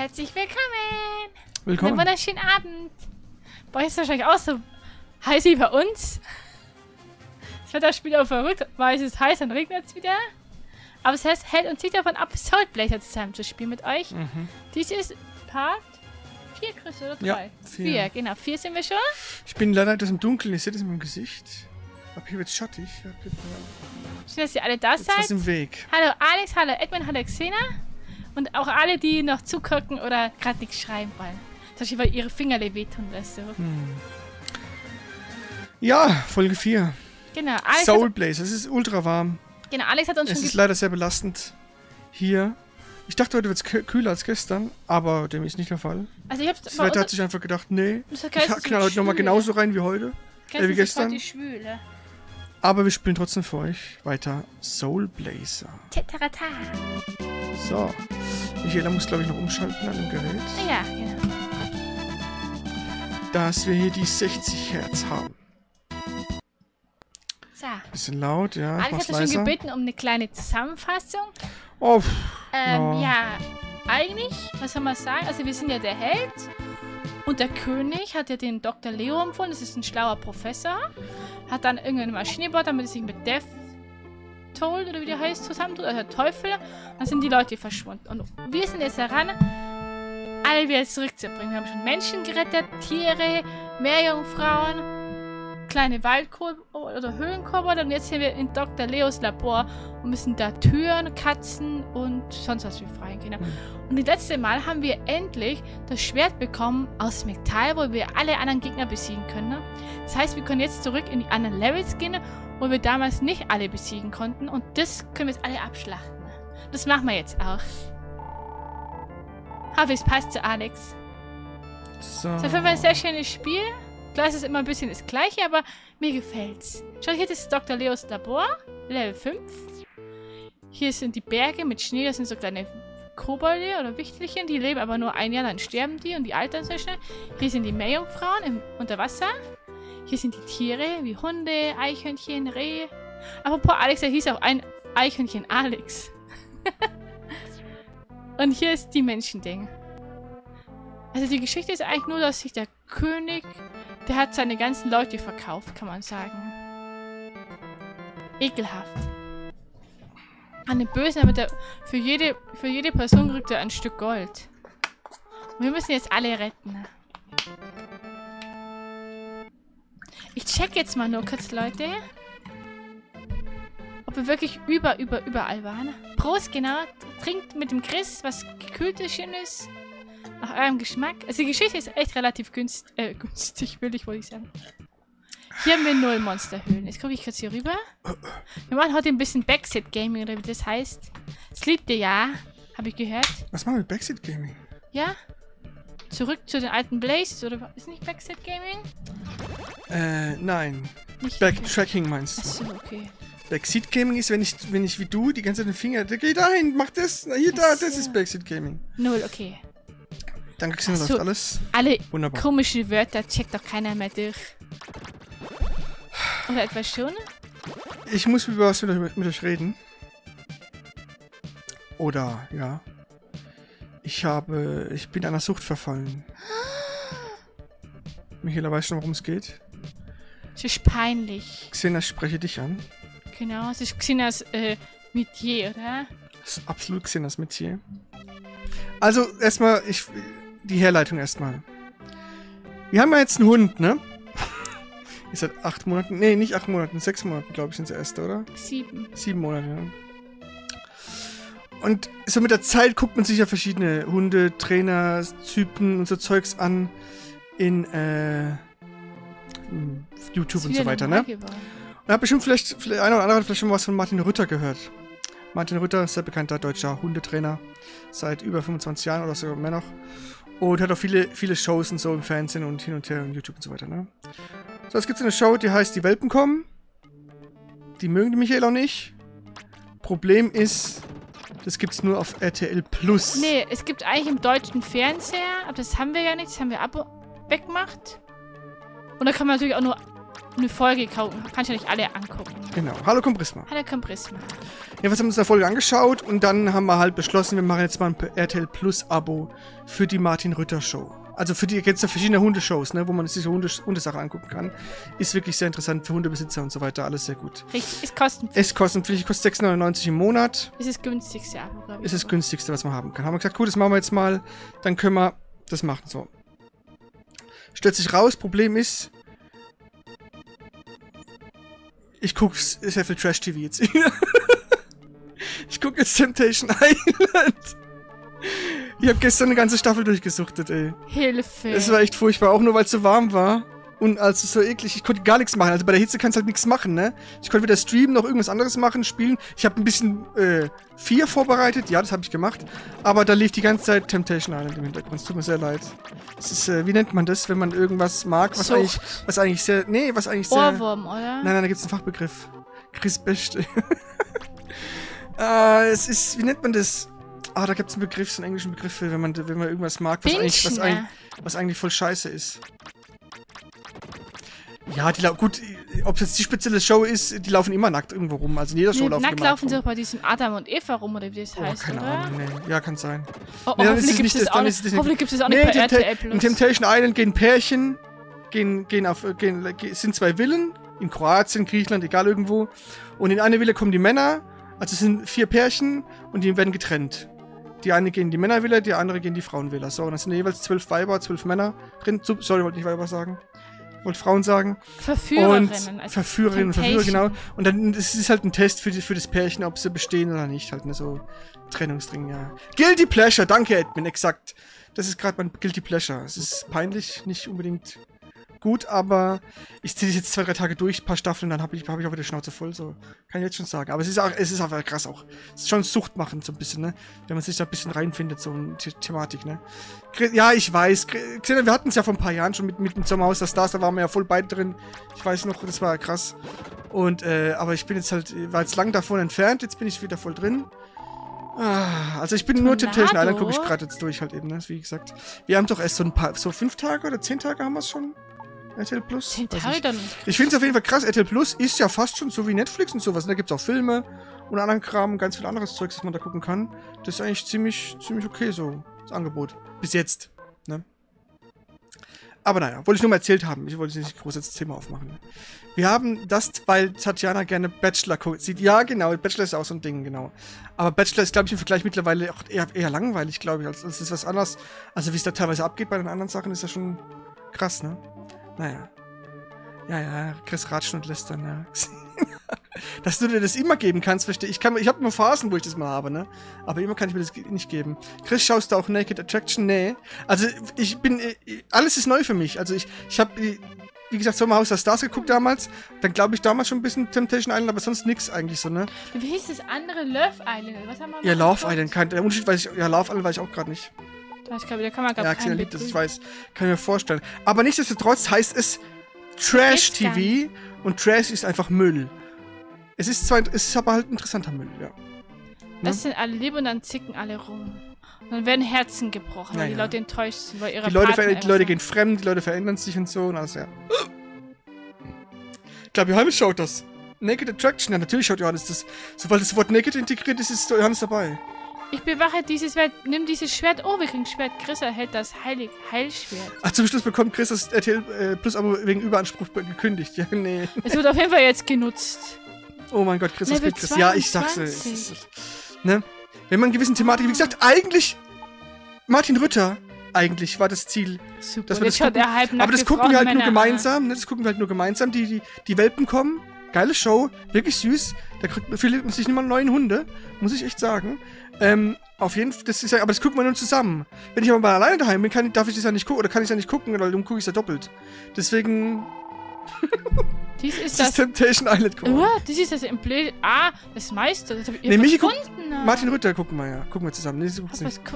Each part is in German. Herzlich willkommen! Willkommen! Einen wunderschönen Abend! Bei euch ist es wahrscheinlich auch so heiß wie bei uns. Das Wetter spielt auch verrückt, weil es ist heiß und regnet es wieder. Aber es hält uns nicht davon ab, Soul Blazer zusammen zu spielen mit euch. Mhm. Dies ist Part 4, Chris, oder 3? Ja, 4. Genau, 4 sind wir schon. Ich bin leider etwas im Dunkeln, ich sehe das in meinem Gesicht. Ab hier wird's schattig. Schön, dass ihr alle da seid. Ist im Weg. Hallo Alex, hallo Edmund, hallo Xena. Und auch alle, die noch zugucken oder gerade nichts schreiben wollen. Zum Beispiel, weil ihre Finger wehtun, weißt du. Hm. Ja, Folge 4. Genau. Soul Blazer, es ist ultra warm. Genau, Alex hat uns schon... Es ist leider sehr belastend hier. Ich dachte, heute wird es kühler als gestern, aber dem ist nicht der Fall. Also ich hab's das Wetter hat sich einfach gedacht, nee, ich knall heute nochmal genauso rein wie heute, wie gestern. Aber wir spielen trotzdem für euch weiter Soul Blazer. Tetarata. So, Michaela muss, glaube ich, noch umschalten an dem Gerät. Ja, genau. Dass wir hier die 60 Hertz haben. So. Bisschen laut, ja. Alex hat schon gebeten um eine kleine Zusammenfassung. Oh, ja, eigentlich, was soll man sagen? Also wir sind ja der Held und der König hat ja den Dr. Leo empfohlen. Das ist ein schlauer Professor. Hat dann irgendeine Maschine gebaut, damit er sich mit Death Toll oder wie der heißt zusammentut, also der Teufel. Dann sind die Leute verschwunden. Und wir sind jetzt daran, alle wieder zurückzubringen. Wir haben schon Menschen gerettet, Tiere, Meerjungfrauen, kleine Waldkobra oder Höhlenkobra, und jetzt sind wir in Dr. Leos Labor und müssen da Türen, Katzen und sonst was befreien, genau. Und das letzte Mal haben wir endlich das Schwert bekommen aus Metall, wo wir alle anderen Gegner besiegen können. Das heißt, wir können jetzt zurück in die anderen Levels gehen, wo wir damals nicht alle besiegen konnten, und das können wir jetzt alle abschlachten. Das machen wir jetzt auch. Hoffe, es passt zu Alex. So. Das ist auf jeden Fall ein sehr schönes Spiel. Klar, es ist immer ein bisschen das Gleiche, aber mir gefällt's. Schaut, hier ist Dr. Leos Labor, Level 5. Hier sind die Berge mit Schnee, das sind so kleine Kobolde oder Wichtelchen, die leben aber nur ein Jahr, dann sterben die und die altern sehr schnell. Hier sind die Meerjungfrauen unter Wasser. Hier sind die Tiere, wie Hunde, Eichhörnchen, Rehe. Apropos Alex, da hieß auch ein Eichhörnchen Alex. Und hier ist die Menschending. Also die Geschichte ist eigentlich nur, dass sich der König... Der hat seine ganzen Leute verkauft, kann man sagen. Ekelhaft. An den Bösen, damit er für jede Person kriegt er ein Stück Gold. Und wir müssen jetzt alle retten. Ich check jetzt mal nur kurz, Leute. Ob wir wirklich überall waren. Prost, genau. Trinkt mit dem Chris was Gekühltes, Schönes. Nach eurem Geschmack. Also die Geschichte ist echt relativ günstig, wollte ich sagen. Hier haben wir 0 Monsterhöhlen. Jetzt gucke ich kurz hier rüber. Wir machen heute ein bisschen Backseat Gaming, oder wie das heißt. Das liebt ihr ja, habe ich gehört. Was machen wir mit Backseat Gaming? Ja? Zurück zu den alten Blazes, oder ist nicht Backseat Gaming? Nein. Backtracking meinst du? Achso, okay. Backseat Gaming ist, wenn ich wie du die ganze Zeit den Finger, geh dahin, mach das, hier, da, das ist Backseat Gaming. 0, okay. Danke, Xena, läuft alles. Alle wunderbar. Komischen Wörter checkt doch keiner mehr durch. Oder etwas schon? Ich muss über was mit euch reden. Oder, ja. Ich bin einer Sucht verfallen. Michaela weiß schon, worum es geht. Es ist peinlich. Xena, ich spreche dich an. Genau, es ist Xenas Metier, oder? Das ist absolut Xenas Metier. Also, erstmal, die Herleitung erstmal. Wir haben ja jetzt einen Hund, ne? Ist seit 8 Monaten. Nee, nicht 8 Monaten, 6 Monaten, glaube ich, sind es erste, oder? 7. 7 Monate, ja. Und so mit der Zeit guckt man sich ja verschiedene Hunde, Trainer, Typen und so Zeugs an in YouTube und so weiter, ne? Und hab bestimmt vielleicht einer oder andere hat vielleicht schon mal was von Martin Rütter gehört. Martin Rütter ist sehr bekannter deutscher Hundetrainer, seit über 25 Jahren oder sogar mehr noch. Und hat auch viele Shows und so im Fernsehen und hin und her und YouTube und so weiter, ne? So, es gibt eine Show, die heißt Die Welpen kommen. Die mögen die Michael auch nicht. Problem ist, das gibt's nur auf RTL Plus. Nee, es gibt eigentlich im deutschen Fernseher, aber das haben wir ja nicht, das haben wir weggemacht. Und da kann man natürlich auch nur eine Folge kaufen. Kann ich ja nicht alle angucken. Genau. Hallo Komprisma. Hallo Komprisma. Ja, wir haben uns eine Folge angeschaut und dann haben wir halt beschlossen, wir machen jetzt mal ein RTL Plus Abo für die Martin Rütter Show. Also für die ganzen verschiedenen Hundeshows, ne, wo man sich so Hundesache angucken kann. Ist wirklich sehr interessant für Hundebesitzer und so weiter. Alles sehr gut. Richtig, ist kostenpflichtig. Ist kostenpflichtig, kostet 6,99 im Monat. Ist das günstigste Abo, glaube ich. Ist das günstigste, was man haben kann. Haben wir gesagt, gut, das machen wir jetzt mal. Dann können wir das machen. So. Stellt sich raus, Problem ist, ich gucke sehr viel Trash-TV jetzt. Ich gucke jetzt Temptation Island. Ich habe gestern eine ganze Staffel durchgesuchtet, ey. Hilfe. Es war echt furchtbar, auch nur weil es so warm war. Und als es so eklig, ich konnte gar nichts machen. Also bei der Hitze kannst du halt nichts machen, ne? Ich konnte weder streamen noch irgendwas anderes machen, spielen. Ich habe ein bisschen 4 vorbereitet. Ja, das habe ich gemacht. Aber da lief die ganze Zeit Temptation Island im Hintergrund. Es tut mir sehr leid. Es ist, wie nennt man das, wenn man irgendwas mag, was eigentlich, sehr... Nee, was eigentlich sehr... Ohrwurm, oder? Nein, nein, da gibt's einen Fachbegriff. Chris Best. Es ist, wie nennt man das? Ah, da gibt's einen Begriff, so einen englischen Begriff, wenn man irgendwas mag, was eigentlich voll scheiße ist. Ja, die gut, ob es jetzt die spezielle Show ist, die laufen immer nackt irgendwo rum. Also in jeder Show laufen die nackt. Nackt laufen sie auch bei diesem Adam und Eva rum, oder wie das heißt, keine Ahnung, nee. Ja, kann sein. Oh, nee, hoffentlich gibt es auch nicht bei RTL Plus. In Temptation Island gehen Pärchen, sind 2 Villen, in Kroatien, Griechenland, egal irgendwo. Und in eine Villa kommen die Männer, also es sind 4 Pärchen und die werden getrennt. Die eine gehen in die Männervilla, die andere gehen in die Frauenvilla. So, und das sind jeweils 12 Weiber, 12 Männer drin. Sorry, wollte ich Weiber sagen. Wollte Frauen sagen. Verführerinnen. Also Verführerinnen und Verführer, genau. Und dann das ist halt ein Test für das Pärchen, ob sie bestehen oder nicht. Halt, ne, so Trennungsdring, ja. Guilty Pleasure, danke Edmund, exakt. Das ist gerade mein Guilty Pleasure. Es ist peinlich, nicht unbedingt gut, aber ich ziehe das jetzt 2, 3 Tage durch, ein paar Staffeln, dann hab ich auch wieder Schnauze voll, so. Kann ich jetzt schon sagen. Aber es ist auch krass auch. Es ist schon suchtmachend, so ein bisschen, ne? Wenn man sich da ein bisschen reinfindet, so in die Thematik, ne? Ja, ich weiß. Wir hatten es ja vor ein paar Jahren schon mit dem Sommerhaus der Stars, da waren wir ja voll beide drin. Ich weiß noch, das war krass. Und, aber ich bin jetzt halt, war jetzt lang davon entfernt, jetzt bin ich wieder voll drin. Also ich bin nur Temptation Island, gucke ich gerade jetzt durch halt eben, ne? Wie gesagt. Wir haben doch erst so ein paar, so 5 Tage oder 10 Tage haben wir es schon. RTL Plus? Ich finde es auf jeden Fall krass. RTL Plus ist ja fast schon so wie Netflix und sowas. Da gibt es auch Filme und anderen Kram und ganz viel anderes Zeugs, das man da gucken kann. Das ist eigentlich ziemlich okay, so das Angebot. Bis jetzt. Ne? Aber naja, wollte ich nur mal erzählt haben. Ich wollte nicht groß jetzt das Thema aufmachen. Wir haben das, weil Tatjana gerne Bachelor sieht. Ja, genau. Bachelor ist auch so ein Ding, genau. Aber Bachelor ist, glaube ich, im Vergleich mittlerweile auch eher langweilig, glaube ich, als ist was anderes. Also wie es da teilweise abgeht bei den anderen Sachen, ist ja schon krass, ne? Naja. Ja, Chris ratschen und lästern, ja. Dass du dir das immer geben kannst, verstehe ich. Ich habe nur Phasen, wo ich das mal habe, ne? Aber immer kann ich mir das nicht geben. Chris, schaust du auch Naked Attraction? Nee. Also, ich bin... Alles ist neu für mich. Also, ich habe, wie gesagt, Sommerhaus der Stars geguckt damals. Dann glaube ich damals schon ein bisschen Temptation Island, aber sonst nichts eigentlich so, ne? Wie hieß das andere? Love Island? Was haben wir ja, Love Island. Der Unterschied weiß ich... Ja, Love Island weiß ich auch gerade nicht. Ich glaube, da kann man gar nicht. Ja, Xena liebt das, ich weiß. Kann ich mir vorstellen. Aber nichtsdestotrotz heißt es Trash-TV und Trash ist einfach Müll. Es ist aber halt interessanter Müll, ja. Das sind alle lieb und dann zicken alle rum. Und dann werden Herzen gebrochen, weil die Leute enttäuscht sind, weil ihre die Leute gehen fremd, die Leute verändern sich und so und alles, ja. Ich glaube, Johannes schaut das. Naked Attraction, ja, natürlich schaut Johannes das. Sobald das Wort Naked integriert ist, ist Johannes dabei. Ich bewache dieses Schwert, nimm dieses Schwert, oh, wir kriegen Schwert. Chris erhält das Heilschwert. Ach, zum Schluss bekommt Chris das RTL Plus Abo wegen Überanspruch gekündigt. Ja, nee. Es wird auf jeden Fall jetzt genutzt. Oh mein Gott, Chris, das geht Chris. Ja, ich sag's. Ne? Wenn man gewissen Thematik, wie gesagt, eigentlich Martin Rütter, eigentlich war das Ziel, super, dass wir das gucken. Aber das gucken wir halt nur gemeinsam, ne? Das gucken wir halt nur gemeinsam, die Welpen kommen. Geile Show, wirklich süß. Da kriegt Philipp sich nicht mal 9 Hunde, muss ich echt sagen. Auf jeden Fall, das ist ja, aber das gucken wir nur zusammen. Wenn ich aber mal alleine daheim bin, darf ich das ja nicht gucken, oder kann ich das ja nicht gucken, weil dann gucke ich es ja doppelt. Deswegen. Dies ist das Temptation Island. Oh, das ist das Emblem. Ah, das Meister. Das habe ich gefunden. Martin Rütter gucken wir ja. Gucken wir zusammen. Nee,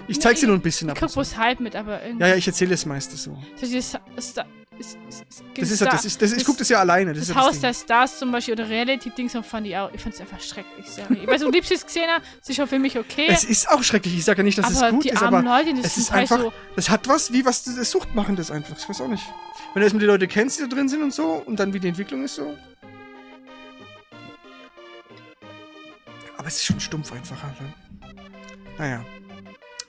ich zeig's dir nur ein bisschen ab. Ich guck bloß halb mit, aber irgendwie. Ja, ich erzähle das meiste so. Das ist Ich gucke das ja alleine. Das Haus der Stars zum Beispiel oder Reality-Dings fand ich auch. Ich fand es einfach schrecklich. Ich weiß, du liebst es gesehen, es ist auch für mich okay. Es ist auch schrecklich. Ich sage ja nicht, dass es gut ist, aber Leute, das es ist einfach. So das hat was das Suchtmachende ist einfach. Ich weiß auch nicht. Wenn du erstmal die Leute kennst, die da drin sind und so, und dann wie die Entwicklung ist so. Aber es ist schon stumpf einfacher. Ne? Naja.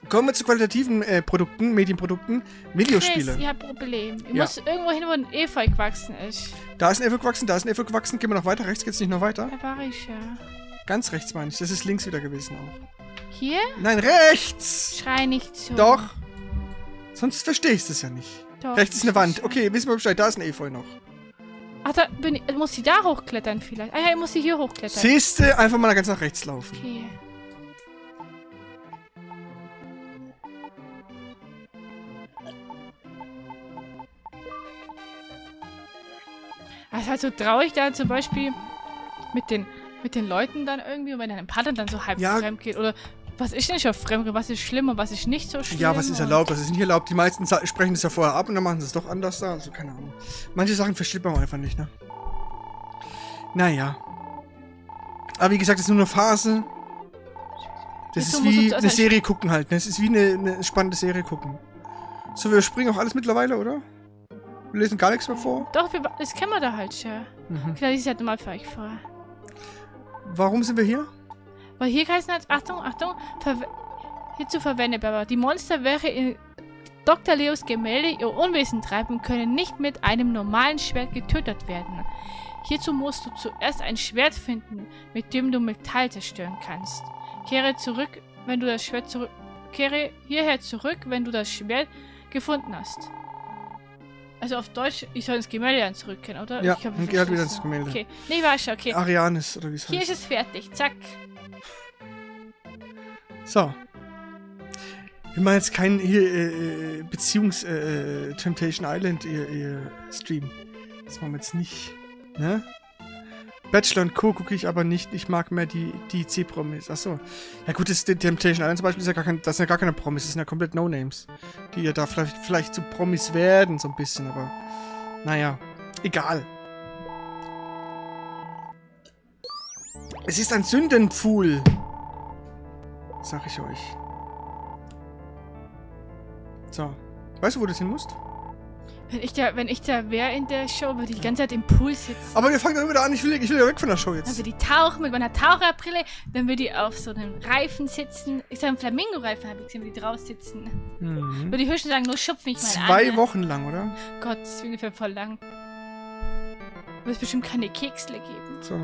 Kommen wir zu qualitativen Produkten, Medienprodukten, Videospiele. Chris, ich hab ein Problem. Ich muss irgendwo hin, wo ein Efeu gewachsen ist. Da ist ein Efeu gewachsen, da ist ein Efeu gewachsen. Gehen wir noch weiter? Rechts geht's nicht noch weiter? Da war ich ja. Ganz rechts meine ich. Das ist links wieder gewesen auch. Hier? Nein, rechts! Schrei nicht so. Doch. Sonst verstehe ich das ja nicht. Doch, rechts ist eine Wand. Okay, wissen wir Bescheid. Da ist ein Efeu noch. Ach, da bin ich, muss ich da hochklettern vielleicht? Ah ja, ich muss sie hier hochklettern. Siehste, einfach mal ganz nach rechts laufen. Okay. Es ist halt so traurig, da zum Beispiel mit den Leuten dann irgendwie, und wenn dein Partner dann so halb fremd geht, oder was ist denn schon fremd, was ist schlimm und was ist nicht so schlimm? Ja, was ist erlaubt, was ist nicht erlaubt? Die meisten sprechen das ja vorher ab und dann machen sie es doch anders da, also keine Ahnung. Manche Sachen versteht man einfach nicht, ne? Naja. Aber wie gesagt, das ist nur eine Phase. Das ist wie eine Serie gucken halt, ne? Es ist wie eine spannende Serie gucken. So, wir springen auch alles mittlerweile, oder? Wir lesen gar nichts mehr vor. Doch, das kennen wir da halt schon. Mhm. Klar, dieses Jahr nochmal für euch vor. Warum sind wir hier? Weil hier heißt es, Achtung, Achtung, hierzu verwendet, aber die Monster, welche in Dr. Leos Gemälde ihr Unwesen treiben, können nicht mit einem normalen Schwert getötet werden. Hierzu musst du zuerst ein Schwert finden, mit dem du Metall zerstören kannst. Kehre hierher zurück, wenn du das Schwert gefunden hast. Also auf Deutsch, ich soll ins Gemälde dann zurückkehren, oder? Ja, ich und wieder ins Gemälde. Okay. Nee, war schon, okay. Arianis, oder wie es heißt. Hier ist es fertig, zack. So. Wir machen jetzt keinen Beziehungs-Temptation Island Stream. Das machen wir jetzt nicht, ne? Bachelor und Co. gucke ich aber nicht. Ich mag mehr die C-Promis. Achso. Ja gut, das Temptation Island zum Beispiel ist ja das sind ja gar keine Promis. Das sind ja komplett No-Names. Die ja da vielleicht zu Promis werden, so ein bisschen. Aber naja, egal. Es ist ein Sündenpfuhl. Sag ich euch. So. Weißt du, wo du hin musst? Wenn ich da wäre in der Show, würde ich die ganze Zeit im Pool sitzen. Aber wir fangen doch wieder an, ich will ja weg von der Show jetzt. Dann würde ich tauchen mit meiner Taucherbrille, dann würde ich auf so einem Reifen sitzen. Ich sage, einen Flamingo-Reifen habe ich gesehen, würde ich drauf sitzen. Mhm. Würde ich höchstens sagen, nur schupf mich mal an. 2 Wochen lang, oder? Gott, das ist ungefähr voll lang. Wird es bestimmt keine Keksle geben. So.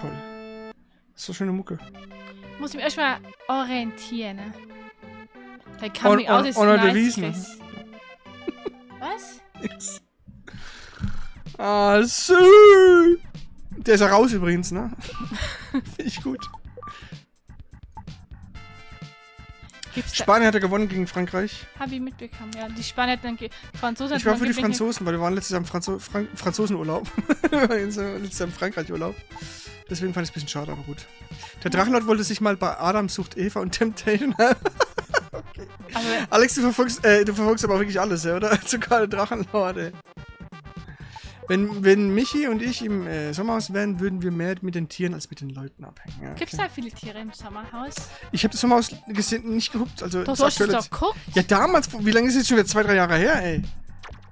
Toll. Das ist so schöne Mucke. Muss ich mich erstmal orientieren. Ne? Da kam ich aus, ist nice, Chris. Was? Yes. Ah, so. Der ist ja raus übrigens, ne? Finde ich gut. Spanien hat ja gewonnen gegen Frankreich. Hab ich mitbekommen, ja. Die Spanier hat dann Franzosen. Ich war für die Franzosen, weil wir waren letztes Jahr im Franzosenurlaub. Wir waren letztes Jahr im Frankreich-Urlaub. Deswegen fand ich es ein bisschen schade, aber gut. Der Drachenlord wollte sich mal bei Adam sucht Eva und Temptation. Okay. Also, Alex, du verfolgst aber auch wirklich alles, ja, oder? Sogar der Drachenlord, ey. Wenn Michi und ich im Sommerhaus wären, würden wir mehr mit den Tieren als mit den Leuten abhängen. Ja, okay. Gibt es da viele Tiere im Sommerhaus? Ich habe das Sommerhaus gesehen, nicht geguckt. Also doch, das hast du geguckt? Ja, damals. Wie lange ist es jetzt schon wieder? 2, 3 Jahre her, ey.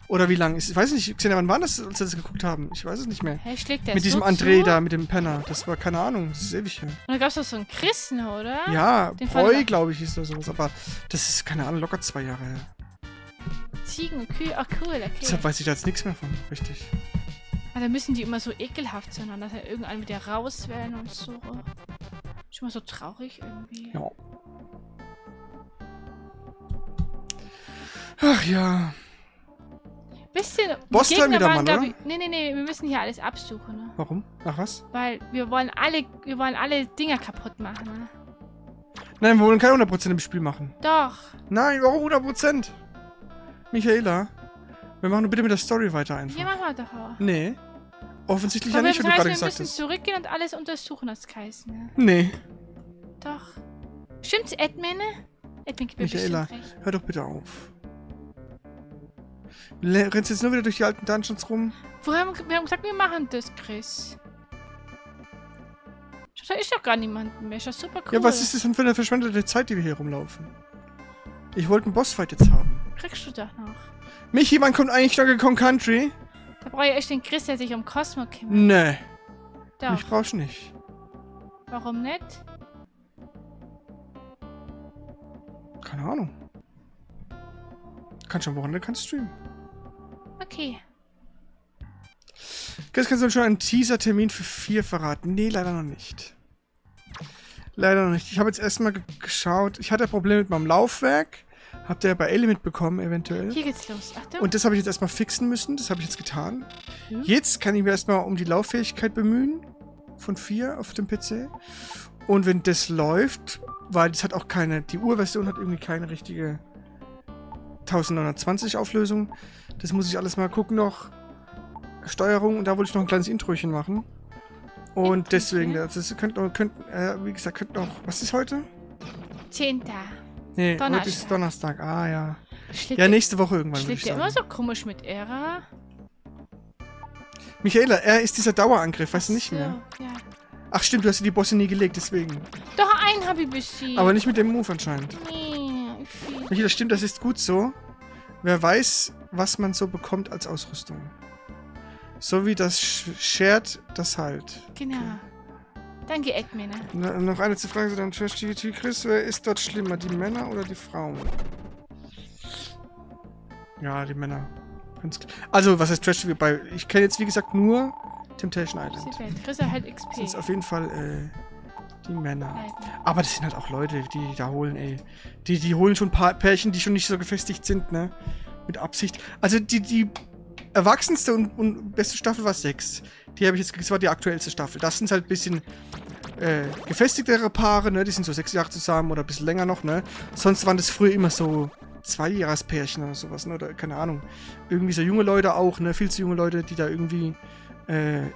Oder wie lange? Ich weiß nicht, wann war das, als wir das geguckt haben? Ich weiß es nicht mehr. Hey, schlägt der mit diesem so André zu? Da, mit dem Penner. Das war, keine Ahnung, das ist ewig her. Und da gab es doch so einen Christen, oder? Ja, Boy, glaube ich, hieß da sowas. Aber das ist, keine Ahnung, locker 2 Jahre her. Ziegen und Kühe, ach cool, okay. Deshalb weiß ich da jetzt nichts mehr von, richtig. Aber da müssen die immer so ekelhaft sein, dass er irgendwann mit der rauswählen und so. Schon mal so traurig irgendwie. Ja. Ach ja. Bisschen. Boston wieder mal, oder? Ich, nee, wir müssen hier alles absuchen. Ne? Warum? Nach was? Weil wir wollen alle Dinger kaputt machen. Ne? Nein, wir wollen keine 100% im Spiel machen. Doch. Nein, warum 100%? Michaela, wir machen nur bitte mit der Story weiter einfach. Ja, machen wir doch auch. Nee. Offensichtlich ja nicht, wenn du gerade gesagt hast. Wir müssen zurückgehen und alles untersuchen, das geheißen. Ne? Nee. Doch. Stimmt's, Edmund? Edmund gibt mir Michaela, recht. Hör doch bitte auf. Rennst jetzt nur wieder durch die alten Dungeons rum? Wir haben gesagt, wir machen das, Chris. Da ist doch gar niemanden mehr. Ist doch super cool. Ja, was ist das denn für eine verschwendete Zeit, die wir hier rumlaufen? Ich wollte einen Bossfight jetzt haben. Kriegst du doch noch. Michi, wann kommt eigentlich Donkey Kong Country? Da brauche ich echt den Chris, der sich um Cosmo kümmert. Nee. Doch. Ich brauch's nicht. Warum nicht? Keine Ahnung. Kannst schon am Wochenende kannst streamen. Okay. Chris, kannst du schon einen Teaser-Termin für 4 verraten? Nee, leider noch nicht. Leider noch nicht. Ich habe jetzt erstmal geschaut. Ich hatte ein Problem mit meinem Laufwerk. Habt ihr ja bei Elle mitbekommen, eventuell. Hier geht's los. Achtung. Und das habe ich jetzt erstmal fixen müssen. Das habe ich jetzt getan. Hm. Jetzt kann ich mir erstmal um die Lauffähigkeit bemühen. Von 4 auf dem PC. Und wenn das läuft, weil das hat auch keine... Die Urversion hat irgendwie keine richtige 1920 Auflösung. Das muss ich alles mal gucken noch. Steuerung, und da wollte ich noch ein kleines Introchen machen. Und deswegen, das könnte noch. Was ist heute? 10. Nee, Donnerstag. Heute ist Donnerstag. Ah, ja. Schlägt ja, nächste Woche irgendwann. Schlägt der immer so komisch mit Ära? Michaela, er ist dieser Dauerangriff, weißt du nicht mehr? Ja. Ach, stimmt, du hast dir die Bosse nie gelegt, deswegen. Doch, einen habe ich besiegt. Aber nicht mit dem Move anscheinend. Nee, Michaela, stimmt, das ist gut so. Wer weiß, was man so bekommt als Ausrüstung. So wie das Shared, das halt. Genau. Okay. Danke, Edmund. Noch eine zu fragen, so dann Trash TVT, Chris, wer ist dort schlimmer, die Männer oder die Frauen? Ja, die Männer. Also, was heißt Trash TV? Ich kenne jetzt, wie gesagt, nur Temptation Island. Chris hat halt XP. Das ist auf jeden Fall die Männer. Aber das sind halt auch Leute, die da holen, ey. Die holen schon Pärchen, die schon nicht so gefestigt sind, ne? Mit Absicht. Also, die erwachsenste und beste Staffel war 6. Die habe ich jetzt gekriegt, das war die aktuellste Staffel. Das sind halt ein bisschen gefestigtere Paare, ne? Die sind so 6 Jahre zusammen oder ein bisschen länger noch, ne? Sonst waren das früher immer so 2-Jahres-Pärchen oder sowas, ne? Oder keine Ahnung. Irgendwie so junge Leute auch, ne? Viel zu junge Leute, die da irgendwie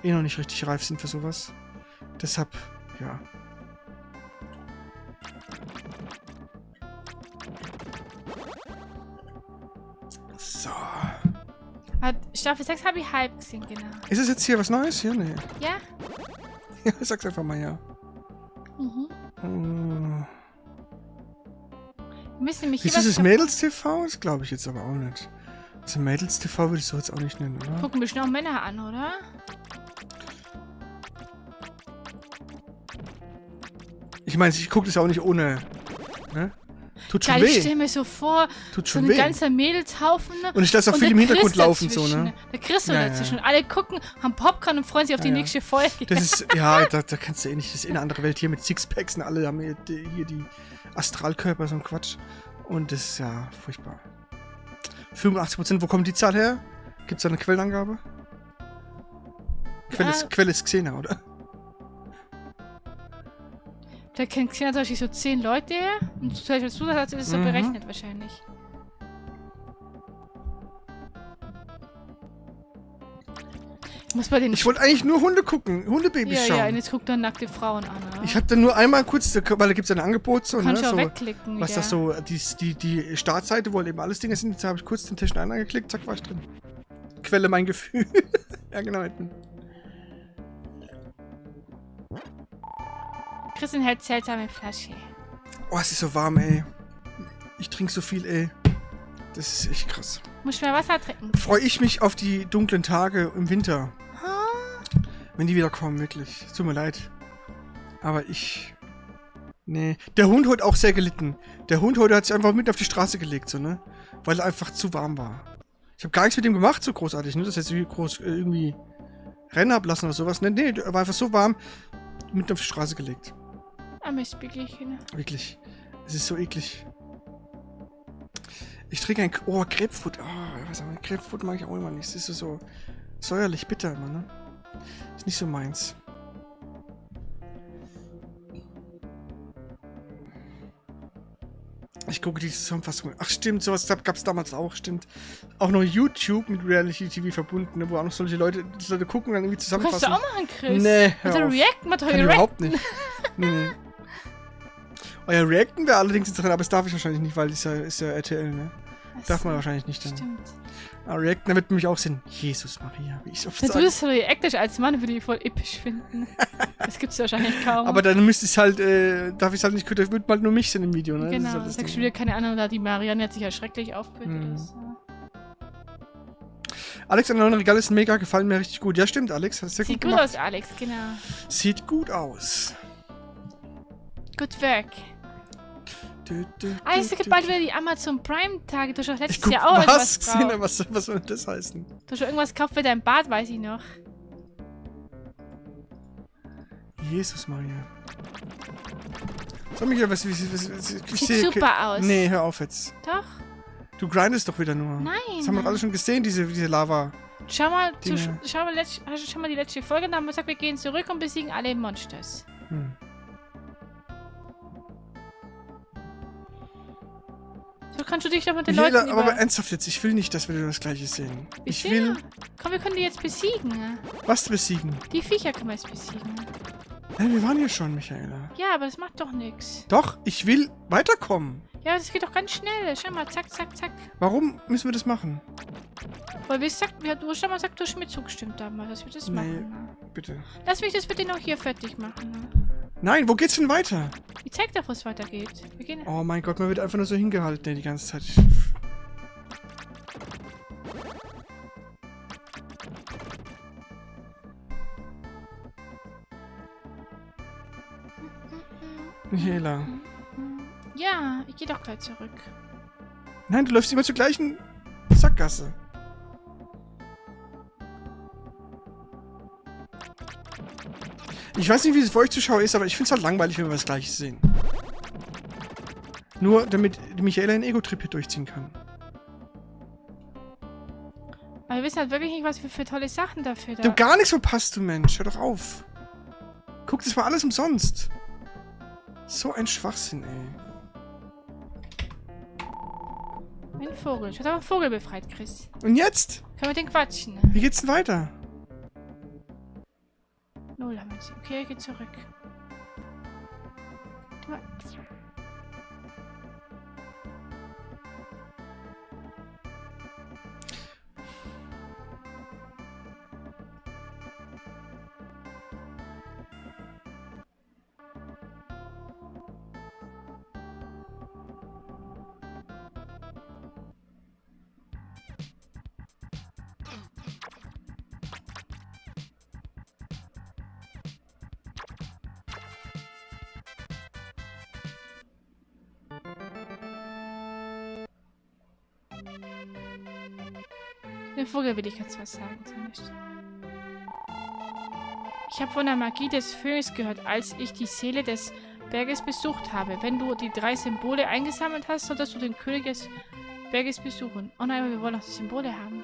noch nicht richtig reif sind für sowas. Deshalb, ja. So. Staffel 6 habe ich halb gesehen, genau. Ist es jetzt hier was Neues? Hier? Nee. Ja? Ja, ich sag's einfach mal ja. Mhm. Ist das Mädels-TV? Das glaube ich jetzt aber auch nicht. Also Mädels-TV würde ich so jetzt auch nicht nennen, oder? Gucken mich noch Männer an, oder? Ich meine, ich gucke das auch nicht ohne, ne? Tut schon weh. Ich stelle mir so vor, so ein ganzer Mädelshaufen. Und ich lasse auch viel im Hintergrund laufen, so, ne? Der Chris dazwischen. Alle gucken, haben Popcorn und freuen sich auf die nächste Folge. Das ist, ja, da kannst du eh nicht, das ist eine andere Welt hier mit Sixpacks und alle haben hier die Astralkörper, so ein Quatsch. Und das ist ja furchtbar. 85%, wo kommt die Zahl her? Gibt's da eine Quellenangabe? Quelle ist Xena, oder? Da kennt Xena zum Beispiel so 10 Leute und als Zusatz ist es so berechnet wahrscheinlich. Ich wollte eigentlich nur Hunde gucken, Hundebabys schauen. Ja, und jetzt guckt dann nackte Frauen an. Oder? Ich habe dann nur einmal kurz, weil da gibt es ein Angebot, so, kannst ne? So, wegklicken, was das so, die Startseite, wo eben alles Dinge sind, jetzt habe ich kurz den Tisch angeklickt, zack, war ich drin. Quelle mein Gefühl. Ja, genau. Christian hält seltsame Flasche. Oh, es ist so warm, ey. Ich trinke so viel, ey. Das ist echt krass. Muss ich mehr Wasser trinken? Freue ich mich auf die dunklen Tage im Winter. Huh? Wenn die wieder kommen, wirklich. Es tut mir leid. Aber ich... Nee. Der Hund heute auch sehr gelitten. Der Hund heute hat sich einfach mitten auf die Straße gelegt, so, ne? Weil er einfach zu warm war. Ich habe gar nichts mit ihm gemacht, so großartig, ne? Das heißt, irgendwie rennen ablassen oder sowas. Nee, nee, er war einfach so warm, mitten auf die Straße gelegt. Wirklich. Es ist so eklig. Ich trinke ein... Oh, Grapefruit. Oh, was haben wir? Grapefruit mag ich auch immer nicht. Es ist so säuerlich bitter immer, ne? Ist nicht so meins. Ich gucke die Zusammenfassung. Ach stimmt, sowas gab's damals auch, stimmt. Auch noch YouTube mit Reality TV verbunden, ne? Wo auch noch solche Leute gucken und dann irgendwie zusammenfassen. Kannst du auch machen, Chris? Nee, hör auf. Also React, React. Überhaupt nicht. Nee. Euer Reacten wäre allerdings jetzt drin, aber das darf ich wahrscheinlich nicht, weil es ist ja RTL, ne? Das darf man wahrscheinlich nicht. Dann. Stimmt. Aber Reacten, damit nämlich auch Sinn. Jesus Maria, wie ich oft sage. Du bist so reactisch als Mann, würde ich voll episch finden. Das gibt's wahrscheinlich kaum. Aber dann müsste ich halt, darf ich halt nicht, könnte wird bald nur mich sehen im Video, ne? Genau, das sagst du wieder, keine Ahnung, da die Marianne hat sich ja schrecklich aufgebildet. Mhm. Alex, an neuen Regal ist mega, gefallen mir richtig gut. Ja, stimmt, Alex. Hast du sehr gut gemacht. Sieht gut aus, Alex, genau. Sieht gut aus. Good work. Ah, ich sehe bald wieder die Amazon Prime-Tage. Du hast doch letztes Jahr auch irgendwas gekauft. Was soll das heißen? Du hast doch irgendwas gekauft für dein Bad, weiß ich noch. Jesus, Maria. Sag mir, was sieht super aus. Nee, hör auf jetzt. Doch. Du grindest doch wieder nur. Nein. Das haben wir doch alle schon gesehen, diese Lava. Hast du schon mal die letzte Folge? Da haben wir gesagt, wir gehen zurück und besiegen alle Monsters. Hm. So kannst du dich doch mit den Leuten aber ernsthaft jetzt, ich will nicht, dass wir das Gleiche sehen. Ich will... Komm, wir können die jetzt besiegen. Was besiegen? Die Viecher können wir jetzt besiegen. Nein, wir waren hier schon, Michaela. Ja, aber das macht doch nichts. Doch, ich will weiterkommen. Ja, das geht doch ganz schnell. Schau mal, zack, zack, zack. Warum müssen wir das machen? Weil wir gesagt, du hast schon mal gesagt, du hast mir zugestimmt damals, dass wir das machen. Nee, bitte. Lass mich das bitte noch hier fertig machen. Nein, wo geht's denn weiter? Ich zeig doch, wo es weitergeht. Wir gehen. Oh mein Gott, man wird einfach nur so hingehalten die ganze Zeit. Michaela. Ja, ich geh doch gleich zurück. Nein, du läufst immer zur gleichen Sackgasse. Ich weiß nicht, wie es für euch Zuschauer ist, aber ich finde es halt langweilig, wenn wir das Gleiche sehen. Nur, damit Michaela einen Ego-Trip hier durchziehen kann. Aber wir wissen halt wirklich nicht, was wir für tolle Sachen dafür da... Du gar nichts verpasst, du Mensch. Hör doch auf. Guck, das war alles umsonst. So ein Schwachsinn, ey. Ein Vogel. Ich hab aber einen Vogel befreit, Chris. Und jetzt? Können wir den quatschen. Wie geht's denn weiter? Null haben wir jetzt. Okay, ich geh zurück. Den Vogel will ich jetzt was sagen, zumindest. Ich habe von der Magie des Phönix gehört, als ich die Seele des Berges besucht habe. Wenn du die 3 Symbole eingesammelt hast, solltest du den König des Berges besuchen. Oh nein, aber wir wollen auch die Symbole haben.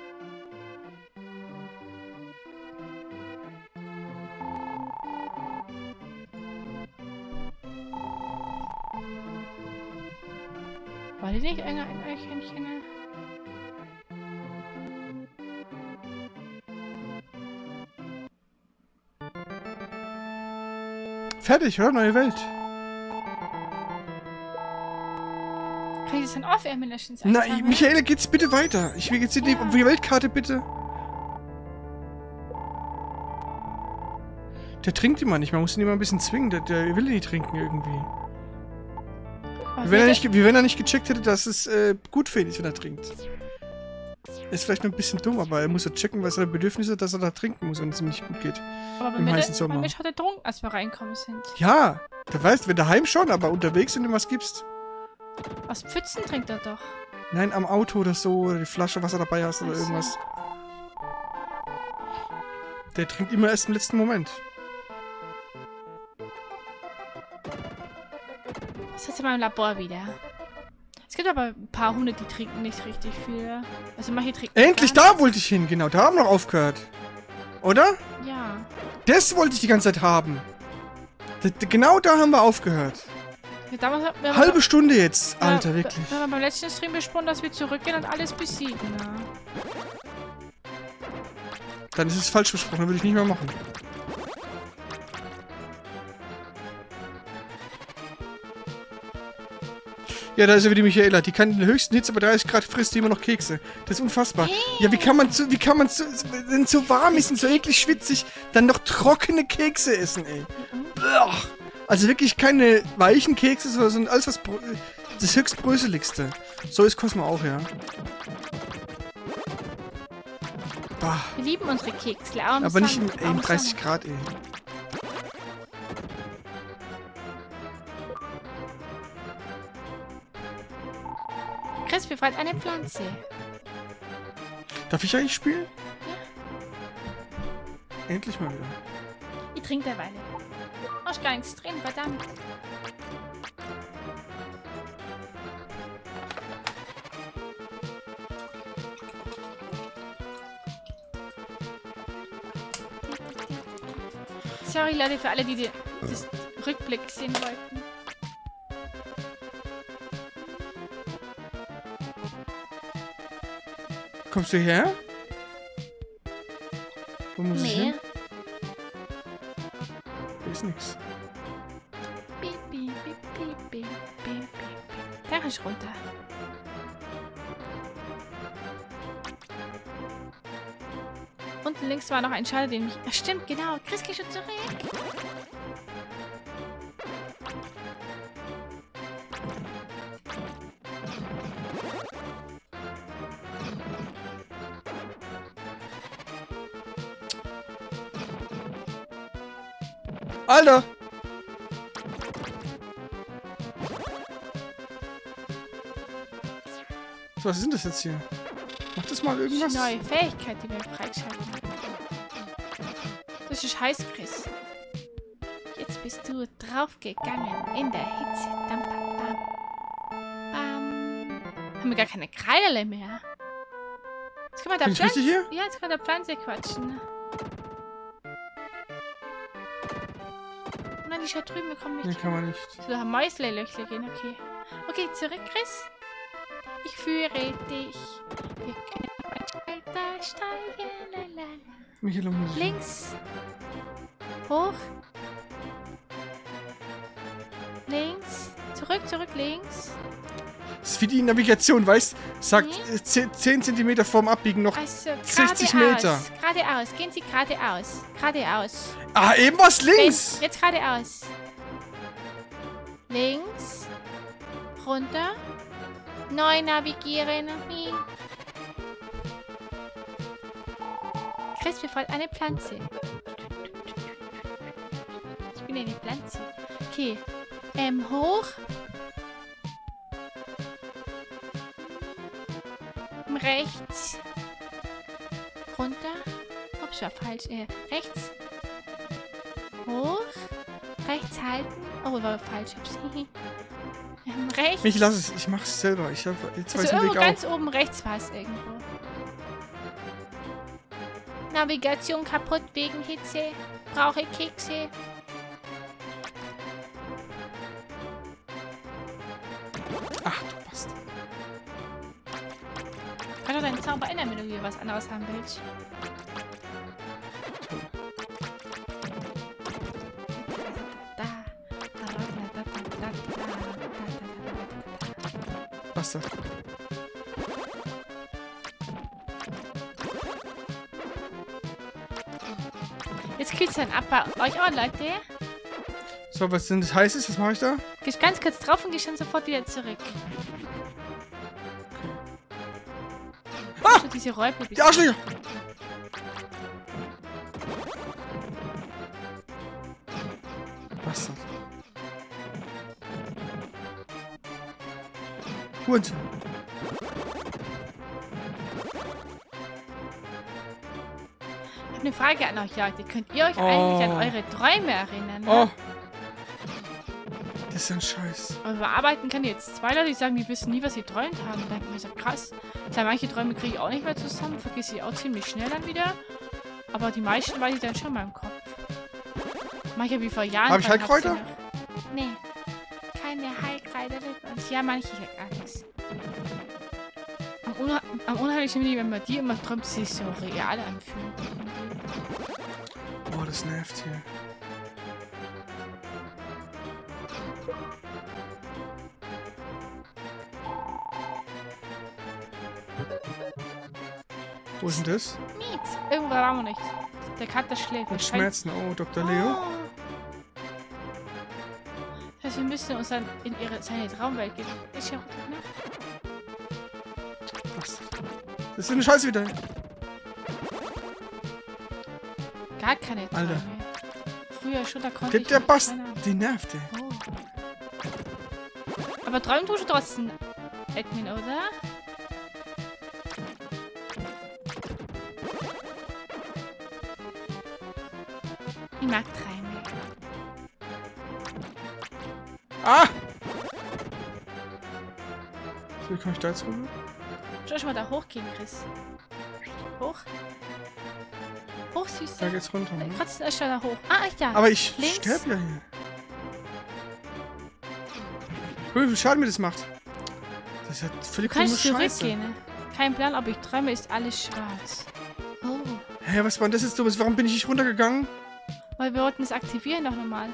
War die nicht ein Eichhörnchen? Fertig, oder? Neue Welt. Kann ich das dann auf Emilation sagen? Nein, Michaela, geht's bitte weiter. Ich will jetzt die Weltkarte, bitte. Der trinkt immer nicht. Man muss ihn immer ein bisschen zwingen. Der will ihn nicht trinken, irgendwie. Wie wenn er nicht gecheckt hätte, dass es gut für ihn ist, wenn er trinkt. Ist vielleicht nur ein bisschen dumm, aber er muss ja checken, was seine Bedürfnisse, dass er da trinken muss, wenn es ihm nicht gut geht. Aber im heißen Sommer. Aber hat er trunken, als wir reinkommen sind. Ja, du weißt, wenn daheim schon, aber unterwegs, wenn du ihm was gibst. Aus Pfützen trinkt er doch. Nein, am Auto oder so, oder die Flasche, was er dabei hast oder irgendwas. Der trinkt immer erst im letzten Moment. Das ist in meinem Labor wieder. Es gibt aber ein paar Hunde, die trinken nicht richtig viel. Also manche trinken. Endlich, da wollte ich hin, genau. Da haben wir noch aufgehört. Oder? Ja. Das wollte ich die ganze Zeit haben. Genau da haben wir aufgehört. Ja, damals, wir halbe noch, Stunde jetzt, Alter, wirklich. Wir haben beim letzten Stream besprochen, dass wir zurückgehen und alles besiegen. Ja. Dann ist es falsch besprochen, dann würde ich nicht mehr machen. Ja, da ist ja wieder die Michaela. Die kann in der höchsten Hitze bei 30 Grad frisst die immer noch Kekse. Das ist unfassbar. Hey. Ja, wie kann man, wenn es so warm ist und so eklig schwitzig, dann noch trockene Kekse essen, ey. Also wirklich keine weichen Kekse, sondern alles was... Das höchst bröseligste. So ist Cosmo auch, ja. Bah. Wir lieben unsere Kekse. Aber nicht in 30 Grad, ey. Chris befreit eine Pflanze. Darf ich eigentlich spielen? Ja. Endlich mal wieder. Ich trinke derweil. Machst gar nichts drin, verdammt. Sorry Leute, für alle, die das Rückblick sehen wollten. Kommst du her? Wo muss ich hin? Hier ist nix. Da kann ich runter. Unten links war noch ein Schalter, den ich... Ach, stimmt, genau. Chris, geh schon zurück. Alter! So, was sind das jetzt hier? Macht das mal irgendwas? Neue Fähigkeit, die wir freischalten. Das ist heiß, Chris. Jetzt bist du draufgegangen in der Hitze. Dam, bam, bam. Bam. Haben wir gar keine Kreierle mehr. Jetzt kann man da Pflanze... Bin ich richtig hier? Ja, jetzt kann man da Pflanze quatschen. Die ist ja drüben, wir kommen nicht. Nee, kann man nicht. So, da Mäusle-Löchle gehen, okay. Okay, zurück, Chris. Ich führe dich. Wir können auf ein Schalter steigen. Lala. Michael, muss links. Hoch. Links. Zurück, zurück, links. Das ist wie die Navigation, weißt du? Sagt 10 cm vorm Abbiegen noch also, 60 Meter. Geradeaus, gehen Sie geradeaus. Geradeaus. Ah, eben was links! Jetzt geradeaus. Links. Runter. Neu navigieren. Chris befreit eine Pflanze. Ich bin eine Pflanze. Okay. Hoch. Rechts. Runter. Ups, war falsch. Rechts. Hoch. Rechts halten. Oh, war falsch. Rechts. Ich lasse es. Ich mach's selber. Ich hab jetzt also weiß irgendwo Weg ganz auf. Oben rechts war es irgendwo. Navigation kaputt wegen Hitze. Brauche Kekse. Ach, du Bastard. Kann doch deinen Zauber ändern, wenn du was anderes haben willst. Was da? Jetzt kühlt's dann ab bei euch auch, Leute. So, was denn das heiß ist? Was mache ich da? Geh ganz kurz drauf und geh schon sofort wieder zurück. Diese Räuber, die Arschlöcher! Was? Gut. Ich habe eine Frage an euch, Leute. Könnt ihr euch eigentlich an eure Träume erinnern? Oh. Das ist ein Scheiß. Aber bearbeiten kann jetzt zwei Leute, die sagen, die wissen nie, was sie träumt haben. Dann ist ja krass. Klar, manche Träume kriege ich auch nicht mehr zusammen, vergesse ich auch ziemlich schnell dann wieder. Aber die meisten weiß ich dann schon mal im Kopf. Manche wie vor Jahren. Hab ich Heilkräuter? Nee. Keine Heilkräuter. Ja, manche gar nichts. Am unheimlichsten, wenn man die immer träumt, sich so real anfühlt. Boah, das nervt hier. Wo ist denn das? Nichts. Irgendwo haben wir nichts. Der Kater schläft. Mit Schmerzen. Oh, Dr. Leo. Das heißt, wir müssen uns dann in seine Traumwelt gehen. Ist ja auch nicht. Was? Das ist eine Scheiße wieder. Gar keine Traum. Alter. Früher schon, da konnte ich... Der Bast, die nervte. Oh. Aber träumen tust du trotzdem, Admin, oder? Ich mag träumen. Ah! So, kann ich da jetzt rüber? Schau schon mal da hochgehen, Chris. Hoch. Hoch, süß. Da geht's runter, ne? Trotzdem ist schon da hoch. Ah, ja. Aber ich sterbe ja hier. Wie viel Schaden mir das macht. Das ist ja völlig komische Scheiße. Du kannst zurückgehen, ne? Kein Plan, ob ich träume, ist alles schwarz. Oh. Hä, hey, was war denn das jetzt dummes? Warum bin ich nicht runtergegangen? Weil wir wollten es aktivieren doch nochmal.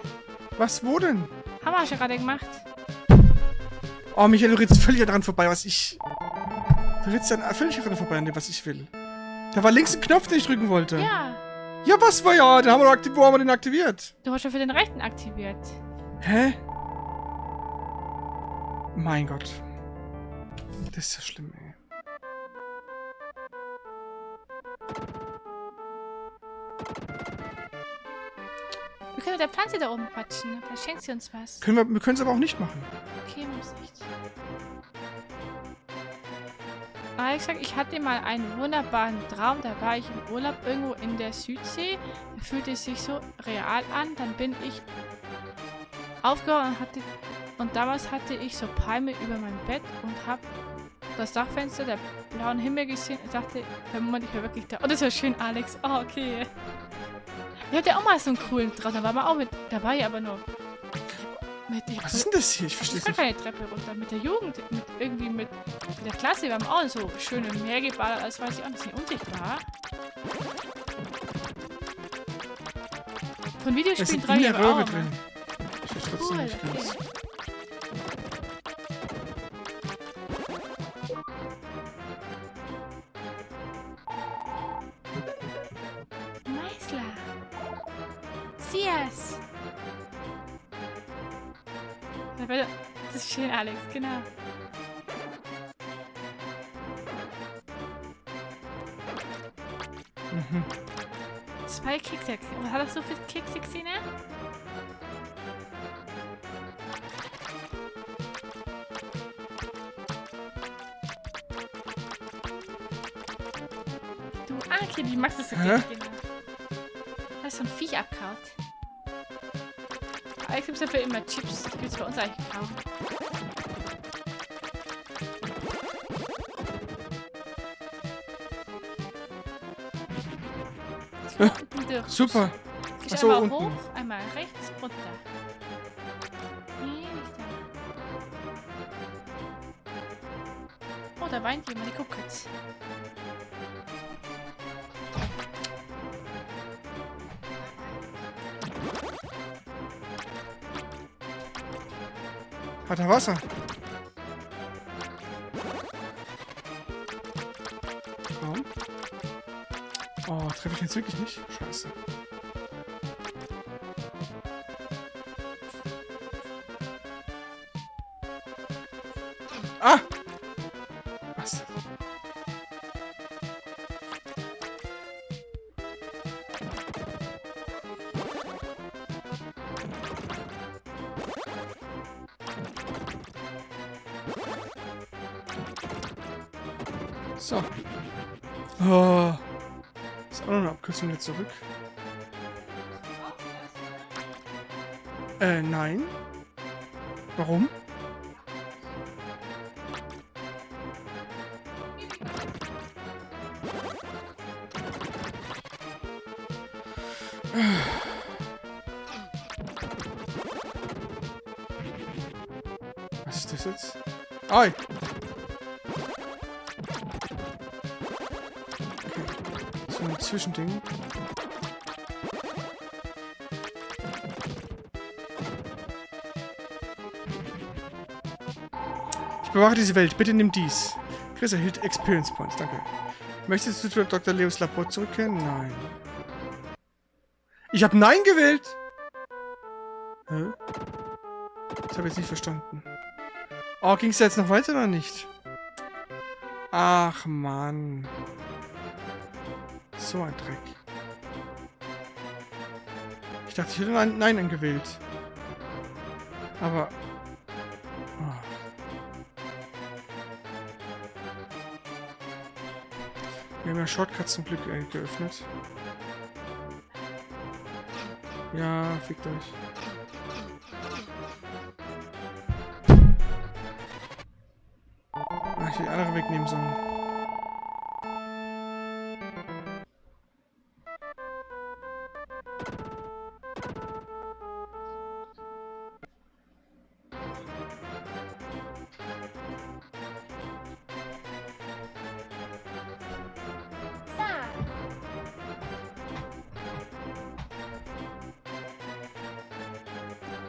Was, wo denn? Haben wir schon gerade gemacht. Oh, Michael, du redest völlig daran vorbei, was ich... Du redest dann völlig daran vorbei, was ich will. Da war links ein Knopf, den ich drücken wollte. Ja. Ja, was war ja? Den haben wir doch aktiviert. Wo haben wir den aktiviert? Du hast schon für den rechten aktiviert. Hä? Mein Gott. Das ist ja schlimm, ey. Wir können mit der Pflanze da oben quatschen. Da schenkt sie uns was. Wir können es aber auch nicht machen. Okay, muss nicht. Aber ich sag, ich hatte mal einen wunderbaren Traum. Da war ich im Urlaub irgendwo in der Südsee. Da fühlte es sich so real an. Dann bin ich aufgewacht und hatte... Und damals hatte ich so Palme über meinem Bett und habe das Dachfenster, der blauen Himmel gesehen und dachte, Moment, ich war wirklich da. Oh, das war schön, Alex. Oh, okay. Ich hatte auch mal so einen coolen Traum. Da war man auch mit. Da war ich aber nur. Was ist denn das hier? Ich verstehe nicht. Keine Treppe runter. Mit der Jugend, mit der Klasse, wir haben auch so schöne Meer geballert, als weiß ich auch ein bisschen unsichtbar. Von Videospielen träume ich aber auch. Cool, okay. Das ist schön, Alex, genau. Mhm. 2 Kekse. Was hat das so für Kekse gesehen? Du, okay, die magst das so Kekse. Du hast so ein Viech abkaut. Eigentlich gibt es dafür immer Chips. Das gibt es bei uns eigentlich kaum. Super. Geh schon mal hoch, einmal rechts, runter. Nee, nicht da. Oh, da weint jemand. Ich guck kurz. Hat er Wasser? Warum? Oh, treffe ich jetzt wirklich nicht? Scheiße. Ah! Was? So. Oh. Ist auch noch eine Abkürzung jetzt zurück. Nein. Warum? Was ist das jetzt? Ei! Zwischending. Ich bewache diese Welt. Bitte nimm dies. Chris erhielt Experience Points. Danke. Möchtest du zu Dr. Leos Labor zurückkehren? Nein. Ich habe Nein gewählt! Hä? Das habe ich jetzt nicht verstanden. Oh, ging es da jetzt noch weiter oder nicht? Ach, Mann. So ein Dreck. Ich dachte, ich hätte Nein angewählt. Aber... Oh. Wir haben ja Shortcuts zum Glück geöffnet. Ja, fickt euch. Ach, ich will den anderen Weg nehmen sollen.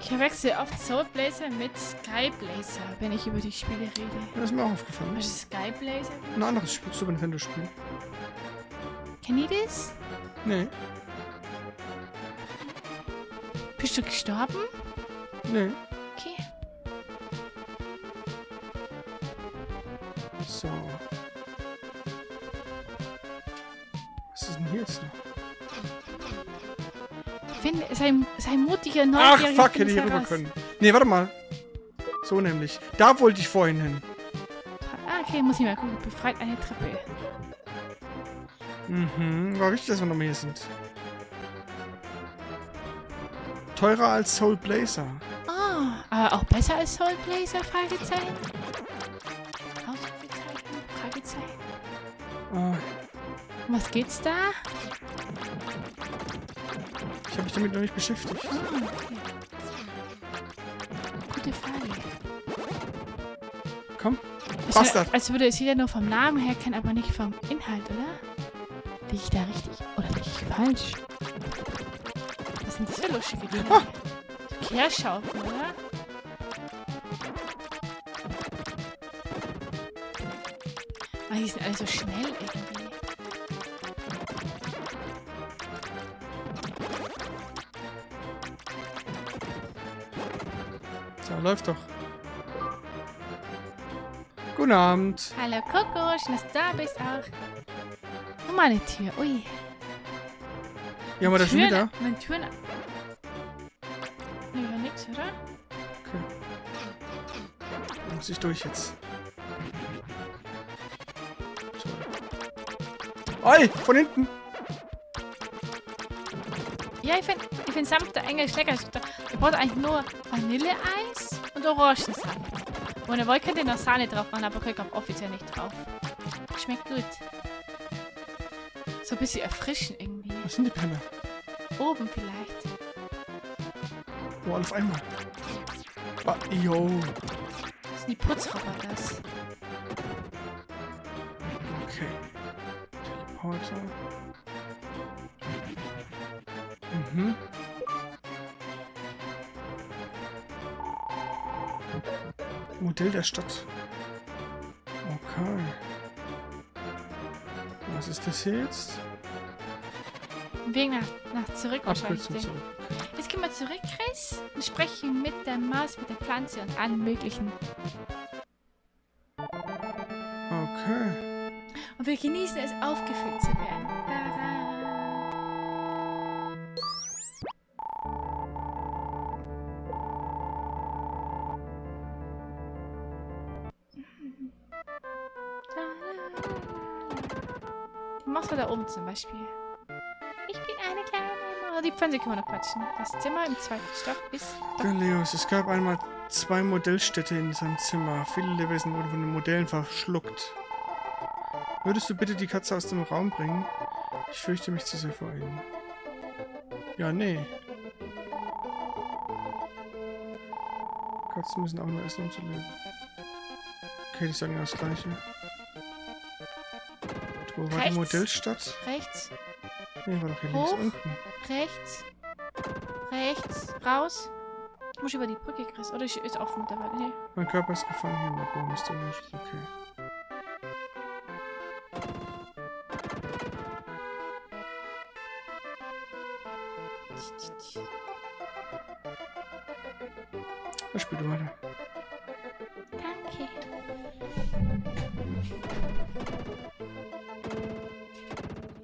Ich verwechsel oft Soul Blazer mit Sky Blazer, wenn ich über die Spiele rede. Das ist mir auch aufgefallen. Was ist Sky Blazer? Ein anderes Spiel, Super Nintendo-Spiel. Kennt ihr das? Nee. Bist du gestorben? Nee. Okay. So. Was ist denn hier jetzt noch? Sei mutiger, neugieriger. Ach, fuck, hätte ich rüber können. Nee, warte mal. So nämlich. Da wollte ich vorhin hin. Ah, okay, muss ich mal gucken. Befreit eine Treppe. Mhm, war richtig, dass wir noch mehr sind. Teurer als Soul Blazer. Ah, aber auch besser als Soul Blazer? Fragezeichen? Ausrufezeichen? Fragezeichen? Oh. Um was geht's da? Habe ich damit noch nicht beschäftigt. Oh, okay. Gute Frage. Komm, Bastard. Als würde es jeder nur vom Namen her kennen, aber nicht vom Inhalt, oder? Liege ich da richtig oder liege ich falsch? Was sind das für lustige Dinge? Ah. So Kehrschaufeln, oder? Oh, die sind alle so schnell irgendwie. Läuft doch. Guten Abend. Hallo Coco, schön, dass du da bist auch. Oh, meine Tür, ui. Ja, aber das schon wieder. Meine Türen... Nee, war nix, oder? Okay. Da muss ich durch jetzt. Oi, von hinten. Ja, ich find Samt der Engel lecker. Ich brauche eigentlich nur Vanilleeis und Orangensaft. Und er wollte könnte noch Sahne drauf machen, aber kommt offiziell nicht drauf. Schmeckt gut. So ein bisschen erfrischen irgendwie. Was sind die Penner? Oben vielleicht. Oh, auf einmal. Ah, yo. Das sind die Putzroboter. Okay. Teleporter. Mhm. Modell der Stadt. Okay. Was ist das hier jetzt? Weg nach zurück wahrscheinlich. Zurück. Jetzt gehen wir zurück, Chris, und sprechen mit der Maus, mit der Pflanze und allem möglichen. Okay. Und wir genießen es, aufgefüllt zu werden. Da oben zum Beispiel. Ich bin eine kleine... Die Pflanze können wir noch quatschen. Das Zimmer im zweiten Stock ist... Galeus, es gab einmal 2 Modellstädte in seinem Zimmer. Viele Lebewesen wurden von den Modellen verschluckt. Würdest du bitte die Katze aus dem Raum bringen? Ich fürchte mich zu sehr vor ihnen. Ja, nee. Katzen müssen auch nur essen, um zu leben. Okay, die sagen das Gleiche. Wo war rechts, die Modellstadt? Rechts. Nee, war doch hier hoch, links unten. Rechts. Rechts. Raus. Ich muss über die Brücke, Chris. Oder ich ist offen dabei. Nee. Mein Körper ist gefangen hier. Mein Baum ist der Mensch. Okay. nicht. Ich spiele weiter. Danke.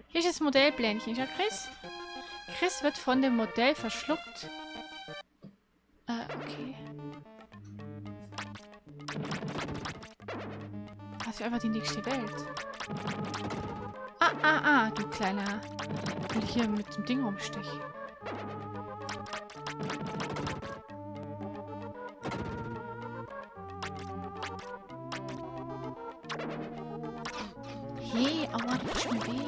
Hier ist das Modellblänchen. Ja, Chris? Chris wird von dem Modell verschluckt. Okay. Das wäre einfach die nächste Welt. Du kleiner. Und hier mit dem Ding rumstich. Hey, aua, das tut schon weh.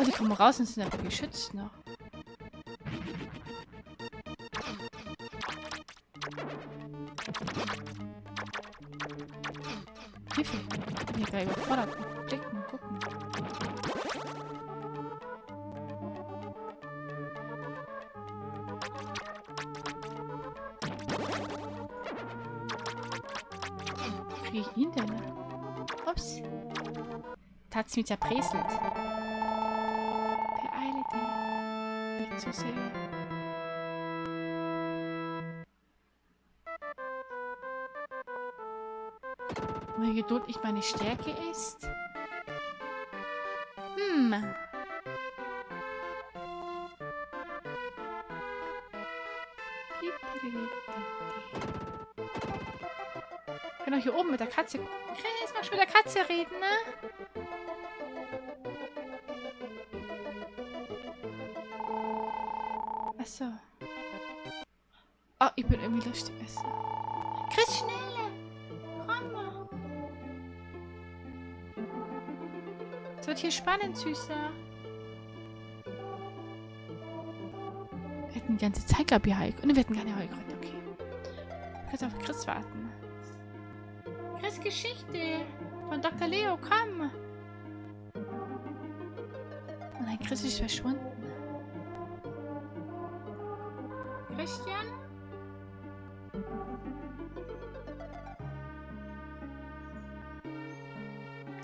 Ach, die kommen raus und sind aber geschützt noch. Hat's mich zerpreselt. Beeile dich. Nicht zu sehr. Meine Geduld nicht meine Stärke ist? Ich kann doch hier oben mit der Katze. Ich kann jetzt mal schon mit der Katze reden, ne? So. Oh, ich bin irgendwie lustig. Chris, schneller! Komm mal! Es wird hier spannend, Süßer. Wir hätten die ganze Zeit, glaube ich, Heilgründe. Und wir hätten keine Heilgründe, okay. Wir können auf Chris warten. Chris' Geschichte von Dr. Leo, komm! Oh nein, Chris ist verschwunden. Christian?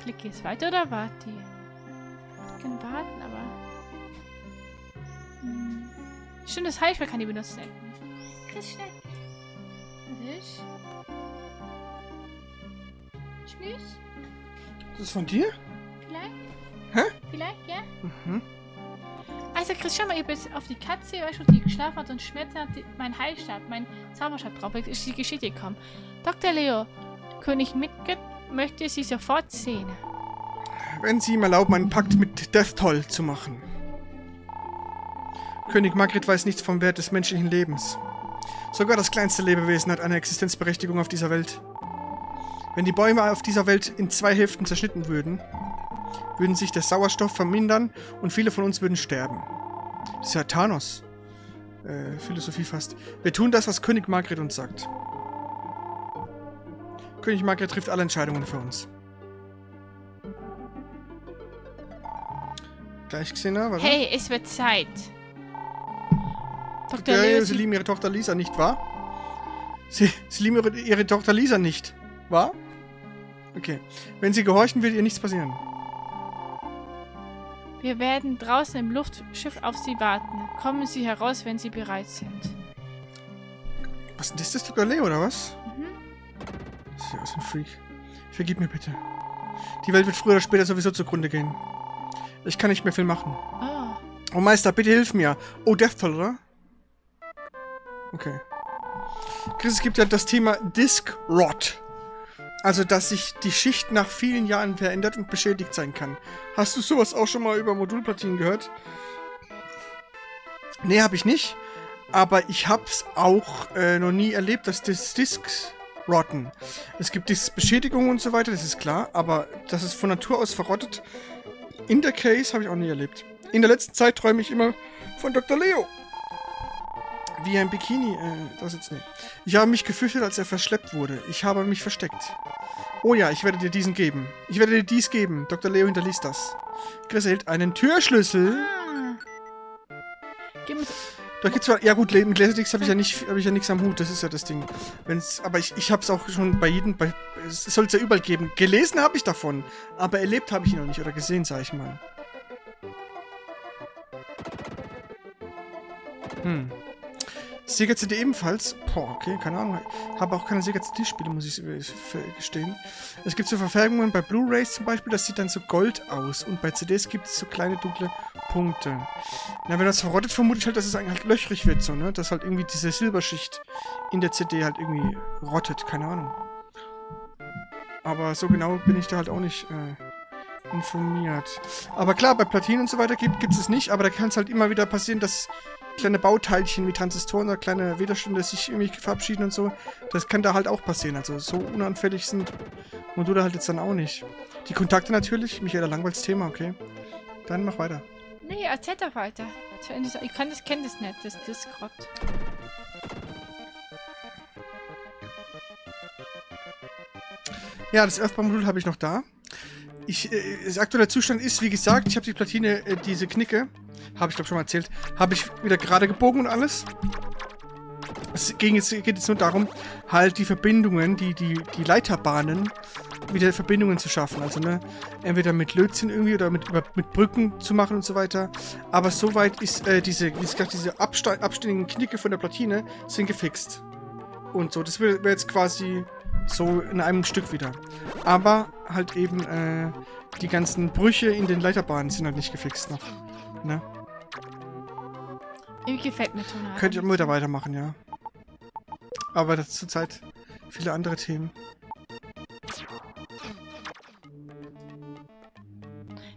Klick jetzt weiter oder warte? Ich kann warten, aber. Stimmt, das Heilschwert kann die benutzen. Chris, schnell. Was ist? Tschüss. Das ist von dir? Vielleicht? Hä? Vielleicht, ja? Mhm. Also Chris, schau mal, ihr bist auf die Katze, weißt du, die geschlafen hat und Schmerzen hat, mein Heilstab, mein Zauberstab drauf ist die Geschichte gekommen. Dr. Leo, König Midgard möchte sie sofort sehen. Wenn sie ihm erlauben, einen Pakt mit Death Toll zu machen. König Margret weiß nichts vom Wert des menschlichen Lebens. Sogar das kleinste Lebewesen hat eine Existenzberechtigung auf dieser Welt. Wenn die Bäume auf dieser Welt in 2 Hälften zerschnitten würden sich der Sauerstoff vermindern und viele von uns würden sterben. Das ist ja Thanos. Philosophie fast. Wir tun das, was König Margret uns sagt. König Margret trifft alle Entscheidungen für uns. Gleichgesinner, was? Hey, es wird Zeit. Dr. Leo, sie lieben ihre Tochter Lisa, nicht wahr? Sie lieben ihre Tochter Lisa nicht, wahr? Okay. Wenn sie gehorchen, wird ihr nichts passieren. Wir werden draußen im Luftschiff auf Sie warten. Kommen Sie heraus, wenn Sie bereit sind. Was denn das? Das ist Dr. Leo, oder was? Mhm. Das ist ja so ein Freak. Vergib mir bitte. Die Welt wird früher oder später sowieso zugrunde gehen. Ich kann nicht mehr viel machen. Oh Meister, bitte hilf mir. Oh, Death Toll, oder? Okay. Chris, es gibt ja das Thema Disc Rot. Also, dass sich die Schicht nach vielen Jahren verändert und beschädigt sein kann. Hast du sowas auch schon mal über Modulplatinen gehört? Nee, habe ich nicht. Aber ich hab's auch noch nie erlebt, dass Discs rotten. Es gibt Disc-Beschädigungen und so weiter, das ist klar. Aber dass es von Natur aus verrottet, in der Case habe ich auch nie erlebt. In der letzten Zeit träume ich immer von Dr. Leo. Wie ein Bikini, das jetzt nicht. Ich habe mich gefürchtet, als er verschleppt wurde. Ich habe mich versteckt. Oh ja, ich werde dir diesen geben. Ich werde dir dies geben. Dr. Leo hinterließ das. Chris erhält einen Türschlüssel. Ah. Da gibt's ja gut, mit Laserdisc habe ich ja nicht, habe ich ja nichts am Hut, das ist ja das Ding. Wenn's, aber ich habe es auch schon bei jedem, es soll es ja überall geben. Gelesen habe ich davon, aber erlebt habe ich ihn noch nicht oder gesehen, sage ich mal. Hm. Sega CD ebenfalls. Boah, okay, keine Ahnung. Habe auch keine Sega CD-Spiele, muss ich gestehen. Es gibt so Verfärbungen bei Blu-Rays zum Beispiel, das sieht dann so gold aus. Und bei CDs gibt es so kleine dunkle Punkte. Na, wenn das verrottet, vermute ich halt, dass es eigentlich halt löchrig wird, so, ne? Dass halt irgendwie diese Silberschicht in der CD halt irgendwie rottet, keine Ahnung. Aber so genau bin ich da halt auch nicht informiert. Aber klar, bei Platinen und so weiter gibt es nicht, aber da kann es halt immer wieder passieren, dass kleine Bauteilchen wie Transistoren oder kleine Widerstände sich irgendwie verabschieden und so. Das kann da halt auch passieren. Also so unanfällig sind Module halt jetzt dann auch nicht. Die Kontakte natürlich. Michaela, langweils Thema, okay. Dann mach weiter. Nee, erzähl doch weiter. Ich kann das, kenne das nicht, das Discord. Ja, das Earthbound-Modul habe ich noch da. Das aktuelle Zustand ist, wie gesagt, ich habe die Platine, diese Knicke, habe ich glaube schon mal erzählt, habe ich wieder gerade gebogen und alles. Es geht jetzt nur darum, halt die Verbindungen, die Leiterbahnen, wieder Verbindungen zu schaffen. Also, ne, entweder mit Lötzinn irgendwie oder mit Brücken zu machen und so weiter. Aber soweit ist diese abständigen Knicke von der Platine sind gefixt. Und so, das wäre jetzt quasi so in einem Stück wieder. Aber halt eben die ganzen Brüche in den Leiterbahnen sind halt nicht gefixt noch. Ne? Mir gefällt mir Tonal. Könnt ihr immer wieder weitermachen, ja. Aber das ist zurzeit viele andere Themen.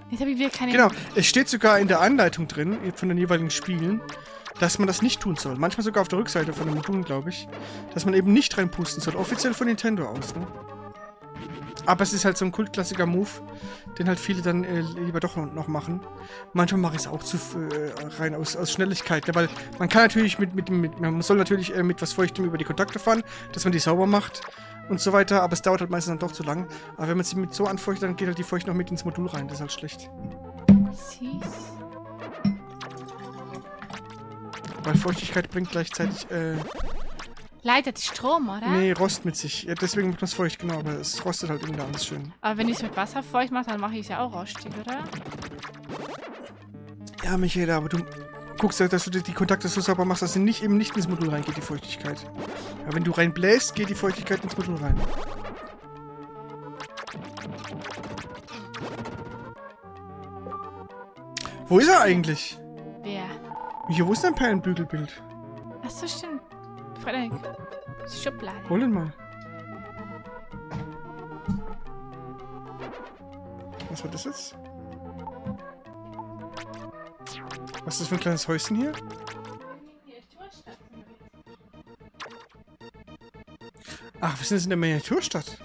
Jetzt habe ich wieder keine... Genau, es steht sogar in der Anleitung drin, von den jeweiligen Spielen, dass man das nicht tun soll. Manchmal sogar auf der Rückseite von den Modulen, glaube ich. Dass man eben nicht reinpusten soll. Offiziell von Nintendo aus, ne? Aber es ist halt so ein kultklassiker Move, den halt viele dann lieber doch noch machen. Manchmal mache ich es auch zu rein aus Schnelligkeit, ne? Weil man kann natürlich man soll natürlich mit was Feuchtem über die Kontakte fahren, dass man die sauber macht und so weiter, aber es dauert halt meistens dann doch zu lang. Aber wenn man sie mit so anfeuchtet, dann geht halt die Feucht noch mit ins Modul rein, das ist halt schlecht. Süß. Weil Feuchtigkeit bringt gleichzeitig leitet Strom, oder? Nee, Rost mit sich. Ja, deswegen macht man es feucht, genau, aber es rostet halt irgendwie alles schön. Aber wenn ich es mit Wasser feucht mache, dann mache ich es ja auch rostig, oder? Ja, Michaela, aber du guckst ja, dass du die Kontakte so sauber machst, dass sie nicht eben nicht ins Modul reingeht, die Feuchtigkeit. Aber wenn du reinbläst, geht die Feuchtigkeit ins Modul rein. Wo ist er eigentlich? Wer? Hier, wo ist dein Perlenbügelbild? Ach so, stimmt. Schublade. Hol ihn mal. Was war das jetzt? Was ist das für ein kleines Häuschen hier? Ach, wir sind jetzt in der Miniaturstadt.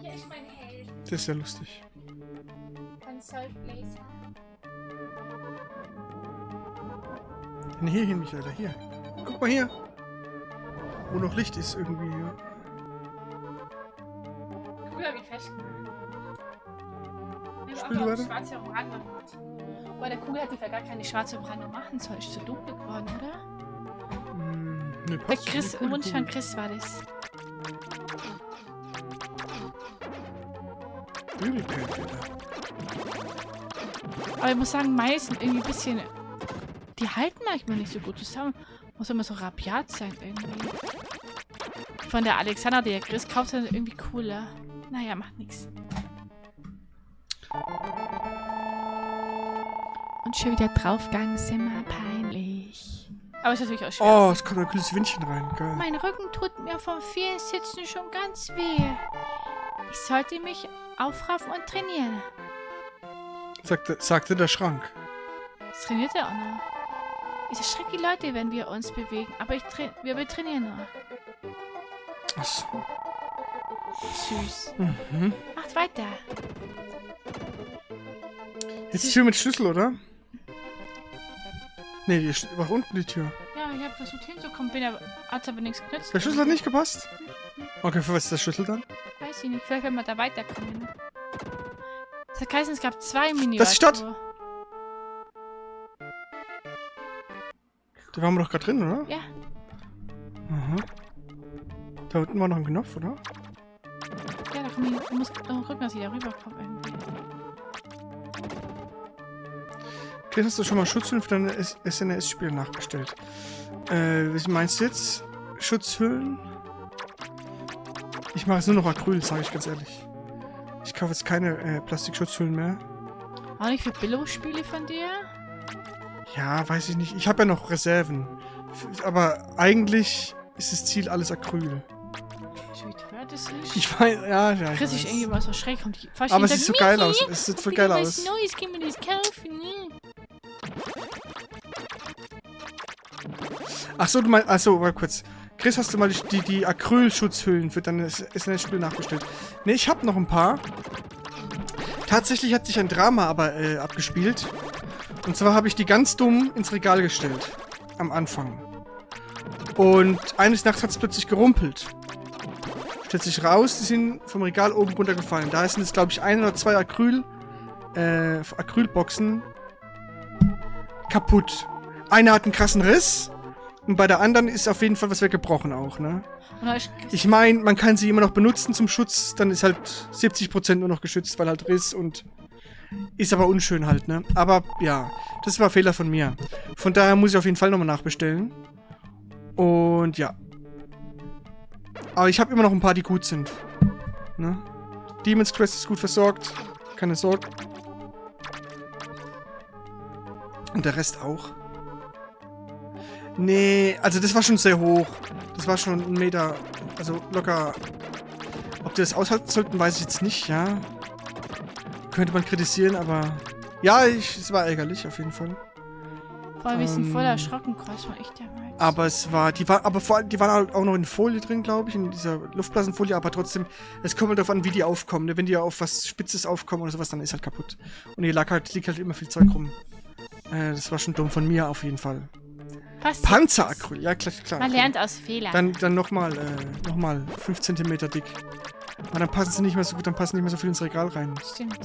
Hier ist mein Held. Das ist ja lustig. Von Soul Blazer. Nee, hier hin, Michaela, hier. Guck mal hier. Wo noch Licht ist irgendwie. Ja. Guck mal, wie festgemacht. Ich habe auch eine schwarze Umrandung. Boah, der Kugel hat die gar keine schwarze Umrandung machen sollen. Ist zu dunkel geworden, oder? Mm, ne, passt. Der Chris, im Wunsch von Chris war das. Bügelbild wieder. Aber ich muss sagen, meine sind irgendwie ein bisschen... Die halten manchmal nicht so gut zusammen. Muss immer so rabiat sein, irgendwie. Von der Alexander, der Chris kauft, ist irgendwie cooler. Naja, macht nichts. Und schon wieder draufgegangen, sind wir peinlich. Aber ist natürlich auch schön. Oh, es kommt ein kühles Windchen rein, geil. Mein Rücken tut mir vom vielen Sitzen schon ganz weh. Ich sollte mich aufraffen und trainieren. Sagte der Schrank. Das trainiert er auch noch. Ich erschrecke die Leute, wenn wir uns bewegen, aber wir trainieren noch. Ach so. Süß. Mhm. Macht weiter. Jetzt die Tür mit Schlüssel, oder? Nee, die war unten die Tür. Ja, ich habe versucht hinzukommen, hat aber nichts genützt. Der Schlüssel hat nicht gepasst? Okay, für was ist der Schlüssel dann? Weiß ich nicht, vielleicht werden wir da weiterkommen. Das heißt, es gab zwei Mini-Orte. Das ist die Stadt! Da waren wir doch gerade drin, oder? Ja. Aha. Da unten war noch ein Knopf, oder? Ja, da kommen die... muss rückwärts wieder rüberkommen. Okay, hast du schon mal Schutzhüllen für deine SNES-Spiele nachbestellt. Was meinst du jetzt? Schutzhüllen? Ich mache jetzt nur noch Acryl, sage ich ganz ehrlich. Ich kaufe jetzt keine Plastikschutzhüllen mehr. Auch nicht für Billo-Spiele von dir? Ja, weiß ich nicht. Ich habe ja noch Reserven. Aber eigentlich ist das Ziel alles Acryl. Ich weiß, ja, ja. Chris, ich irgendwie was verschreckt. Aber es sieht so geil aus. Es sieht voll geil aus. Neues kann man das kaufen. Achso, du meinst, achso, mal kurz. Chris, hast du mal die Acryl-Schutzhüllen für dein SNES-Spiel nachbestellt? Ne, ich habe noch ein paar. Tatsächlich hat sich ein Drama aber abgespielt. Und zwar habe ich die ganz dumm ins Regal gestellt. Am Anfang. Und eines Nachts hat es plötzlich gerumpelt. Stellt sich raus, die sind vom Regal oben runtergefallen. Da sind jetzt, glaube ich, 1 oder 2 Acrylboxen kaputt. Eine hat einen krassen Riss. Und bei der anderen ist auf jeden Fall was weggebrochen auch, ne? Ich meine, man kann sie immer noch benutzen zum Schutz, dann ist halt 70% nur noch geschützt, weil halt Riss und... Ist aber unschön halt, ne? Aber, ja, das war Fehler von mir. Von daher muss ich auf jeden Fall nochmal nachbestellen. Und, ja. Aber ich habe immer noch ein paar, die gut sind. Ne? Demon's Quest ist gut versorgt. Keine Sorge. Und der Rest auch. Nee, also das war schon sehr hoch. Das war schon 1 Meter, also locker. Ob die das aushalten sollten, weiß ich jetzt nicht, ja. Könnte man kritisieren, aber... Ja, es war ärgerlich, auf jeden Fall. Vor allem, wir sind voll erschrocken, Kreuz war echt der Reiz. Aber es war... Die waren halt auch noch in Folie drin, glaube ich, in dieser Luftblasenfolie, aber trotzdem, es kommt halt darauf an, wie die aufkommen, ne? Wenn die auf was Spitzes aufkommen oder sowas, dann ist halt kaputt. Und hier liegt halt immer viel Zeug rum. Das war schon dumm von mir, auf jeden Fall. Panzeracryl, ja klar. Man lernt aus Fehlern. Dann nochmal 5 cm dick. Aber dann passen sie nicht mehr so gut, dann passen nicht mehr so viel ins Regal rein. Stimmt.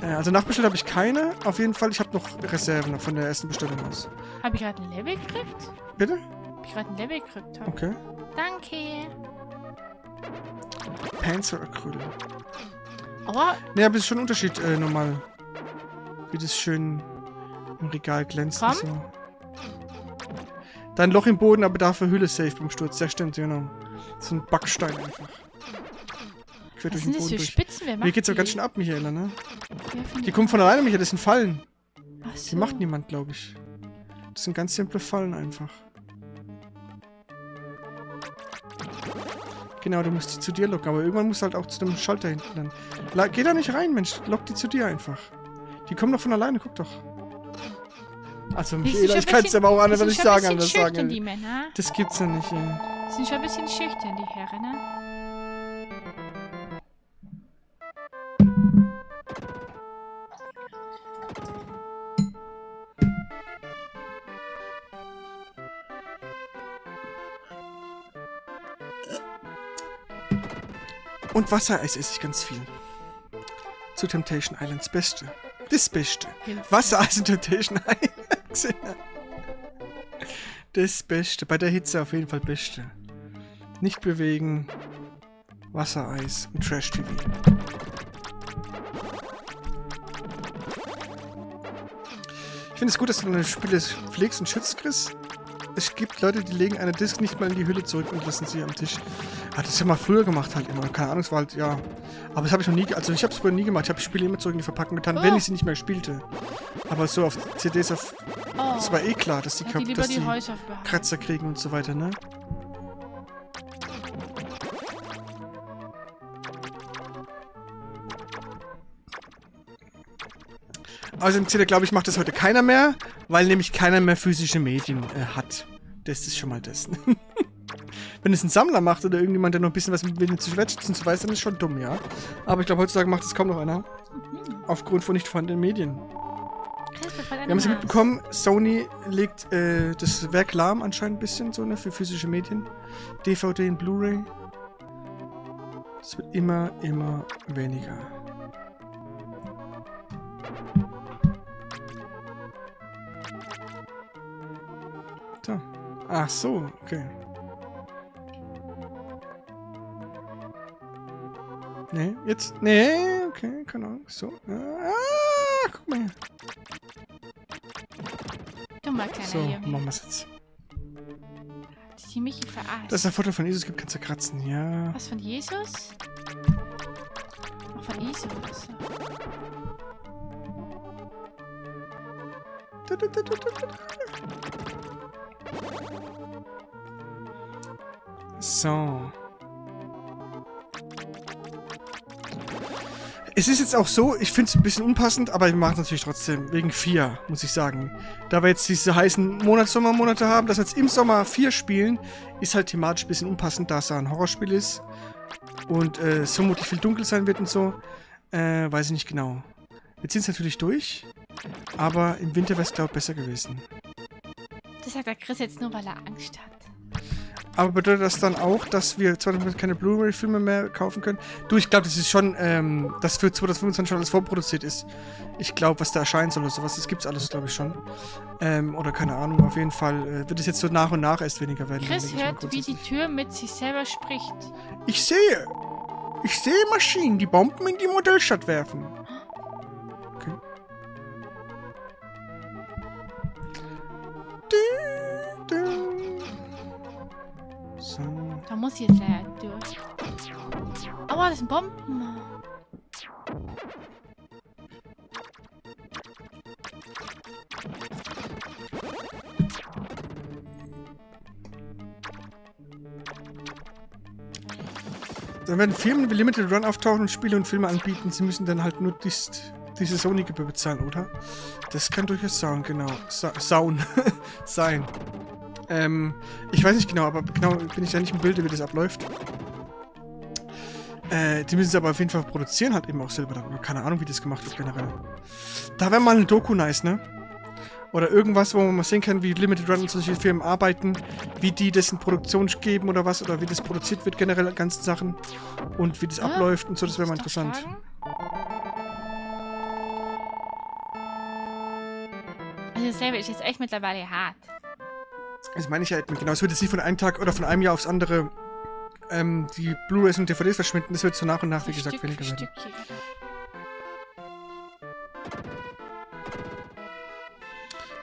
Also nachbestellt habe ich keine. Auf jeden Fall, ich habe noch Reserven von der ersten Bestellung aus. Habe ich gerade ein Level gekriegt? Bitte? Habe ich gerade ein Level gekriegt? Okay. Danke. Panzeracryl. Aua. Ne, aber es ist schon ein Unterschied, normal. Wie das schön... Im Regal glänzt und so. Da ein Loch im Boden, aber dafür Hülle safe beim Sturz. Ja, stimmt, genau. So ein Backstein einfach. Quer durch den Boden durch. Mir geht's doch ganz schön ab, Michaela, ne? Die kommen von alleine, Michaela, das sind Fallen. Die macht niemand, glaube ich. Das sind ganz simple Fallen einfach. Genau, du musst die zu dir locken, aber irgendwann musst du halt auch zu dem Schalter hinten dann. Geh da nicht rein, Mensch. Lock die zu dir einfach. Die kommen doch von alleine, guck doch. Also, Michaela, ich kann es aber auch anders nicht sagen. Das sind schüchtern, die Männer. Das gibt's ja nicht, ey. Die sind schon ein bisschen schüchtern, die Herren, ne? Und Wassereis esse ich ganz viel. Zu Temptation Islands Beste. Das Beste. Wassereis und Temptation Island. Das Beste. Bei der Hitze auf jeden Fall Beste. Nicht bewegen. Wassereis und Trash TV. Ich finde es gut, dass du deine Spiele pflegst und schützt, Chris. Es gibt Leute, die legen eine Disc nicht mal in die Hülle zurück und lassen sie am Tisch. Hat das ja mal früher gemacht halt immer. Keine Ahnung, es war halt, ja. Aber das habe ich noch nie, also ich habe es früher nie gemacht. Ich habe Spiele immer zurück in die Verpackung getan, wenn ich sie nicht mehr spielte. Aber so auf CDs auf... Es war eh klar, dass die Kratzer kriegen und so weiter, ne? Außerdem, also glaube ich, macht das heute keiner mehr, weil nämlich keiner mehr physische Medien hat. Das ist schon mal das. Wenn es ein Sammler macht oder irgendjemand, der noch ein bisschen was mit Medien zu schwätzen zu weiß, dann ist schon dumm, ja. Aber ich glaube, heutzutage macht es kaum noch einer. Aufgrund von nicht vorhandenen Medien. Wir haben es mitbekommen, Sony legt das Werk lahm anscheinend ein bisschen, so, ne, für physische Medien. DVD und Blu-ray. Es wird immer weniger. Charakter? Ach so, okay. Nee, jetzt. Nee, okay, keine Ahnung. So. Ah, guck mal hier. Dummer kleiner Junge. So, machen wir es jetzt. Hat die Michi verarscht. Das ist ein Foto von Jesus, gibt kannst du kratzen, ja. Was von Jesus? Ach, von Jesus. So. Es ist jetzt auch so, ich finde es ein bisschen unpassend, aber ich mache es natürlich trotzdem, wegen 4, muss ich sagen. Da wir jetzt diese heißen Sommermonate haben, dass wir jetzt im Sommer 4 spielen, ist halt thematisch ein bisschen unpassend, da es da ein Horrorspiel ist und so mutig viel dunkel sein wird und so, weiß ich nicht genau. Wir ziehen es natürlich durch, aber im Winter wäre es, glaube ich, besser gewesen. Das sagt der Chris jetzt nur, weil er Angst hat. Aber bedeutet das dann auch, dass wir 2025 keine Blu-ray-Filme mehr kaufen können? Du, ich glaube, das ist schon, dass für 2025 schon alles vorproduziert ist. Ich glaube, was da erscheinen soll oder sowas, das gibt's alles, glaube ich, schon. Oder keine Ahnung, auf jeden Fall wird es jetzt so nach und nach erst weniger werden. Chris hört, wie die Tür mit sich selber spricht. Ich sehe Maschinen, die Bomben in die Modellstadt werfen. Okay. So. Da muss ich jetzt leider durch. Aua, das sind Bomben. Dann werden Firmen wie Limited Run auftauchen und Spiele und Filme anbieten. Sie müssen dann halt nur diese Sony-Gebühr bezahlen, oder? Das kann durchaus sein, genau. Sein. Ich weiß nicht genau, aber genau bin ich da nicht im Bilde, wie das abläuft. Die müssen es aber auf jeden Fall produzieren, halt eben auch selber. Keine Ahnung, wie das gemacht wird generell. Da wäre mal eine Doku nice, ne? Oder irgendwas, wo man mal sehen kann, wie Limited Run und solche Firmen arbeiten, wie die das in Produktion geben oder was, oder wie das produziert wird generell, ganzen Sachen. Und wie das abläuft und so, das wäre mal interessant. Also das Level ist jetzt echt mittlerweile hart. Das meine ich ja halt, genau. Es wird jetzt nicht von einem Tag oder von einem Jahr aufs andere die Blu-rays und DVDs verschwinden. Das wird so nach und nach, wie gesagt, weniger werden.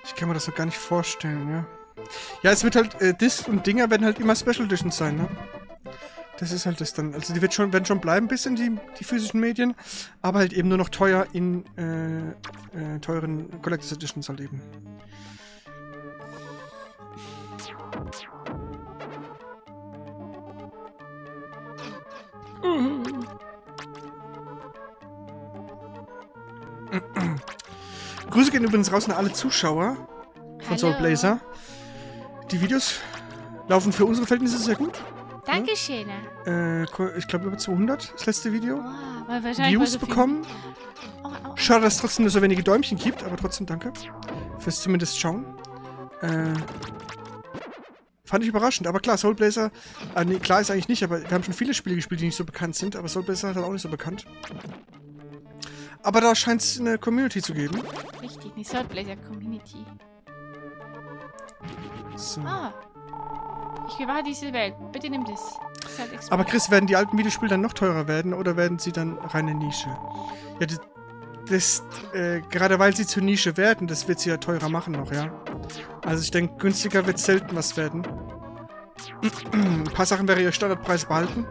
Ich kann mir das so gar nicht vorstellen, ja. Ja, es wird halt, Discs und Dinger werden halt immer Special Editions sein, ne? Das ist halt das dann. Also die werden schon bleiben bis in die physischen Medien, aber halt eben nur noch teuer in teuren Collectors Editions halt eben. Grüße gehen übrigens raus an alle Zuschauer von Soul Blazer. Die Videos laufen für unsere Verhältnisse sehr gut. Dankeschön. Ja? Ich glaube über 200, das letzte Video. Oh, weil Views so bekommen. Schade, dass es trotzdem nur so wenige Däumchen gibt, aber trotzdem danke fürs zumindest Schauen. Fand ich überraschend, aber klar, Soul Blazer, nee, klar ist eigentlich nicht, aber wir haben schon viele Spiele gespielt, die nicht so bekannt sind, aber Soul Blazer ist halt auch nicht so bekannt. Aber da scheint es eine Community zu geben. Richtig, eine Soul Blazer Community. So. Ah, ich bewahre diese Welt, bitte nimm das. Das aber Chris, werden die alten Videospiele dann noch teurer werden oder werden sie dann reine Nische? Ja, gerade weil sie zur Nische werden, das wird sie ja teurer machen noch, ja. Also ich denke, günstiger wird selten was werden. Ein paar Sachen wäre ihr Standardpreis behalten.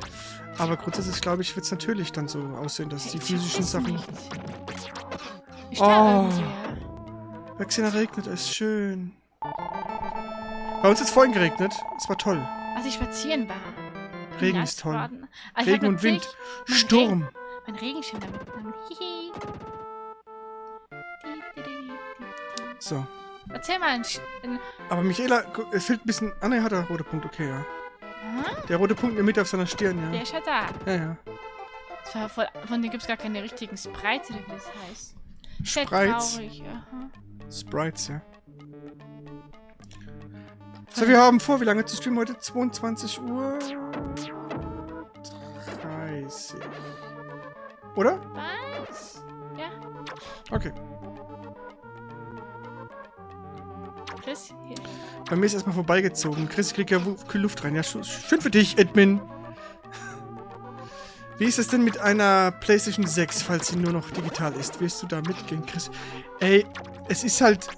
Aber grundsätzlich, glaube ich, wird es natürlich dann so aussehen, dass die physischen Sachen... Oh! Wechseln regnet, es ist schön. Bei uns ist vorhin geregnet. Es war toll. Als ich spazieren war. Regen ist toll. Regen und Wind. Sturm. Mein Regenschirm damit. So. Erzähl mal aber Michaela, es fehlt ein bisschen... Ah, ne, hat er rote Punkt, okay, ja. Aha. Der rote Punkt in der Mitte auf seiner Stirn, ja. Der ist ja da. Ja, ja. Von denen gibt es gar keine richtigen Sprites, oder wie das heißt. Sprites? Traurig, aha. Sprites, ja. So, wir haben vor, wie lange zu streamen heute? 22 Uhr... 30... Oder? Was? Ja. Okay. Chris? Hier. Bei mir ist erstmal vorbeigezogen. Chris kriegt ja Luft rein. Ja, schön für dich, Edmin. Wie ist es denn mit einer PlayStation 6, falls sie nur noch digital ist? Wirst du da mitgehen, Chris? Ey, es ist halt...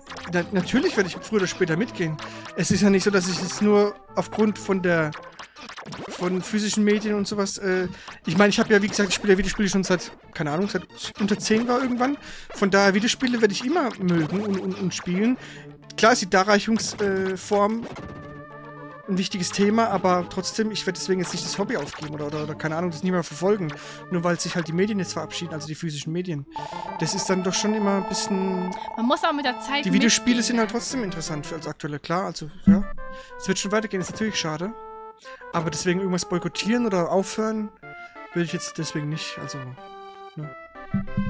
natürlich werde ich früher oder später mitgehen. Es ist ja nicht so, dass ich es nur aufgrund von der... von physischen Medien und sowas... ich meine, ich habe ja, wie gesagt, ich spiele ja Videospiele schon seit... keine Ahnung, seit unter 10 war irgendwann. Von daher, Videospiele werde ich immer mögen und spielen. Klar ist die Darreichungsform... ein wichtiges Thema, aber trotzdem, ich werde deswegen jetzt nicht das Hobby aufgeben oder keine Ahnung, das nicht mehr verfolgen. Nur weil sich halt die Medien jetzt verabschieden, also die physischen Medien. Das ist dann doch schon immer ein bisschen... Man muss auch mit der Zeit... Die Videospiele sind halt trotzdem interessant für uns aktuelle, klar, also, ja. Es wird schon weitergehen, ist natürlich schade. Aber deswegen irgendwas boykottieren oder aufhören, will ich jetzt deswegen nicht, also... Ne.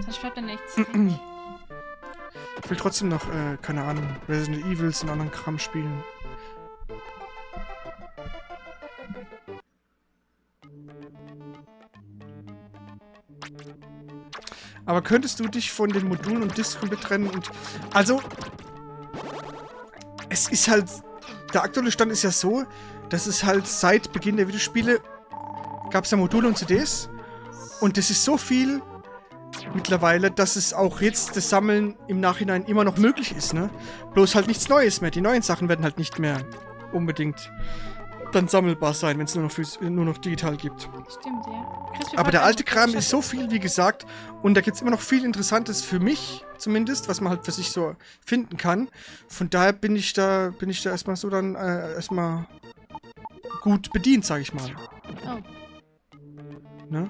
Das schreibt dann nichts. Ich will trotzdem noch, keine Ahnung, Resident Evils und anderen Kram spielen. Aber könntest du dich von den Modulen und Discs komplett trennen und... Also... Es ist halt... Der aktuelle Stand ist ja so, dass es halt seit Beginn der Videospiele gab es ja Module und CDs. Und das ist so viel mittlerweile, dass es auch jetzt das Sammeln im Nachhinein immer noch möglich ist, ne? Bloß halt nichts Neues mehr. Die neuen Sachen werden halt nicht mehr unbedingt dann sammelbar sein, wenn es nur noch digital gibt. Stimmt, ja. Aber der alte Kram ist so viel, wie gesagt, und da gibt es immer noch viel Interessantes für mich, zumindest, was man halt für sich so finden kann. Von daher bin ich da erstmal so dann erstmal gut bedient, sag ich mal. Oh. Ne?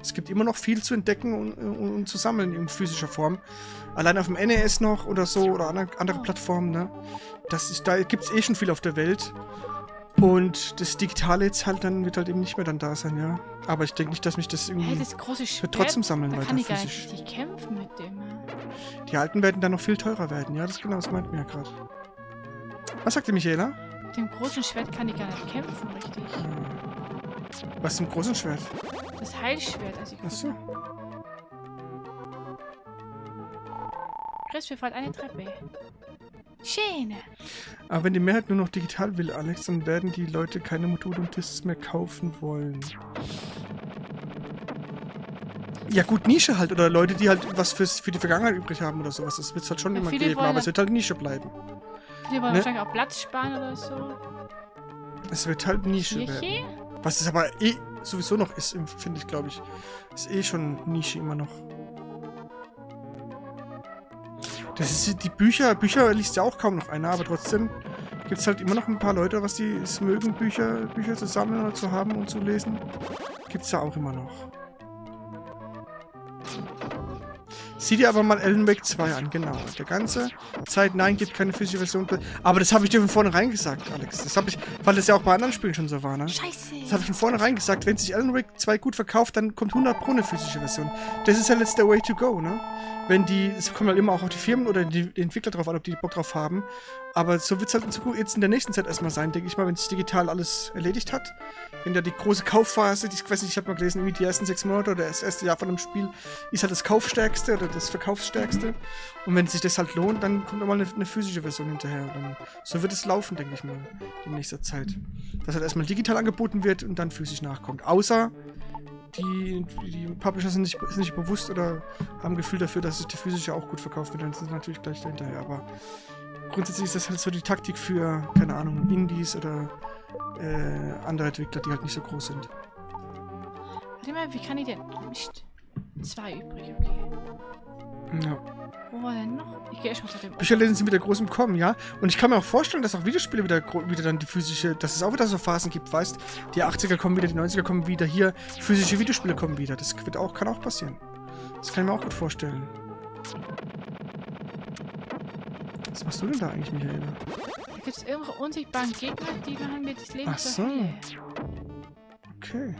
Es gibt immer noch viel zu entdecken und zu sammeln in physischer Form. Allein auf dem NES noch oder so oder andere Plattformen, ne? Da gibt es eh schon viel auf der Welt. Und das Digitale jetzt halt dann wird halt eben nicht mehr dann da sein, ja. Aber ich denke nicht, dass mich das irgendwie... Hey, das große Schwert, trotzdem sammeln da weiter kann ich gar nicht richtig kämpfen mit dem. Die alten werden dann noch viel teurer werden, ja. Das genau, das meint mir ja gerade. Was sagt die Michaela? Mit dem großen Schwert kann ich gar nicht kämpfen, richtig. Was ist mit dem großen Schwert? Das Heilschwert, also ich... Achso. Chris, wir fahren eine Treppe. Schöne. Aber wenn die Mehrheit nur noch digital will, Alex, dann werden die Leute keine Module und Discs mehr kaufen wollen. Ja gut, Nische halt. Oder Leute, die halt was für die Vergangenheit übrig haben oder sowas. Das wird es halt schon ja, immer geben, aber es wird halt Nische bleiben. Viele wollen, ne? Wahrscheinlich auch Platz sparen oder so. Es wird halt Nische werden. Was es aber eh sowieso noch ist, finde ich, glaube ich. Ist eh schon Nische immer noch. Das ist die Bücher liest ja auch kaum noch einer, aber trotzdem gibt es halt immer noch ein paar Leute, was die es mögen, Bücher zu sammeln oder zu haben und zu lesen. Gibt's ja auch immer noch. Sieh dir aber mal Alan Wake 2 an, genau. Der ganze Zeit, nein, gibt keine physische Version. Aber das habe ich dir von vornherein gesagt, Alex. Das habe ich, weil das ja auch bei anderen Spielen schon so war, ne? Scheiße. Das habe ich von vornherein gesagt, wenn sich Alan Wake 2 gut verkauft, dann kommt 100% eine physische Version. Das ist ja jetzt der Way to go, ne? Wenn die, es kommen halt immer auch auf die Firmen oder die Entwickler drauf an, ob die Bock drauf haben. Aber so wird es halt jetzt in der nächsten Zeit erstmal sein, denke ich mal, wenn sich digital alles erledigt hat. Wenn da die große Kaufphase, ich weiß nicht, ich habe mal gelesen, irgendwie die ersten 6 Monate oder das erste Jahr von einem Spiel ist halt das Kaufstärkste oder das Verkaufsstärkste. Und wenn sich das halt lohnt, dann kommt nochmal eine physische Version hinterher. Dann, so wird es laufen, denke ich mal, in nächster Zeit. Dass halt erstmal digital angeboten wird und dann physisch nachkommt. Außer die Publisher sind nicht bewusst oder haben Gefühl dafür, dass sich die physische auch gut verkauft wird. Dann sind sie natürlich gleich dahinterher, aber... Grundsätzlich ist das halt so die Taktik für, keine Ahnung, Indies oder andere Entwickler, die halt nicht so groß sind. Warte mal, wie kann ich denn... Nicht 2 übrig, okay. Ja. Wo war denn noch? Ich gehe schon zu dem... Bücher lesen sind wieder groß im Kommen, ja? Und ich kann mir auch vorstellen, dass auch Videospiele wieder dann die physische... Dass es auch wieder so Phasen gibt, weißt? Die 80er kommen wieder, die 90er kommen wieder, hier physische Videospiele kommen wieder. Das wird auch, kann auch passieren. Das kann ich mir auch gut vorstellen. Was machst du denn da eigentlich, Michaela? Da gibt es irgendwelche unsichtbaren Gegner, die machen mir das Leben so. Okay.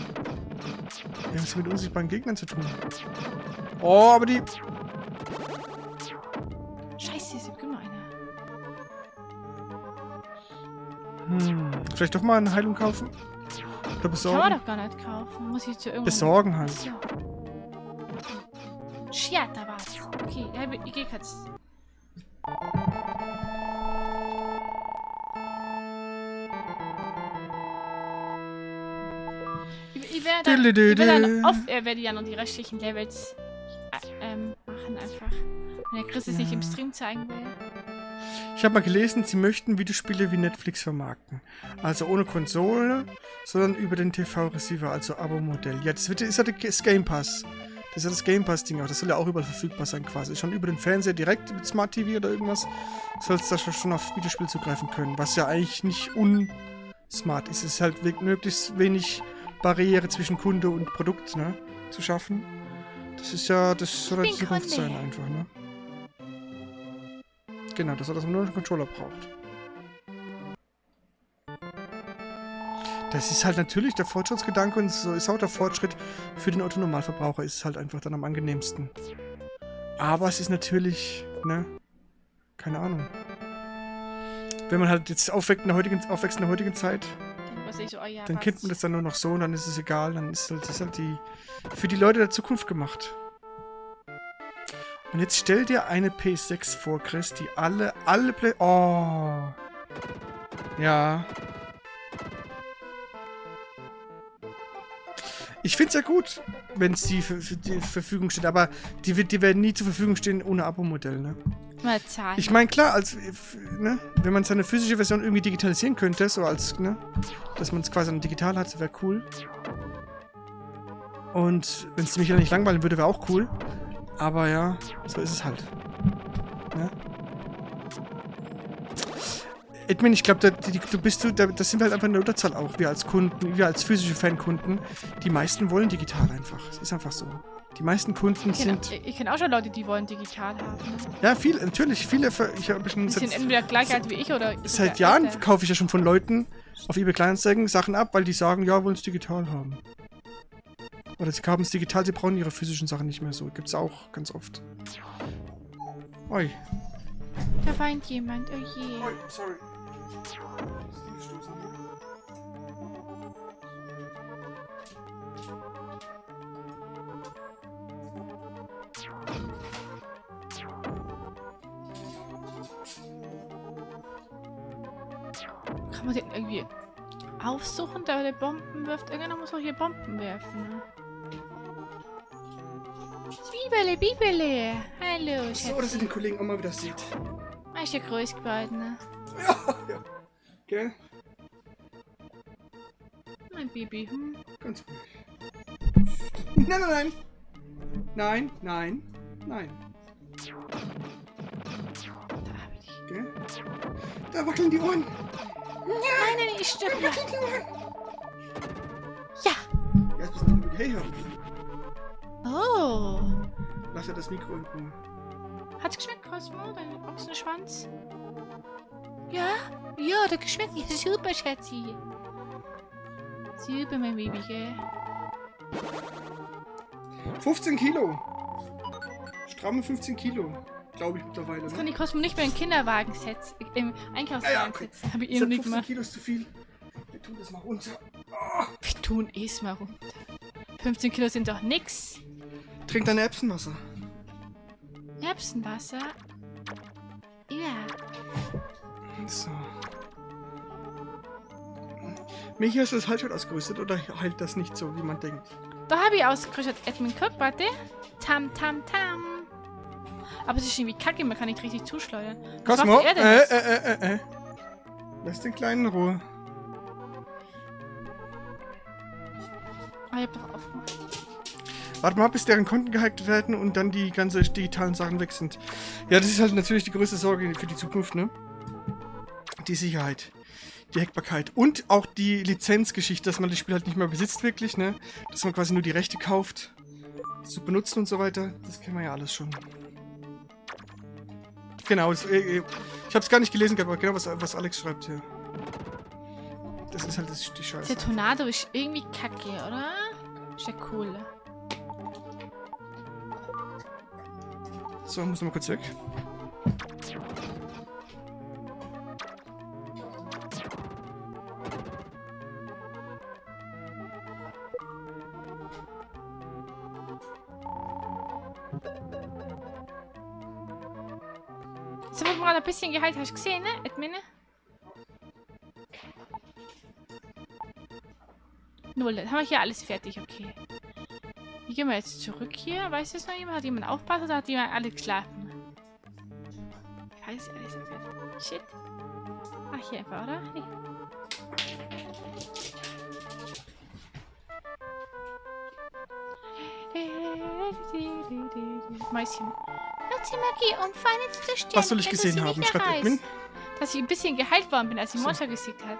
Wir haben es mit unsichtbaren Gegnern zu tun. Oh, aber die... Scheiße, es gibt immer einer. Hm, vielleicht doch mal eine Heilung kaufen? Oder besorgen? Kann man doch gar nicht kaufen. Muss ich zu irgendwo... Besorgen halt. Ja. Shit, da war's. Okay, ich gehe kurz... Ich werde dann oft, werde ja noch die restlichen Levels machen einfach. Wenn der Chris es nicht im Stream zeigen will. Ich habe mal gelesen, sie möchten Videospiele wie Netflix vermarkten. Also ohne Konsole, sondern über den TV-Receiver, also Abo-Modell. Ja, das ist ja das Game Pass. Das ist ja das Game Pass-Ding auch. Das soll ja auch überall verfügbar sein quasi. Schon über den Fernseher direkt mit Smart TV oder irgendwas sollst du da schon auf Videospiel zugreifen können. Was ja eigentlich nicht unsmart ist. Es ist halt möglichst wenig Barriere zwischen Kunde und Produkt, ne, zu schaffen. Das ist ja, das soll ja Zukunft sein einfach, ne. Genau, das soll, dass man nur einen Controller braucht. Das ist halt natürlich der Fortschrittsgedanke und so ist auch der Fortschritt für den Otto-Normalverbraucher, ist halt einfach dann am angenehmsten. Aber es ist natürlich, ne, keine Ahnung. Wenn man halt jetzt aufwächst in der heutigen Zeit, dann kennt man das dann nur noch so und dann ist es egal, dann ist das halt für die Leute der Zukunft gemacht. Und jetzt stell dir eine PS6 vor, Chris, die alle oh! Ja. Ich find's ja gut, wenn es die für die Verfügung steht, aber die werden nie zur Verfügung stehen ohne Abo-Modell, ne? Ich meine, klar, als, ne, wenn man seine physische Version irgendwie digitalisieren könnte, so als, ne, dass man es quasi digital hat, wäre cool. Und wenn es mich ja nicht langweilen würde, wäre auch cool. Aber ja, so ist es halt. Ne? Edwin, ich glaube, das sind wir halt einfach in der Unterzahl auch, wir als Kunden, wir als physische Fankunden. Die meisten wollen digital einfach. Es ist einfach so. Die meisten Kunden Ich kenne auch schon Leute, die wollen digital haben. Ja, natürlich. Die sind entweder gleich alt wie ich oder... Seit Jahren kaufe ich ja schon von Leuten auf eBay Kleinanzeigen Sachen ab, weil die sagen, ja, wollen es digital haben. Oder sie haben es digital, sie brauchen ihre physischen Sachen nicht mehr so. Gibt's auch ganz oft. Oi. Da weint jemand, oh je. Oi, sorry. Kann man den irgendwie aufsuchen, da der Bomben wirft? Irgendwann muss man hier Bomben werfen. Bibele, Bibele! Hallo, Schätzchen. So, dass ihr den Kollegen auch mal wieder seht. Er ist ja groß geworden, ne? Ja, ja. Gell? Mein Baby, hm? Ganz ruhig. Nein, nein, nein! Nein, nein, nein. Da hab ich. Gell? Da wackeln die Ohren! Nein, nein, ich stirb ja. Ja! Jetzt müssen wir mit Hey hören. Oh! Lass ja das Mikro in Ruhe. Hat's geschmeckt, Cosmo? Dein boxene Schwanz? Ja? Ja, das geschmeckt. Ja, super, Schatzi. Super, mein Baby, gell? 15 Kilo! Stramme 15 Kilo. Glaube ich mittlerweile. Das kann die Cosmo nicht mehr in Kinderwagen setzen. Im Einkaufswagen setzen. Ja, habe ich eben nicht gemacht. 15 Kilo ist zu viel. Wir tun das mal runter. Oh. Wir tun es mal runter. 15 Kilo sind doch nix. Trink deine Erbsenwasser. Erbsenwasser? Ja. So. Michi, hast du das Halsschild ausgerüstet oder heilt das nicht so, wie man denkt? Da habe ich ausgerüstet. Edmund, guck, warte. Tam, tam, tam. Aber es ist irgendwie kacke, man kann nicht richtig zuschleudern. Was Cosmo, macht die Erde nicht? Lass den Kleinen in Ruhe. Ah, ich hab doch aufgemacht. Warte mal, bis deren Konten gehackt werden und dann die ganzen digitalen Sachen weg sind. Ja, das ist halt natürlich die größte Sorge für die Zukunft, ne? Die Sicherheit. Die Hackbarkeit. Und auch die Lizenzgeschichte, dass man das Spiel halt nicht mehr besitzt wirklich, ne? Dass man quasi nur die Rechte kauft, zu benutzen und so weiter. Das kennen wir ja alles schon. Genau, ich hab's gar nicht gelesen gehabt, aber genau was Alex schreibt hier. Das ist halt die Scheiße. Der Tornado ist irgendwie kacke, oder? Ist ja cool. So, muss nochmal kurz weg. Sie wurden gerade ein bisschen geheilt, hast du gesehen, ne? Admin? Null, dann haben wir hier alles fertig, okay. Wie gehen wir jetzt zurück hier? Weiß das noch jemand? Hat jemand aufgepasst oder hat jemand alle geschlafen? Ich weiß alles nicht. Shit. Ach, hier einfach, oder? Hey. Mäuschen. Nutze Magie, um Feinde zu zerstören. Was soll ich gesehen haben? Dass ich ein bisschen geheilt worden bin, als ich Monster gesiegt hat.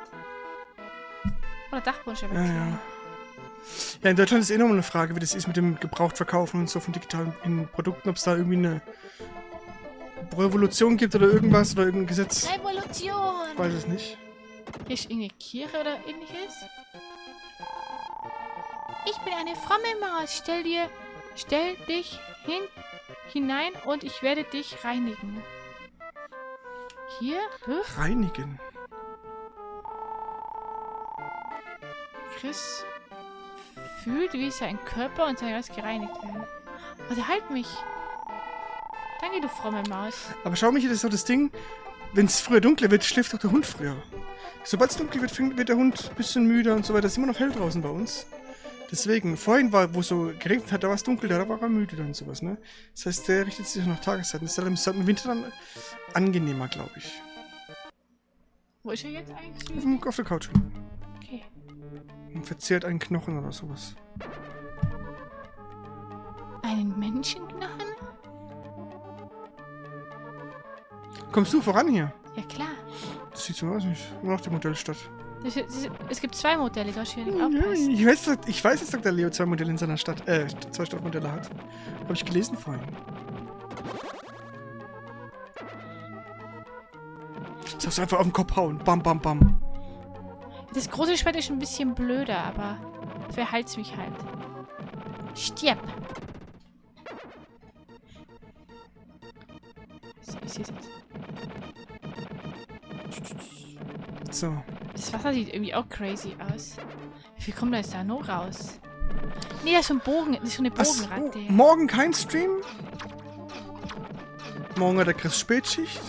Oder Dachwunsch. Ja, in Deutschland ist eh nochmal eine Frage, wie das ist mit dem Gebrauchtverkaufen und so von digitalen Produkten, ob es da irgendwie eine Revolution gibt oder irgendwas oder irgendein Gesetz. Revolution! Ich weiß es nicht. Hier ist irgendeine Kirche oder ähnliches. Ich bin eine fromme Maus. Stell dich hinein und ich werde dich reinigen. Hier? Huch. Reinigen? Chris fühlt, wie sein Körper und sein Geist gereinigt werden. Also halt mich. Danke, du fromme Maus. Aber schau mich, das ist doch das Ding, wenn es früher dunkler wird, schläft doch der Hund früher. Sobald es dunkel wird, wird der Hund ein bisschen müder und so weiter. Es ist immer noch hell draußen bei uns. Deswegen, vorhin war, wo es so geregnet hat, da war es dunkel, da war er müde dann und sowas, ne? Das heißt, der richtet sich nach Tageszeiten. Das ist dann im Winter dann angenehmer, glaube ich. Wo ist er jetzt eigentlich? Auf der Couch. Okay. Und verzehrt einen Knochen oder sowas. Einen Menschenknochen? Kommst du voran hier? Ja, klar. Das sieht so aus, nicht. Nur noch die Modellstadt. Es gibt zwei Modelle, da steht ja nicht aufpassen. Ich weiß jetzt, dass der Leo zwei Modelle in seiner Stadt, zwei Stadtmodelle hat. Habe ich gelesen vorhin. Sollst du einfach auf den Kopf hauen. Bam, bam, bam. Das große Schwert ist ein bisschen blöder, aber verheilt's mich halt. Stirb! So. Das Wasser sieht irgendwie auch crazy aus. Wie viel kommt da jetzt da noch raus? Nee, da ist schon ein Bogen, das ist schon eine Bogenratte. Ach, morgen kein Stream? Morgen hat der Chris Spätschicht.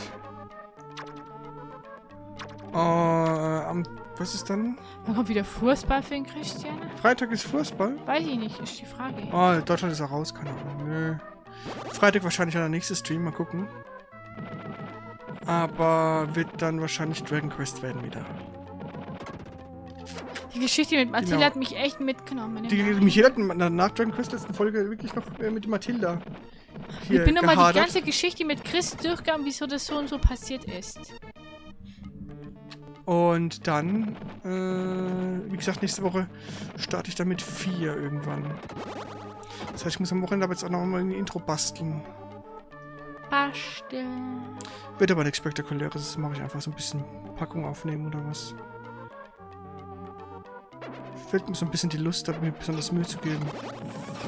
Was ist dann? Dann kommt wieder Fußball für den Christian. Freitag ist Fußball? Weiß ich nicht, ist die Frage. Oh, Deutschland ist auch raus, keine Ahnung. Nö. Freitag wahrscheinlich der nächste Stream, mal gucken. Aber wird dann wahrscheinlich Dragon Quest werden wieder. Die Geschichte mit Mathilda hat mich echt mitgenommen. Mich hat nach Dragon Quest letzten Folge wirklich noch mit Mathilda. Ich bin nochmal die ganze Geschichte mit Chris durchgegangen, wieso das so und so passiert ist. Und dann, wie gesagt, nächste Woche starte ich dann mit 4 irgendwann. Das heißt, ich muss am Wochenende aber jetzt auch noch mal ein Intro basteln. Basteln. Wird aber nichts Spektakuläres, das mache ich einfach so ein bisschen Packung aufnehmen oder was. Fällt mir so ein bisschen die Lust, da mir besonders Mühe zu geben.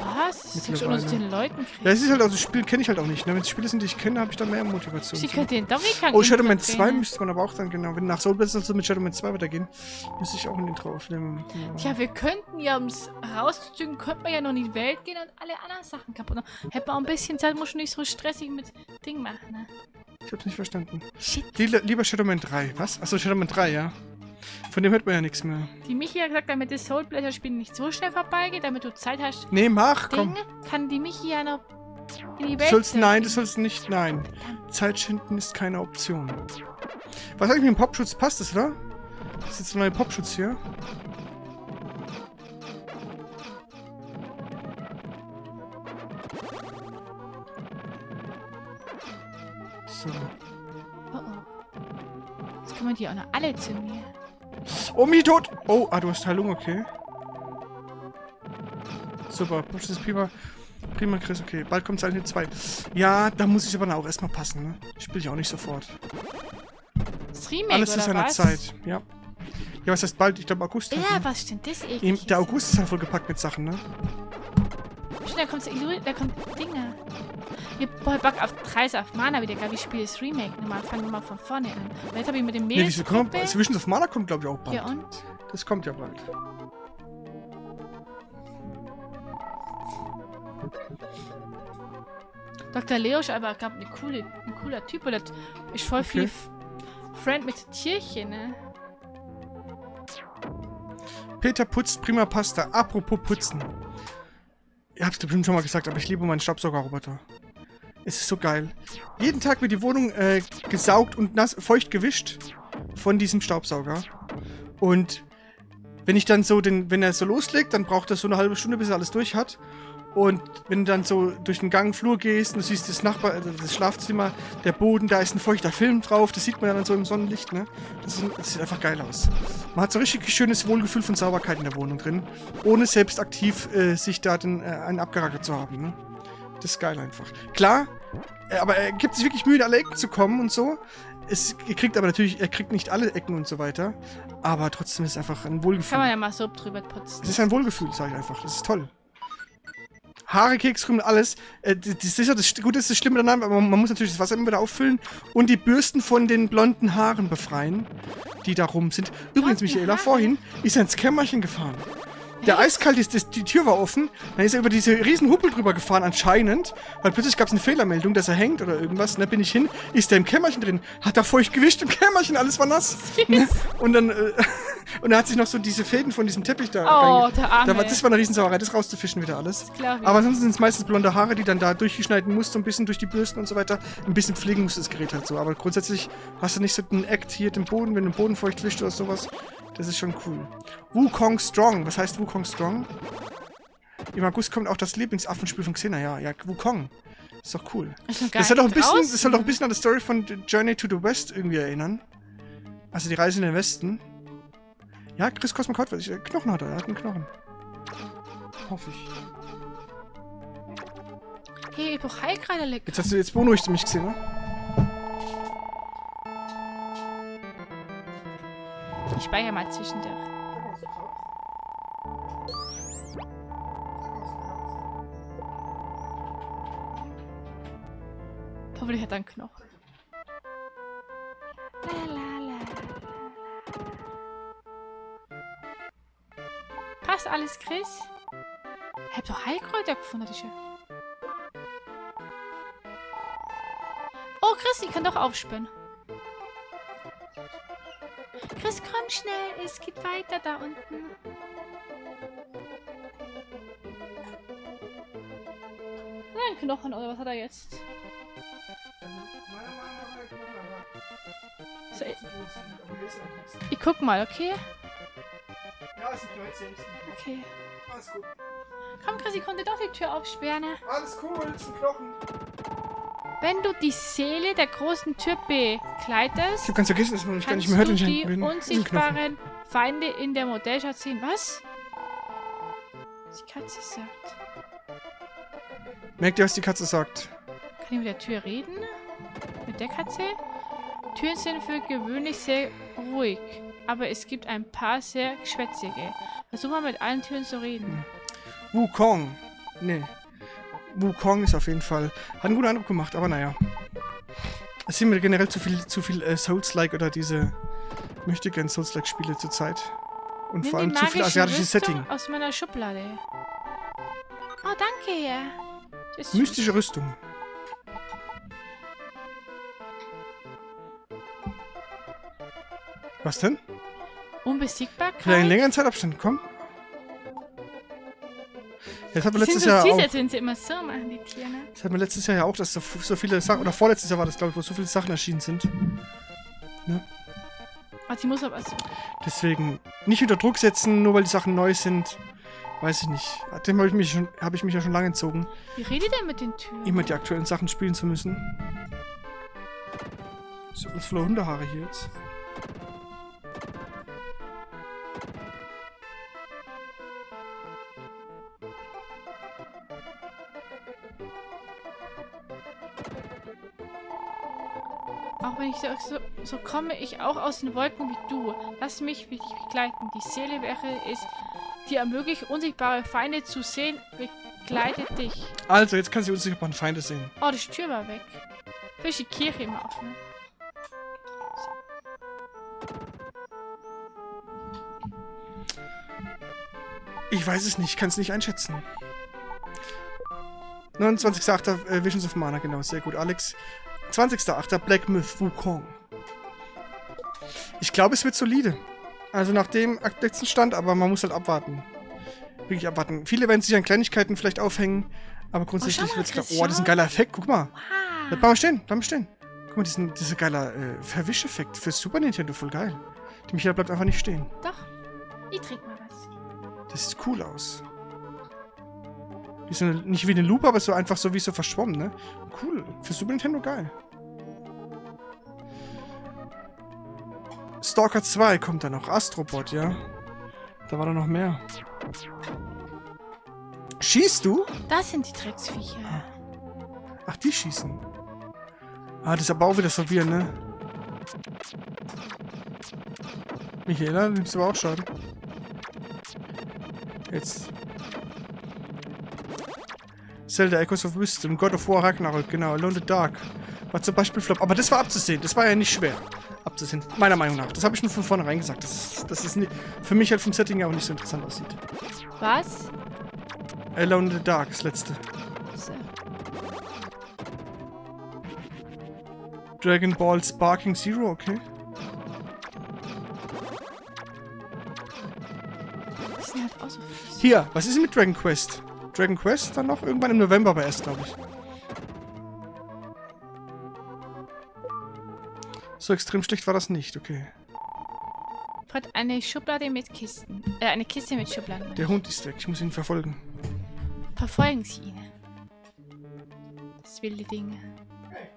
Was? Das ist jetzt schon aus den Leuten kriegen. Ja, es ist halt, also das Spiel kenne ich halt auch nicht. Ne? Wenn es Spiele sind, die ich kenne, habe ich da mehr Motivation. Sie könnte den Donkey Kong. Oh, Shadowman 2 müsste man aber auch dann, genau. Wenn nach Soul Blazer so mit Shadowman 2 weitergehen, müsste ich auch ein Intro aufnehmen. Ja, wir könnten ja, um es rauszuzügen, könnten wir ja noch in die Welt gehen und alle anderen Sachen kaputt machen. Hätte man auch ein bisschen Zeit, muss schon nicht so stressig mit Ding machen. Ne? Ich hab's nicht verstanden. Shit. Lieber Shadowman 3. Was? Achso, Shadowman 3, ja. Von dem hört man ja nichts mehr. Die Michi hat gesagt, damit das Soul Blazer Spiel nicht so schnell vorbeigeht, damit du Zeit hast. Nee, mach, komm. Kann die Michi ja noch in die Welt gehen. Nein, das sollst du nicht, nein. Zeit schinden ist keine Option. Was eigentlich mit dem Popschutz? Passt das, oder? Das ist jetzt ein neuer Popschutz hier. So. Oh oh. Jetzt kommen die auch noch alle zu mir. Oh, mich tot! Oh, du hast Heilung, okay. Super, Push ist prima. Prima, Chris, okay. Bald kommt es eigentlich 2. Ja, da muss ich aber auch erstmal passen, ne? Spiele ich auch nicht sofort. Das Remake, alles zu seiner Zeit, ja. Ja, was heißt bald? Ich glaube, August. Ja, halt, ne? Was stimmt das eklig? Der August ist halt voll gepackt mit Sachen, ne? Da kommt Dinger. Ich hab voll Bock auf Kreis auf Mana wieder, ich spiele das Remake nochmal, fangen wir mal von vorne an. Weil jetzt habe ich mit dem Mädels... Nee, Visions of Mana kommt, glaube ich, auch bald. Ja, und? Das kommt ja bald. Dr. Leo ist aber gerade ein cooler Typ. Und das ist voll viel Friend mit Tierchen, ne? Peter putzt prima Pasta. Apropos putzen. Ich hab's bestimmt schon mal gesagt, aber ich liebe meinen Staubsaugerroboter. Es ist so geil. Jeden Tag wird die Wohnung gesaugt und nass, feucht gewischt von diesem Staubsauger. Und wenn ich dann so den, wenn er so loslegt, dann braucht er so eine halbe Stunde, bis er alles durch hat. Und wenn du dann so durch den Gang, Flur gehst und du siehst das das Schlafzimmer, der Boden, da ist ein feuchter Film drauf, das sieht man dann so im Sonnenlicht, ne? Das sieht einfach geil aus. Man hat so richtig schönes Wohlgefühl von Sauberkeit in der Wohnung drin, ohne selbst aktiv sich da einen abgerackert zu haben, ne? Das ist geil einfach. Klar, aber er gibt sich wirklich Mühe, in alle Ecken zu kommen und so. Er kriegt aber natürlich, er kriegt nicht alle Ecken und so weiter, aber trotzdem ist es einfach ein Wohlgefühl. Kann man ja mal so drüber putzen. Es ist ein Wohlgefühl, sag ich einfach, das ist toll. Haare, Kekskrümel, alles. Das ist ja das Gute, das ist das Schlimme daran, aber man muss natürlich das Wasser immer wieder auffüllen und die Bürsten von den blonden Haaren befreien, die da rum sind. Übrigens, Michaela, vorhin ist er ins Kämmerchen gefahren. Der eiskalt ist, die Tür war offen, dann ist er über diese riesen Huppel drüber gefahren anscheinend, weil plötzlich gab es eine Fehlermeldung, dass er hängt oder irgendwas, und da bin ich hin, ist er im Kämmerchen drin, hat da feucht gewischt im Kämmerchen, alles war nass. Und dann und er hat sich noch so diese Fäden von diesem Teppich da... Oh, der Arme. Das war eine Riesensauerei, das rauszufischen wieder alles. Klar, aber ansonsten sind es meistens blonde Haare, die dann da durchgeschnitten musst, so ein bisschen durch die Bürsten und so weiter, ein bisschen pflegen musst das Gerät halt so, aber grundsätzlich hast du nicht so einen Act hier den Boden, wenn du den Boden feucht wischt oder sowas. Das ist schon cool. Wukong Strong. Was heißt Wukong Strong? Im August kommt auch das Lieblingsaffenspiel von Xena. Ja, Wukong. Ist doch cool. Das soll doch ein bisschen an die Story von Journey to the West irgendwie erinnern. Also die Reise in den Westen. Ja, Chris Cosmocott, weil er Knochen hat. Er hat einen Knochen. Hoffe ich. Hey, ich brauche Heilkreide lecker. Jetzt beunruhigst du mich, Xena. Ich speichere mal zwischendurch. Hoffentlich hat er einen Knochen. Passt alles, Chris? Ich hab doch Heilkräuter gefunden, Richard. Oh, Chris, ich kann doch aufspüren. Chris, komm schnell, es geht weiter da unten. Nein, Knochen, oder was hat er jetzt? So, ich guck mal, okay? Ja, es sind Leute selbst. Okay. Alles gut. Komm, Chris, ich konnte doch die Tür aufsperren. Alles cool, es sind Knochen. Wenn du die Seele der großen Tür begleitest, ich hab ganz vergessen, dass man mich gar nicht mehr hört, die unsichtbaren Feinde in der Modellstadt sehen. Was? Die Katze sagt. Merkt ihr, was die Katze sagt? Kann ich mit der Tür reden? Mit der Katze? Türen sind für gewöhnlich sehr ruhig, aber es gibt ein paar sehr geschwätzige. Versuch mal mit allen Türen zu reden. Wukong. Nee. Wukong ist auf jeden Fall... Hat einen guten Eindruck gemacht, aber naja. Es sind mir generell zu viel Souls-like oder diese... Möchte gern Souls-like-Spiele zurzeit. Und nimm vor allem zu viel asiatisches Setting. Aus meiner Schublade. Oh, danke. Das mystische Rüstung. Was denn? Unbesiegbarkeit? Einen längeren Zeitabstand, komm. Das hatten wir letztes Jahr auch. Das hatten wir letztes Jahr ja auch, dass so viele Sachen, oder vorletztes Jahr war das, glaube ich, wo so viele Sachen erschienen sind. Ne? Also ich muss aber was. Deswegen nicht unter Druck setzen, nur weil die Sachen neu sind. Weiß ich nicht. Dem habe ich mich ja schon lange entzogen. Wie redet ihr denn mit den Türen? Immer die aktuellen Sachen spielen zu müssen. So ganz viele Hundehaare hier jetzt. So komme ich auch aus den Wolken wie du. Lass mich dich begleiten. Die Seele wäre es, die ermöglicht, unsichtbare Feinde zu sehen. Begleitet dich. Also, jetzt kann sie unsichtbaren Feinde sehen. Oh, die Tür war weg. Fisch die Kirche immer offen. Ich weiß es nicht. Ich kann es nicht einschätzen. 29.8. Visions of Mana, genau, sehr gut, Alex. 20.8. Black Myth Wukong. Ich glaube, es wird solide. Also nach dem letzten Stand, aber man muss halt abwarten. Wirklich abwarten. Viele werden sich an Kleinigkeiten vielleicht aufhängen, aber grundsätzlich wird es klar. Oh, das ist ein geiler Effekt, guck mal. Wow. Bleib mal stehen, bleib mal stehen. Guck mal, dieser geile Verwischeffekt für Super Nintendo, voll geil. Die Michael bleibt einfach nicht stehen. Doch, ich trinke mal was. Das sieht cool aus. Die ist nicht wie eine Lupe, aber so einfach so wie so verschwommen, ne? Cool. Für Super Nintendo geil. Stalker 2 kommt da noch. Astrobot, ja. Da war da noch mehr. Schießt du? Das sind die Drecksviecher. Ach, die schießen. Ah, das ist aber auch wieder so wir, ne? Michaela, nimmst du aber auch Schaden. Jetzt. Zelda Echoes of Wisdom, God of War Ragnarök, genau, Alone in the Dark. War zum Beispiel Flop. Aber das war abzusehen, das war ja nicht schwer. Abzusehen, meiner Meinung nach. Das habe ich schon von vornherein gesagt. Das ist nicht, für mich halt vom Setting auch nicht so interessant aussieht. Was? Alone in the Dark, das letzte. So. Dragon Ball Sparking Zero, okay. Das sind halt auch so viel. Hier, was ist denn mit Dragon Quest? Dragon Quest dann noch? Irgendwann im November aber erst, glaube ich. So extrem schlecht war das nicht, okay. Hat eine Schublade mit Kisten. Eine Kiste mit Schubladen. Der Hund ist weg, ich muss ihn verfolgen. Verfolgen Sie ihn. Das wilde Ding. Hey.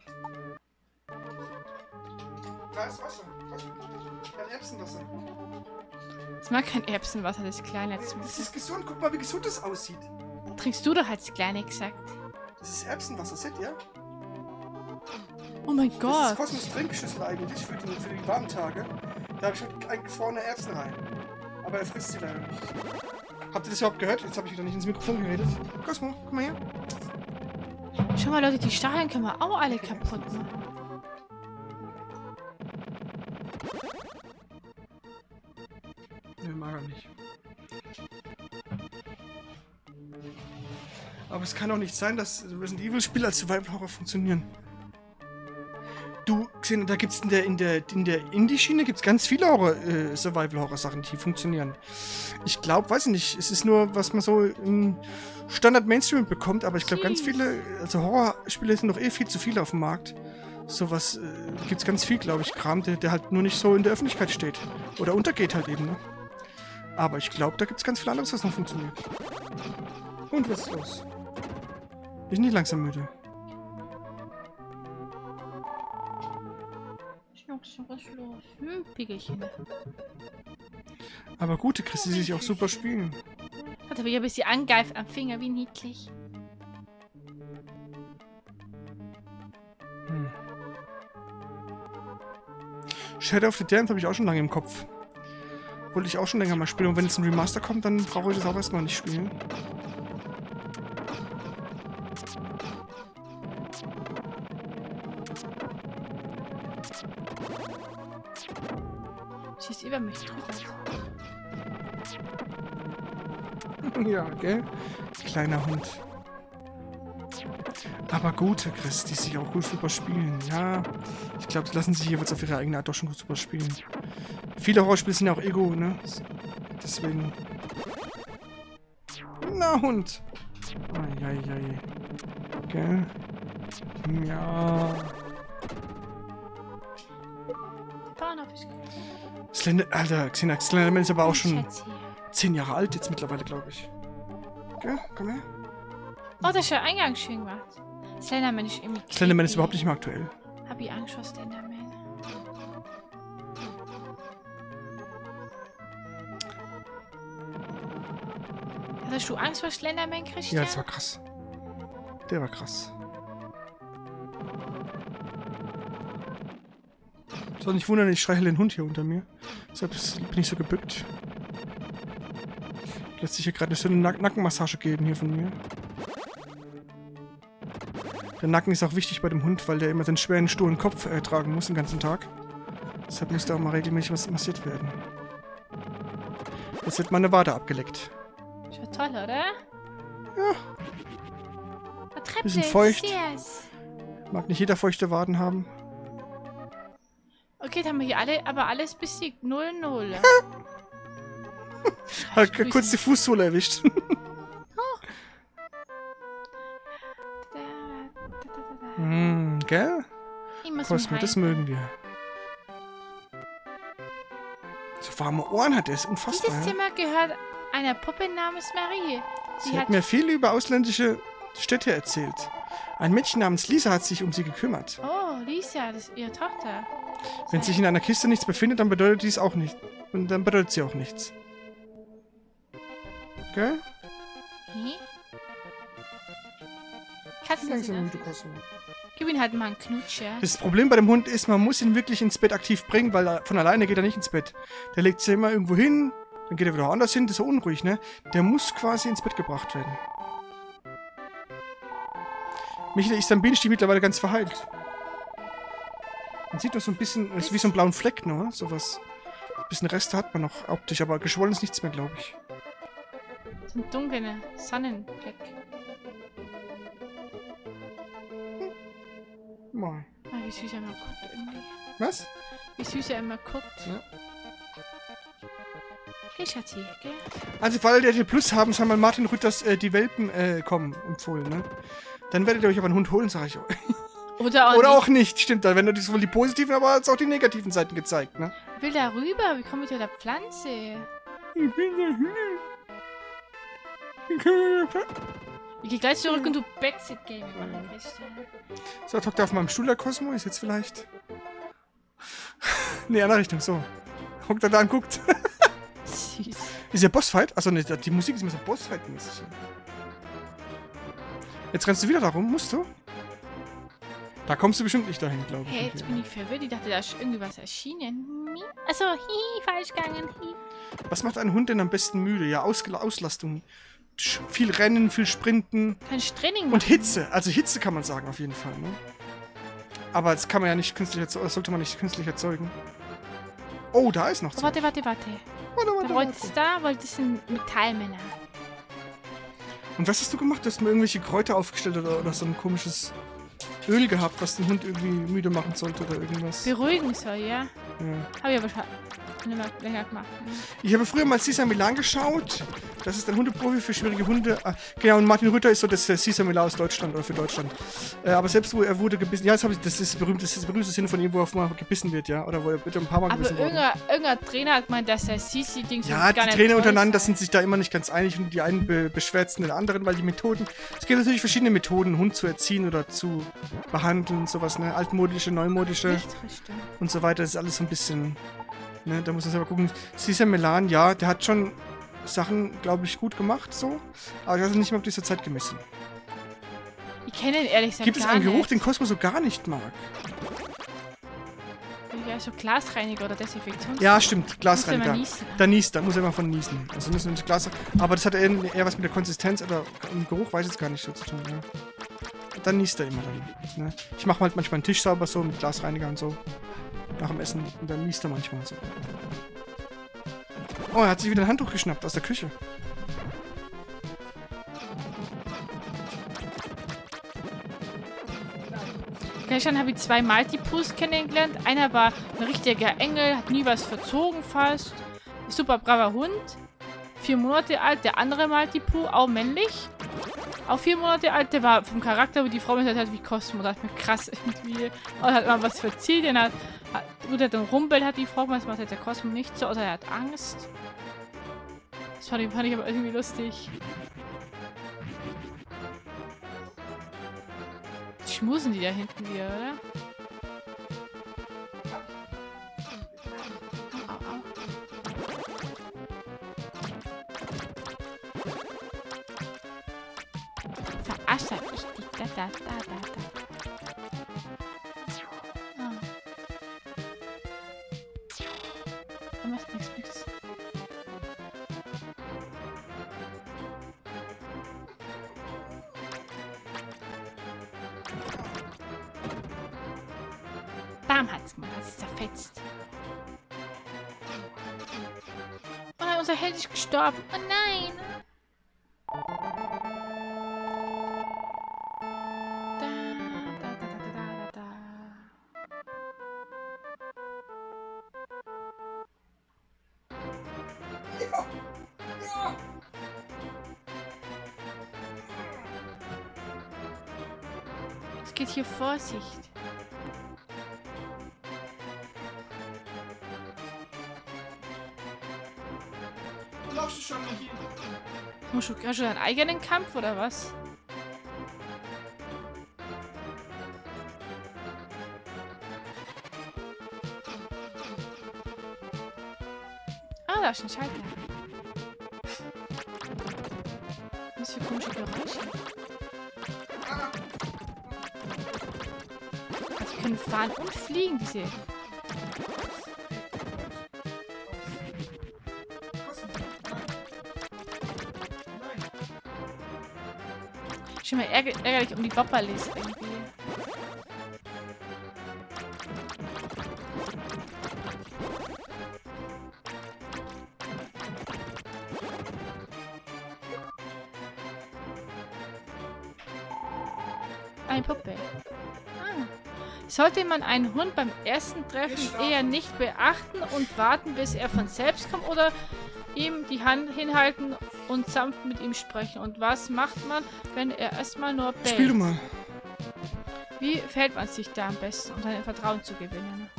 Da ist Wasser. Kein Erbsenwasser. Das mag kein Erbsenwasser, das kleine. Das ist gesund, guck mal, wie gesund das aussieht. Trinkst du doch als Kleine gesagt. Das ist Erbsenwasser, seht ihr? Oh mein Gott. Das ist Kosmos-Trinkschüssel eigentlich für die warmen Tage. Da habe ich halt eingefrorene Erbsen rein. Aber er frisst sie leider nicht. Habt ihr das überhaupt gehört? Jetzt habe ich wieder nicht ins Mikrofon geredet. Cosmo, komm mal her. Schau mal, Leute, die Stacheln können wir auch alle kaputt machen. Nö, mag er nicht. Aber es kann doch nicht sein, dass Resident Evil-Spiele als Survival-Horror funktionieren. Du, Xena, da gibt's in der Indie-Schiene gibt's ganz viele Survival-Horror-Sachen, die funktionieren. Ich glaube, weiß ich nicht, es ist nur, was man so im Standard-Mainstream bekommt, aber ich glaube, ganz viele, also Horrorspiele sind noch eh viel zu viele auf dem Markt. Sowas gibt's ganz viel, glaube ich, Kram, der halt nur nicht so in der Öffentlichkeit steht. Oder untergeht halt eben, ne? Aber ich glaube, da gibt's ganz viel anderes, was noch funktioniert. Und was ist los? Ich bin nicht langsam müde. Hm, Pickelchen. Aber gute Chris, die sich auch super spielen. Warte, wie habe ich sie angreift am Finger, wie niedlich. Hm. Shadow of the Damned habe ich auch schon lange im Kopf. Wollte ich auch schon länger mal spielen. Und wenn jetzt ein Remaster kommt, dann brauche ich das auch erstmal nicht spielen. Schießt über mich drüber. Ja, gell? Kleiner Hund. Aber gute Chris, die sich auch gut super spielen. Ja, ich glaube, die lassen sich jeweils auf ihre eigene Art doch schon gut super spielen. Viele Horrorspiele sind ja auch Ego, ne? Deswegen. Na, Hund! Eieiei. Gell? Ja. Alter, Xenarch ist aber auch schon 10 Jahre alt jetzt mittlerweile, glaube ich. Gell? Komm her. Oh, das ist ja Eingang schön gemacht. Slenderman ist irgendwie creepy. Slenderman ist überhaupt nicht mehr aktuell. Hab ich Angst vor Slenderman. Hattest du Angst vor Slenderman, Christian? Ja, das war krass. Der war krass. Soll nicht wundern, ich streichel den Hund hier unter mir. Deshalb bin ich so gebückt. Lässt sich hier gerade so eine Nackenmassage geben hier von mir. Der Nacken ist auch wichtig bei dem Hund, weil der immer seinen schweren, sturen Kopf tragen muss den ganzen Tag. Deshalb muss da auch mal regelmäßig was massiert werden. Jetzt wird meine Wade abgeleckt. Schaut toll, oder? Ja. Treppe, bisschen feucht. Stairs. Mag nicht jeder feuchte Waden haben. Okay, dann haben wir hier alle, aber alles besiegt. 0-0. Hat kurz die Fußsohle erwischt. Gell? Cosmo, das mögen wir. So warme Ohren hat er, ist unfassbar. Dieses Zimmer gehört einer Puppe namens Marie. Sie hat mir viel über ausländische Städte erzählt. Ein Mädchen namens Lisa hat sich um sie gekümmert. Oh, Lisa, das ist ihre Tochter. Wenn sich in einer Kiste nichts befindet, dann bedeutet dies auch nicht. Und dann bedeutet sie auch nichts. Gell? Hm? Katzen sind das. Gib ihn halt mal einen Knutscher. Das Problem bei dem Hund ist, man muss ihn wirklich ins Bett aktiv bringen, weil von alleine geht er nicht ins Bett. Der legt sich immer irgendwo hin, dann geht er wieder anders hin, das ist ja unruhig, ne? Der muss quasi ins Bett gebracht werden. Michael, der Istanbul steht mittlerweile ganz verheilt. Man sieht doch so ein bisschen, ist wie so einen blauen Fleck, ne? Sowas. Ein bisschen Reste hat man noch optisch, aber geschwollen ist nichts mehr, glaube ich. So ein dunkler Sonnenfleck. Moin. Oh, wie süß er immer guckt irgendwie. Was? Wie süß er immer guckt. Ja. Okay, Schatzi, gell? Also, weil ihr RTL Plus haben, haben wir Martin Rütters Die Welpen kommen empfohlen, ne? Dann werdet ihr euch aber einen Hund holen, sag ich euch. Oder auch nicht, stimmt. Dann werden sowohl die positiven, aber als auch die negativen Seiten gezeigt, ne? Ich will da rüber, wie komme ich da der Pflanze? Ich bin da hin. Ich kann da ich geh gleich zurück und du Backseat Game immer noch bist. So, hockt er auf meinem Stuhl, der Cosmo ist jetzt vielleicht. Nee, andere Richtung, so. Hockt er da und guckt. Süß. Ist ja Bossfight? Achso, ne, die Musik ist immer so Bossfight-mäßig. Jetzt rennst du wieder da rum, musst du? Da kommst du bestimmt nicht dahin, glaube ich. Hey, jetzt bin ich verwirrt. Ich dachte, da ist irgendwas erschienen. Achso, hihi, falsch gegangen. Was macht ein Hund denn am besten müde? Ja, Auslastung. Viel Rennen, viel Sprinten. Kein Training machen. Und Hitze. Also Hitze kann man sagen, auf jeden Fall. Ne? Aber das kann man ja nicht künstlich erzeugen. Das sollte man nicht künstlich erzeugen. Oh, da ist noch so. Warte. Wolltest du Metallmänner. Und was hast du gemacht? Du hast mir irgendwelche Kräuter aufgestellt oder so ein komisches Öl gehabt, was den Hund irgendwie müde machen sollte oder irgendwas. Beruhigen soll, ja. Habe ich aber schon länger gemacht. Ne? Ich habe früher mal Cesar Milan geschaut. Das ist ein Hundeprofi für schwierige Hunde. Ah, genau, und Martin Rütter ist so das Cesar Milan aus Deutschland oder für Deutschland. Aber selbst wo er wurde gebissen. Ja, das ist das berühmte Szene von ihm, wo er mal gebissen wird, ja. Oder wo er bitte ein paar Mal gebissen wurde. Aber irgendein Trainer hat gemeint, dass der Sisi-Dings ja, die Trainer untereinander sind sich da immer nicht ganz einig und die einen beschwärzen den anderen, weil die Methoden. Es gibt natürlich verschiedene Methoden, einen Hund zu erziehen oder zu behandeln, sowas, ne? Altmodische, neumodische und so weiter. Das ist alles so ein bisschen, ne? Da muss man selber gucken. Cesar Milan, ja, der hat schon Sachen, glaube ich, gut gemacht, so. Aber ich weiß nicht mehr, ob dieser Zeit gemessen. Ich kenne ihn ehrlich gesagt. Gibt es einen Geruch, den Cosmo so gar nicht mag? Ja, so Glasreiniger oder Desinfektionsmittel. Ja, stimmt, Glasreiniger. Da niest, da muss er immer von niesen. Also müssen wir nicht Glas. Aber das hat eher was mit der Konsistenz oder mit Geruch, weiß ich jetzt gar nicht so zu tun, ne? Dann niest er immer dann, ne? Ich mache halt manchmal einen Tisch sauber so mit Glasreiniger und so. Nach dem Essen. Und dann niest er manchmal so. Oh, er hat sich wieder ein Handtuch geschnappt aus der Küche. Gestern habe ich 2 Maltipus kennengelernt. Einer war ein richtiger Engel, hat nie was verzogen fast. Super braver Hund. 4 Monate alt. Der andere Maltipu, auch männlich. Auch 4 Monate alt, der war vom Charakter, aber die Frau gesagt hat, wie Cosmo, das hat mir krass irgendwie. Und hat mal was verzielt, denn er hat dann rumbellt, hat die Frau gemacht, das macht jetzt der Cosmo nicht so, außer er hat Angst. Das fand ich aber irgendwie lustig. Jetzt schmusen die da hinten wieder, oder? Da. Da macht nichts. Bam hat's mal, hat's zerfetzt. Oh nein, unser Held ist gestorben. Oh nein! Es geht hier Vorsicht. Glaubst du schon mal hier? Musst du deinen eigenen Kampf oder was? Ah, da ist ein Schalter. Was für komische Geräusche. Die können fahren und fliegen, diese. Ich bin mal ärgerlich um die Bopperlis irgendwie. Eine Puppe. Ah. Sollte man einen Hund beim ersten Treffen eher nicht beachten und warten, bis er von selbst kommt oder ihm die Hand hinhalten und sanft mit ihm sprechen. Und was macht man, wenn er erstmal nur bellt? Spiel mal. Wie verhält man sich da am besten, um sein Vertrauen zu gewinnen?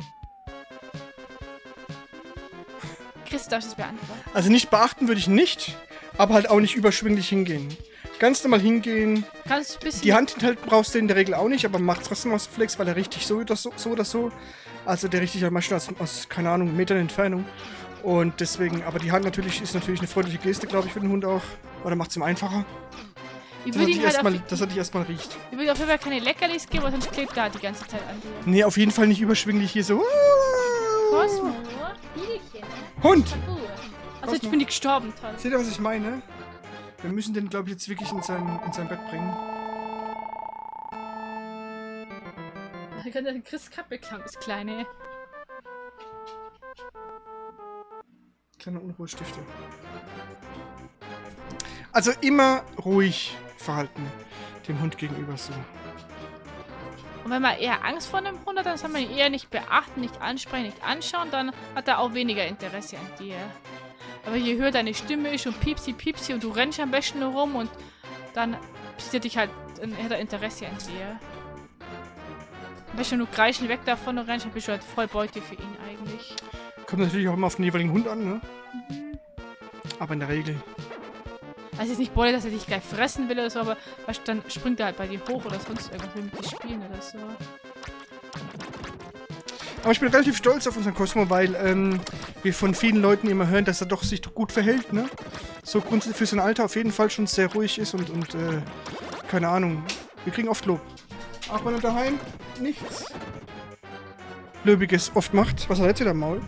Chris, darf ich das beantworten? Also nicht beachten würde ich nicht, aber halt auch nicht überschwänglich hingehen. Ganz normal hingehen. Kannst ein bisschen die Hand hinhalten brauchst du in der Regel auch nicht, aber macht trotzdem aus Flex, weil er richtig so oder so, so oder so. Also der richtig halt mal schon aus, keine Ahnung, Metern Entfernung. Und deswegen, aber die Hand natürlich ist natürlich eine freundliche Geste, glaube ich, für den Hund auch. Oder macht es ihm einfacher. Ich würde ihn halt dass er dich erstmal riecht. Ich würde auf jeden Fall keine Leckerlis geben, weil sonst klebt da die ganze Zeit an dir. Nee, auf jeden Fall nicht überschwinglich hier so. Cosmo, Bielchen. Hund! Also jetzt bin ich gestorben, toll. Seht ihr, was ich meine? Wir müssen den, glaube ich, jetzt wirklich in sein Bett bringen. Da kann der Chris Kappe klammern, das Kleine. Kleine Unruhestifte. Also immer ruhig verhalten dem Hund gegenüber so. Und wenn man eher Angst vor einem Hund hat, dann soll man ihn eher nicht beachten, nicht ansprechen, nicht anschauen, dann hat er auch weniger Interesse an dir. Aber je höher deine Stimme ist und piepsi piepsi und du rennst am besten nur rum und dann sieht er dich halt, dann hat er Interesse an dir. Am besten nur kreischen weg davon und rennst, dann bist du halt voll Beute für ihn eigentlich. Kommt natürlich auch immer auf den jeweiligen Hund an, ne? Mhm. Aber in der Regel. Also ist nicht Beute, dass er dich gleich fressen will oder so, aber weißt, dann springt er halt bei dir hoch oder sonst irgendwas mit dir spielen oder so. Aber ich bin relativ stolz auf unseren Cosmo, weil wir von vielen Leuten immer hören, dass er doch sich gut verhält, ne? So grundsätzlich für sein Alter auf jeden Fall schon sehr ruhig ist und keine Ahnung. Wir kriegen oft Lob. Auch wenn er daheim nichts Löbiges oft macht. Was hat er jetzt wieder im Maul?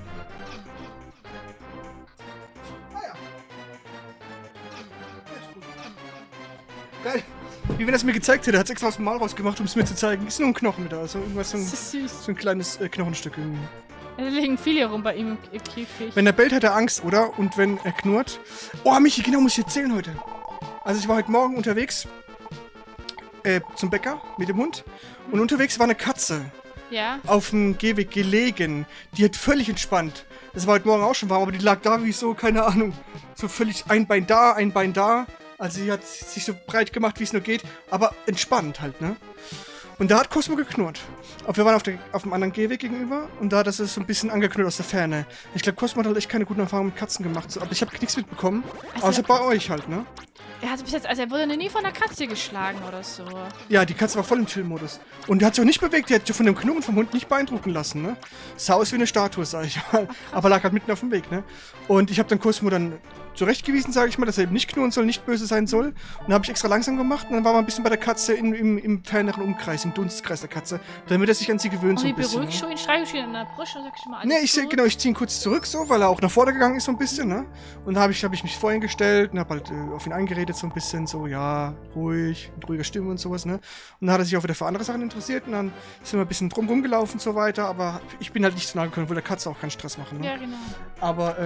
Geil. Wie wenn er es mir gezeigt hätte, er hat es extra aus dem Maul rausgemacht, um es mir zu zeigen. Ist nur ein Knochen da, also irgendwas so ein kleines Knochenstück irgendwie. Da liegen viele rum bei ihm im Käfig. Wenn er bellt, hat er Angst, oder? Und wenn er knurrt... Oh, Michi, genau, muss ich erzählen heute. Also ich war heute Morgen unterwegs zum Bäcker mit dem Hund und unterwegs war eine Katze. Ja. Auf dem Gehweg gelegen. Die hat völlig entspannt. Das war heute Morgen auch schon warm, aber die lag da wie so, keine Ahnung, so völlig ein Bein da, ein Bein da. Also sie hat sich so breit gemacht, wie es nur geht, aber entspannt halt, ne? Und da hat Cosmo geknurrt. Aber wir waren auf dem anderen Gehweg gegenüber und da hat es so ein bisschen angeknurrt aus der Ferne. Ich glaube, Cosmo hat halt echt keine guten Erfahrungen mit Katzen gemacht, so, aber ich habe nichts mitbekommen, also außer bei euch halt, ne? Er hatte bis jetzt, also er wurde nie von einer Katze geschlagen oder so. Ja, die Katze war voll im Chill-Modus. Und die hat sich auch nicht bewegt, die hat sich von dem Knurren vom Hund nicht beeindrucken lassen, ne? Sah aus wie eine Statue, sag ich mal. Aber lag halt mitten auf dem Weg, ne? Und ich habe dann Cosmo dann zurechtgewiesen, sage ich mal, dass er eben nicht knurren soll, nicht böse sein soll. Und dann habe ich extra langsam gemacht und dann war man ein bisschen bei der Katze im ferneren Umkreis, im Dunstkreis der Katze, damit er sich an sie gewöhnt so ein bisschen. Und beruhigst du ihn, streichelst du ihn an der Brust und sagst schon mal alles ich ziehe ihn kurz zurück so, weil er auch nach vorne gegangen ist so ein bisschen, ne? Und da hab ich mich vor ihn gestellt und habe halt auf ihn eingeredet so ein bisschen, so ja, ruhig, mit ruhiger Stimme und sowas, ne? Und dann hat er sich auch wieder für andere Sachen interessiert und dann sind wir ein bisschen drum rumgelaufen und so weiter, aber ich bin halt nicht so nahe gekommen, weil der Katze auch keinen Stress machen, ne? Ja, genau. Aber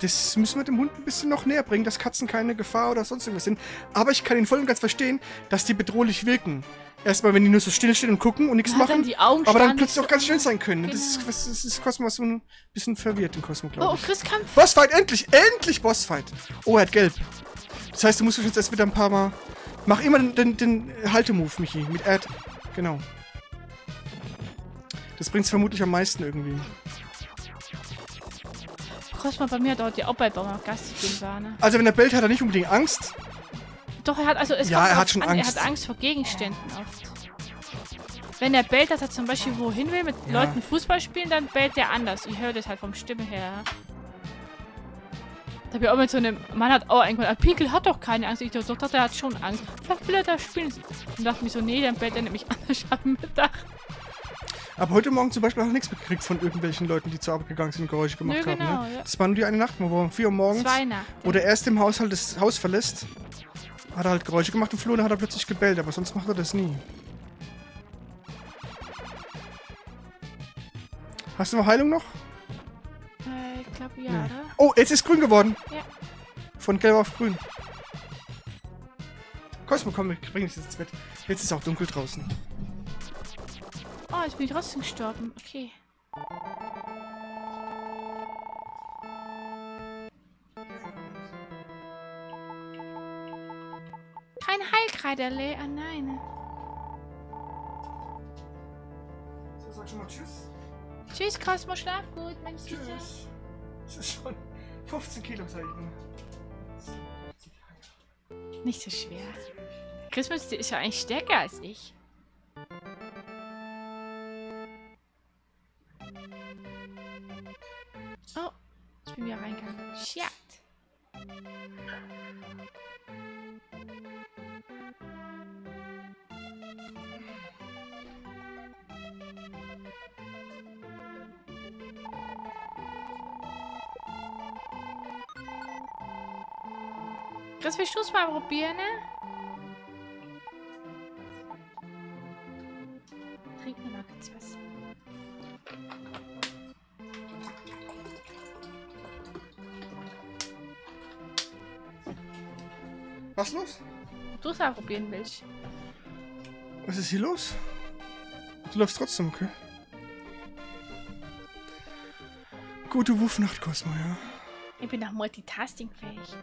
das müssen wir dem Hund ein bisschen noch näher bringen, dass Katzen keine Gefahr oder sonst irgendwas sind. Aber ich kann ihn voll und ganz verstehen, dass die bedrohlich wirken. Erstmal, wenn die nur so still stehen und gucken und nichts machen, aber dann plötzlich auch ganz schnell sein können. Genau. Das ist Cosmos so ein bisschen verwirrt, den Cosmos, glaube ich. Oh, Christkampf! Bossfight, endlich! Endlich Bossfight! Oh, er hat gelb. Das heißt, du musst jetzt erst wieder ein paar Mal... Mach immer den Haltemove, Michi, mit Ad. Genau. Das bringt's vermutlich am meisten irgendwie. Cosmos bei mir dauert ja auch bald noch Gastig gehen war, ne? Also, wenn er bellt, hat er nicht unbedingt Angst. Doch, er hat, also es ja, er hat schon Angst. Er hat Angst vor Gegenständen oft. Wenn er bellt, dass er zum Beispiel wohin will, mit Leuten Fußball spielen, dann bellt er anders. Ich höre das halt vom Stimme her. Da hab ich auch mit so einem Mann hat auch irgendwann. Pinkel hat doch keine Angst. Ich dachte, er hat schon Angst. Vielleicht will er da spielen. Und dachte mir so, nee, dann bellt er nämlich anders am Mittag. Aber heute Morgen zum Beispiel habe ich nichts mitgekriegt von irgendwelchen Leuten, die zur Arbeit gegangen sind und Geräusche gemacht haben. Ne? Ja. Das war nur die eine Nacht, wo um 4 Uhr morgens oder erst im Haushalt das Haus verlässt. Hat er halt Geräusche gemacht und Flo, dann hat er plötzlich gebellt, aber sonst macht er das nie. Hast du noch Heilung noch? Ich glaube ja, nee. Oder? Oh, jetzt ist grün geworden. Ja. Von gelb auf grün. Cosmo, komm, wir bringen dich jetzt ins Bett. Jetzt ist auch dunkel draußen. Oh, jetzt bin ich trotzdem gestorben. Okay. Kein Heilkreiderle, ah nein. So, sag schon mal tschüss. Tschüss, Cosmo, schlaf gut, mein Süßer. Tschüss. Das ist schon 15 Kilo, sag ich nur. Nicht so schwer. Christmas ist ja eigentlich stärker als ich. Oh, ich bin wieder reingegangen. Shit. Chris, willst du es mal probieren, ne? Trink mir mal kurz was. Was los? Du es mal probieren willst. Was ist hier los? Du läufst trotzdem, okay? Gute Wuffnacht, Cosmo, ja. Ich bin nach Multitasking fähig.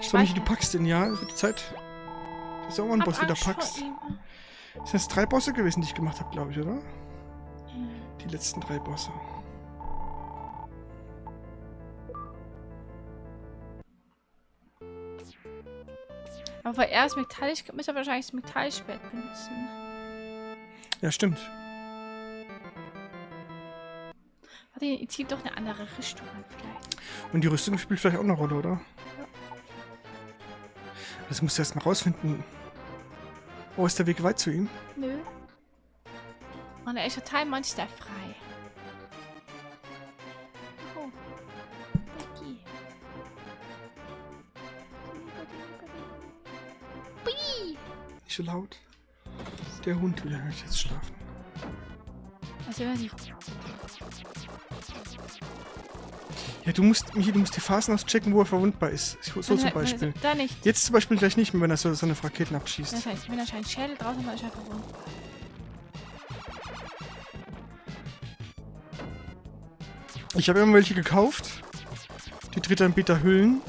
So, Michi, du packst den, ja? Für die Zeit, dass du auch mal einen Boss wieder packst. Ist das 3 Bosse gewesen, die ich gemacht habe, glaube ich, oder? Mhm. Die letzten 3 Bosse. Aber er ist metallisch, müsste er wahrscheinlich das Metallschwert benutzen. Ja, stimmt. Warte, ich ziehe doch eine andere Rüstung an, vielleicht. Und die Rüstung spielt vielleicht auch eine Rolle, oder? Das musst du erst mal rausfinden. Oh, ist der Weg weit zu ihm? Nö. Und er ist total monsterfrei. Oh. Okay. Nicht so laut. Der Hund will ja nicht jetzt schlafen. Also, wenn sie... Ja, du musst die Phasen auschecken, wo er verwundbar ist. So zum Beispiel. Da nicht. Jetzt zum Beispiel gleich nicht mehr, wenn er so eine Raketen abschießt. Das heißt, wenn er scheint Schädel draußen, dann ist er verwundbar. Ich habe immer welche gekauft. Die Drittanbieter Hüllen.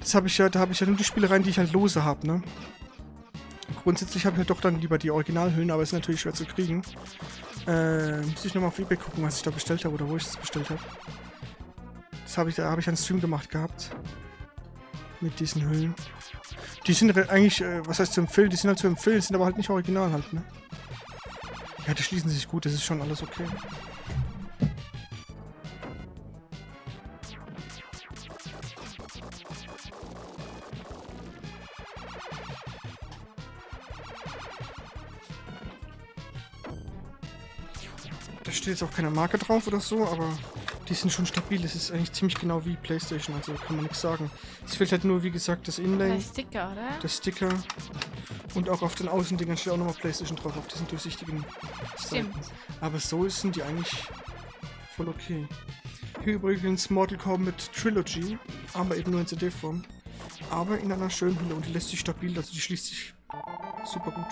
Das habe ich ja, da habe ich ja nur die Spielereien, die ich halt lose habe, ne? Grundsätzlich habe ich ja doch dann lieber die Originalhüllen, aber ist natürlich schwer zu kriegen. Muss ich nochmal auf eBay gucken, was ich da bestellt habe oder wo ich das bestellt habe. Das habe ich einen Stream gemacht gehabt. Mit diesen Hüllen. Die sind eigentlich, was heißt zu empfehlen? Die sind halt zu empfehlen, sind aber halt nicht original halt, ne? Ja, die schließen sich gut, das ist schon alles okay. Da steht jetzt auch keine Marke drauf oder so, aber... Die sind schon stabil, das ist eigentlich ziemlich genau wie PlayStation, also kann man nichts sagen. Es fehlt halt nur, wie gesagt, das Inlay. Der Sticker, oder? Der Sticker. Und auch auf den Außendingern steht auch nochmal PlayStation drauf, auf diesen durchsichtigen Seiten. Stimmt. Aber so sind die eigentlich voll okay. Hier übrigens Mortal Kombat Trilogy, aber eben nur in CD-Form. aber in einer schönen Hülle und die lässt sich stabil, also die schließt sich super gut.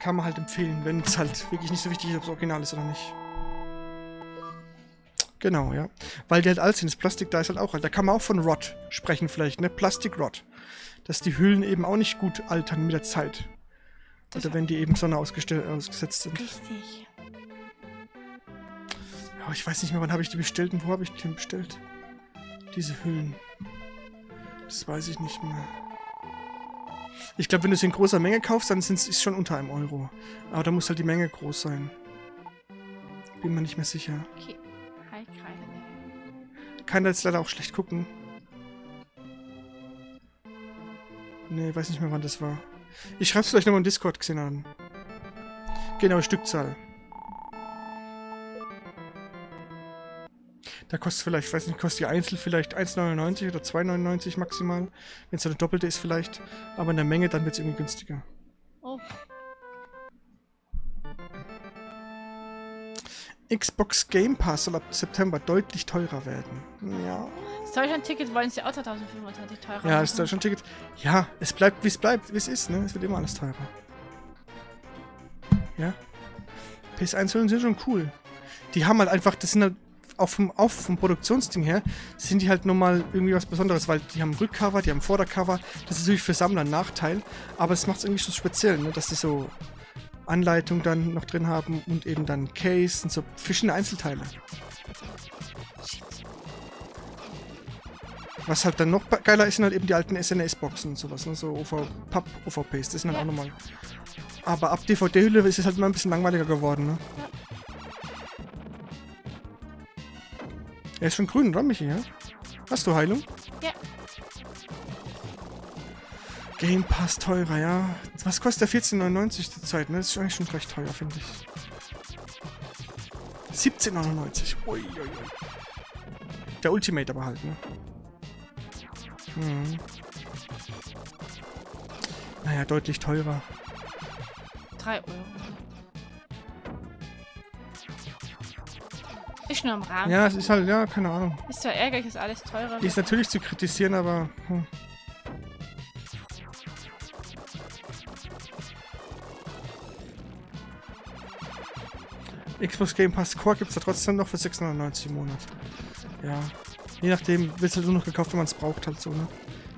Kann man halt empfehlen, wenn es halt wirklich nicht so wichtig ist, ob es original ist oder nicht. Genau, ja. Weil die halt alt sind, das Plastik da ist halt auch alt. Da kann man auch von Rot sprechen vielleicht, ne? Plastikrot. Dass die Hüllen eben auch nicht gut altern mit der Zeit. Oder wenn die eben Sonne ausgesetzt sind. Richtig. Ja, ich weiß nicht mehr, wann habe ich die bestellt und wo habe ich die bestellt? Diese Hüllen. Das weiß ich nicht mehr. Ich glaube, wenn du sie in großer Menge kaufst, dann ist es schon unter €1. Aber da muss halt die Menge groß sein. Bin mir nicht mehr sicher. Okay. Kann da jetzt leider auch schlecht gucken. Ne, weiß nicht mehr, wann das war. Ich schreibe es vielleicht nochmal im Discord, Xenan. Genaue Stückzahl. Da kostet vielleicht, ich weiß nicht, kostet die Einzel vielleicht 1,99 oder 2,99 maximal. Wenn es eine doppelte ist vielleicht. Aber in der Menge, dann wird es irgendwie günstiger. Oh. Xbox Game Pass soll ab September deutlich teurer werden. Ja. Das Deutschland-Ticket wollen sie auch 1.500 teurer machen. Ja, das Deutschland-Ticket. Ja, es bleibt, wie es ist, ne? Es wird immer alles teurer. Ja. PS1-Hüllen sind schon cool. Die haben halt einfach, das sind halt auch vom Produktionsding her, sind die halt nochmal irgendwie was Besonderes, weil die haben Rückcover, die haben Vordercover. Das ist natürlich für Sammler ein Nachteil, aber es macht es irgendwie so speziell, ne? Dass die so Anleitung dann noch drin haben und eben dann Case und so verschiedene Einzelteile. Was halt dann noch geiler ist, sind halt eben die alten SNES-Boxen und sowas, ne? So OVPs, das sind dann auch nochmal. Aber ab DVD-Hülle ist es halt immer ein bisschen langweiliger geworden, ne? Er ist schon grün, oder Michi, ja? Hast du Heilung? Ja. Game Pass teurer, ja. Was kostet der 14,99 zurzeit, ne? Das ist eigentlich schon recht teuer, finde ich. 17,99. Uiuiui. Der Ultimate aber halt, ne? Hm. Naja, deutlich teurer. 3 €. Ist nur im Rahmen. Ja, es ist halt, ja, keine Ahnung. Ist zwar ärgerlich, ist alles teurer. Ist natürlich zu kritisieren, aber... Hm. Xbox Game Pass Core gibt es da trotzdem noch für 6,99 € im Monat. Ja. Je nachdem, wird es halt nur noch gekauft, wenn man es braucht, halt so, ne?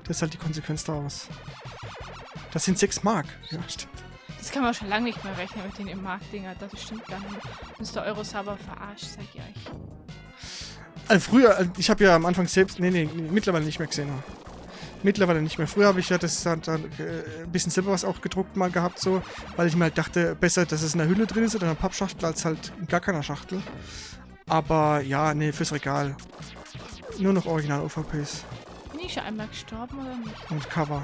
Das ist halt die Konsequenz daraus. Das sind 6 Mark. Ja, stimmt. Das kann man schon lange nicht mehr rechnen mit den Mark-Dinger. Das stimmt gar nicht. Ist der Euro-Server verarscht, sag ich euch. Also früher, ich habe ja am Anfang selbst. Nee, mittlerweile nicht mehr gesehen. Mittlerweile nicht mehr. Früher habe ich ja das dann ein bisschen selber was auch gedruckt mal gehabt, so, weil ich mir halt dachte, besser, dass es in der Hülle drin ist oder in einer Pappschachtel als halt in gar keiner Schachtel. Aber ja, nee, fürs Regal. Nur noch original OVPs. Bin ich schon einmal gestorben oder nicht? Und Cover.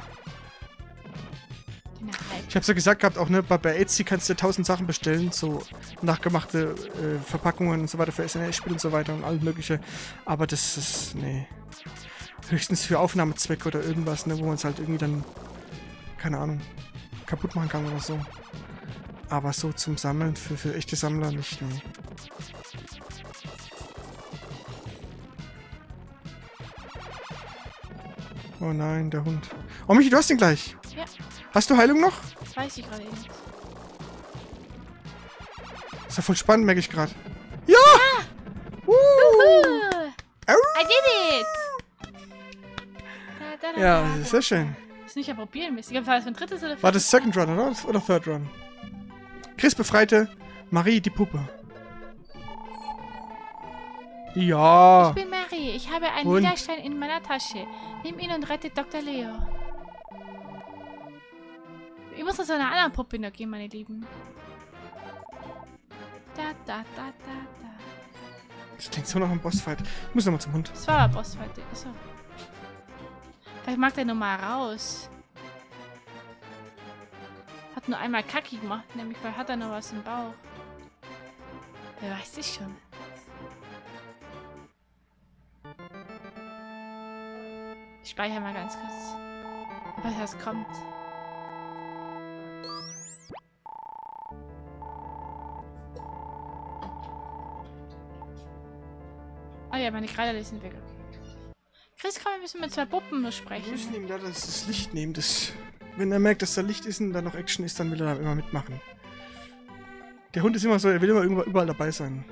Ich hab's ja gesagt gehabt, auch ne, bei Etsy kannst du 1000 Sachen bestellen, so nachgemachte Verpackungen und so weiter für SNES-Spiele und so weiter und alles mögliche. Aber das ist, nee. Höchstens für Aufnahmezwecke oder irgendwas, ne, wo man es halt irgendwie dann, keine Ahnung, kaputt machen kann oder so. Aber so zum Sammeln, für echte Sammler nicht, ne. Oh nein, der Hund. Oh Michi, du hast ihn gleich. Ja. Hast du Heilung noch? Weiß ich gerade eben. Ist ja voll spannend, merke ich gerade. Ja! Ah! I did it! Ja, sehr schön. Ist nicht ja probieren müssen. War das ein drittes oder viertes? War das Second Run, oder? Oder Third Run? Chris befreite Marie die Puppe. Ja! Ich bin Marie. Ich habe einen Widerstein in meiner Tasche. Nimm ihn und rette Dr. Leo. Ich muss zu einer anderen Puppe noch gehen, meine Lieben. Das klingt so nach einem Bossfight. Ich muss nochmal zum Hund. Das war ein Bossfight. Achso. Vielleicht mag der nochmal raus. Hat nur einmal Kacki gemacht, nämlich weil hat er noch was im Bauch. Wer weiß das schon. Ich speichere mal ganz kurz. Was das kommt. Ah ja, meine Kreiderlisten sind weg. Chris, komm, wir müssen mit zwei Puppen besprechen. Wir müssen ihm da das Licht nehmen. Das, wenn er merkt, dass da Licht ist und da noch Action ist, dann will er da immer mitmachen. Der Hund ist immer so, er will immer überall dabei sein,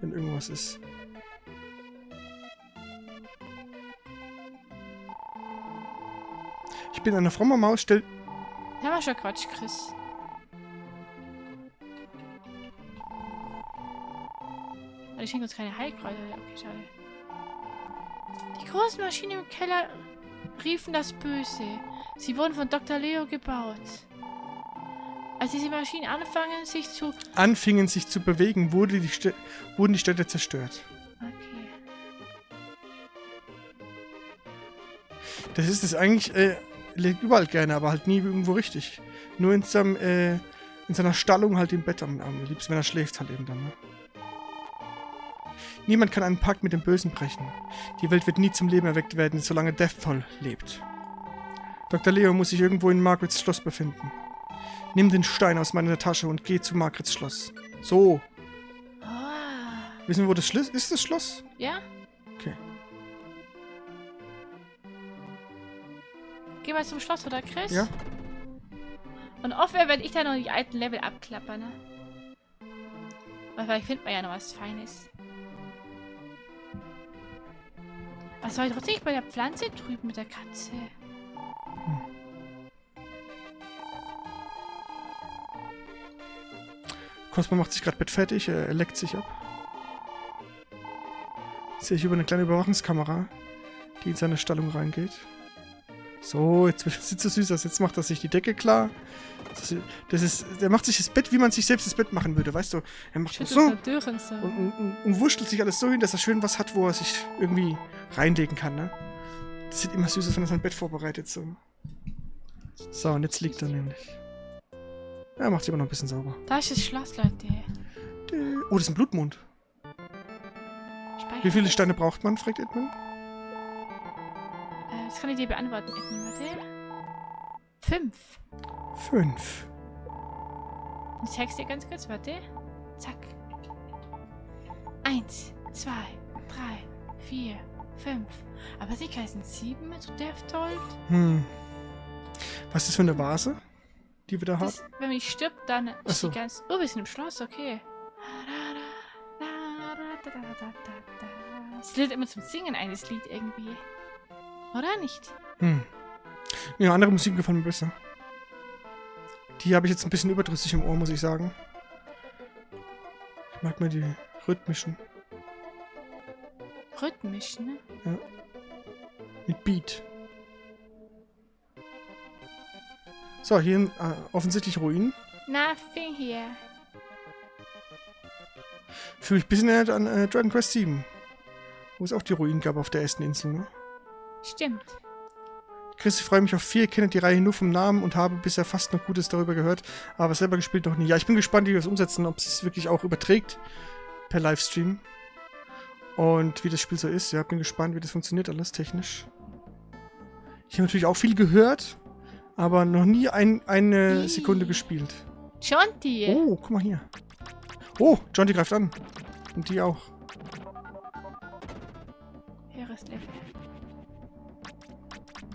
wenn irgendwas ist. Ich bin eine fromme Maus, stell... Da war schon Quatsch, Chris. Aber die schenken uns keine Heilkräuter. Okay, schade. Die großen Maschinen im Keller riefen das Böse. Sie wurden von Dr. Leo gebaut. Als diese Maschinen anfingen sich zu bewegen, wurden die Städte zerstört. Okay. Das ist es eigentlich, lebt überall gerne, aber halt nie irgendwo richtig. Nur in seinem, in seiner Stallung halt im Bett am liebsten, wenn er schläft halt eben dann, ne? Niemand kann einen Pakt mit dem Bösen brechen. Die Welt wird nie zum Leben erweckt werden, solange Deathfall lebt. Dr. Leo muss sich irgendwo in Margarets Schloss befinden. Nimm den Stein aus meiner Tasche und geh zu Margarets Schloss. So. Oh. Wissen wir, wo das Schloss ist? Das Schloss? Ja. Okay. Geh mal zum Schloss, oder Chris? Ja. Und offenbar werde ich da noch die alten Level abklappern, ne? Weil vielleicht findet man ja noch was Feines. Was war ich trotzdem nicht bei der Pflanze drüben mit der Katze? Hm. Cosmo macht sich gerade bettfertig, er leckt sich ab. Jetzt sehe ich über eine kleine Überwachungskamera, die in seine Stallung reingeht. So, jetzt sieht so süß aus. Jetzt macht er sich die Decke klar. Das ist, der macht sich das Bett, wie man sich selbst das Bett machen würde, weißt du? Er macht das so und wurschtelt sich alles so hin, dass er schön was hat, wo er sich irgendwie reinlegen kann, ne? Das sieht immer süß aus, wenn er sein Bett vorbereitet, so. So, und jetzt liegt er nämlich. Er macht sich immer noch ein bisschen sauber. Da ist das Schloss, Leute. Oh, das ist ein Blutmond. Wie viele Steine braucht man, fragt Edmund? Das kann ich dir beantworten, Edmund. Warte. 5. Ich zeig's dir ganz kurz, warte. Zack. 1, 2, 3, 4, 5. Aber sicher ist ein 7 mit Deathtold. Hm. Was ist das für eine Vase, die wir da haben? Wenn ich stirbt, dann ist die ganz... Oh, wir sind im Schloss, okay. Es lädt immer zum Singen ein, das Lied irgendwie. Oder nicht? Hm. Ja, andere Musik gefallen mir besser. Die habe ich jetzt ein bisschen überdrüssig im Ohr, muss ich sagen. Ich mag mir die rhythmischen. Rhythmisch, ne? Ja. Mit Beat. So, hier offensichtlich Ruinen. Nothing here. Fühle ich ein bisschen erinnert an Dragon Quest 7. Wo es auch die Ruinen gab auf der ersten Insel, ne? Stimmt. Chris, ich freue mich auf 4, kenne die Reihe nur vom Namen und habe bisher fast noch Gutes darüber gehört, aber selber gespielt noch nie. Ja, ich bin gespannt, wie wir das umsetzen, ob es sich wirklich auch überträgt per Livestream und wie das Spiel so ist. Ja, bin gespannt, wie das funktioniert alles technisch. Ich habe natürlich auch viel gehört, aber noch nie eine Sekunde gespielt. Jonty! Oh, guck mal hier. Oh, Jonty greift an. Und die auch. Höheres Level.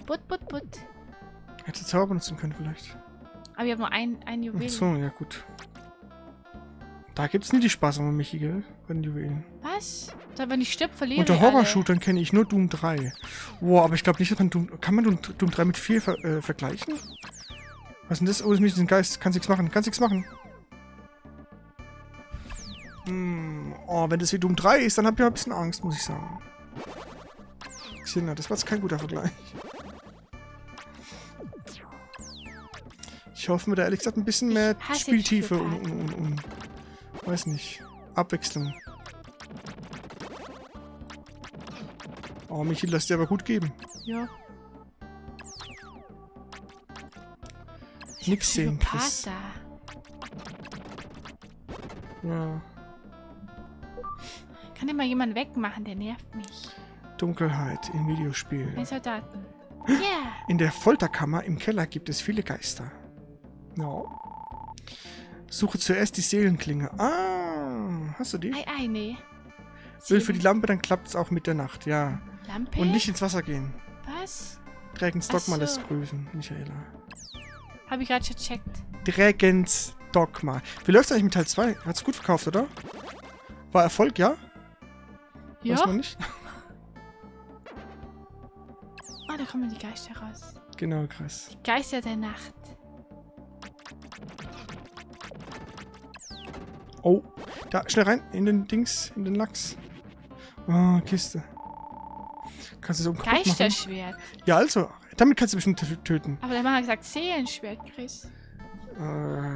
Put, put, put. Hätte Zauber benutzen können vielleicht. Aber ich habe nur ein Juwel. Achso, ja gut. Da gibt's nie die Spaß an Michi, gell? Bei den Juwelen. Was? Da, wenn ich stirb, verliere ich alle. Unter Horror-Shootern kenne ich nur Doom 3. Wow, aber ich glaube nicht, dass man Doom... Kann man Doom 3 mit 4 vergleichen? Was ist denn das? Oh, das ist ein Geist. Kannst nichts machen. Kannst nichts machen. Hm. Oh, wenn das wie Doom 3 ist, dann hab ich ein bisschen Angst, muss ich sagen. Xena, das war jetzt kein guter Vergleich. Ich hoffe mir da ehrlich gesagt ein bisschen mehr Spieltiefe und weiß nicht, Abwechslung. Oh, Michi, lass dir aber gut geben. Ja. Nix sehen, Chris. Ja. Kann immer jemand wegmachen, der nervt mich. Dunkelheit im Videospiel. Ein Soldaten. Yeah. In der Folterkammer im Keller gibt es viele Geister. No. Suche zuerst die Seelenklinge. Ah, hast du die? Ei, ei, nee. Will für die Lampe, dann klappt's auch mit der Nacht, ja. Lampe? Und nicht ins Wasser gehen. Was? Dragon's Dogma lässt grüßen, Michaela. Habe ich gerade schon gecheckt. Dragon's Dogma. Wie läuft's eigentlich mit Teil 2? Hat's gut verkauft, oder? War Erfolg, ja? Ja. Weiß man nicht. Oh, da kommen die Geister raus. Genau, krass. Die Geister der Nacht. Oh, da, schnell rein, in den Dings, in den Lachs. Oh, Kiste. Kannst du so umgucken? Geisterschwert. Ja, also, damit kannst du bestimmt töten. Aber der Mann hat gesagt, Seelenschwert, Chris.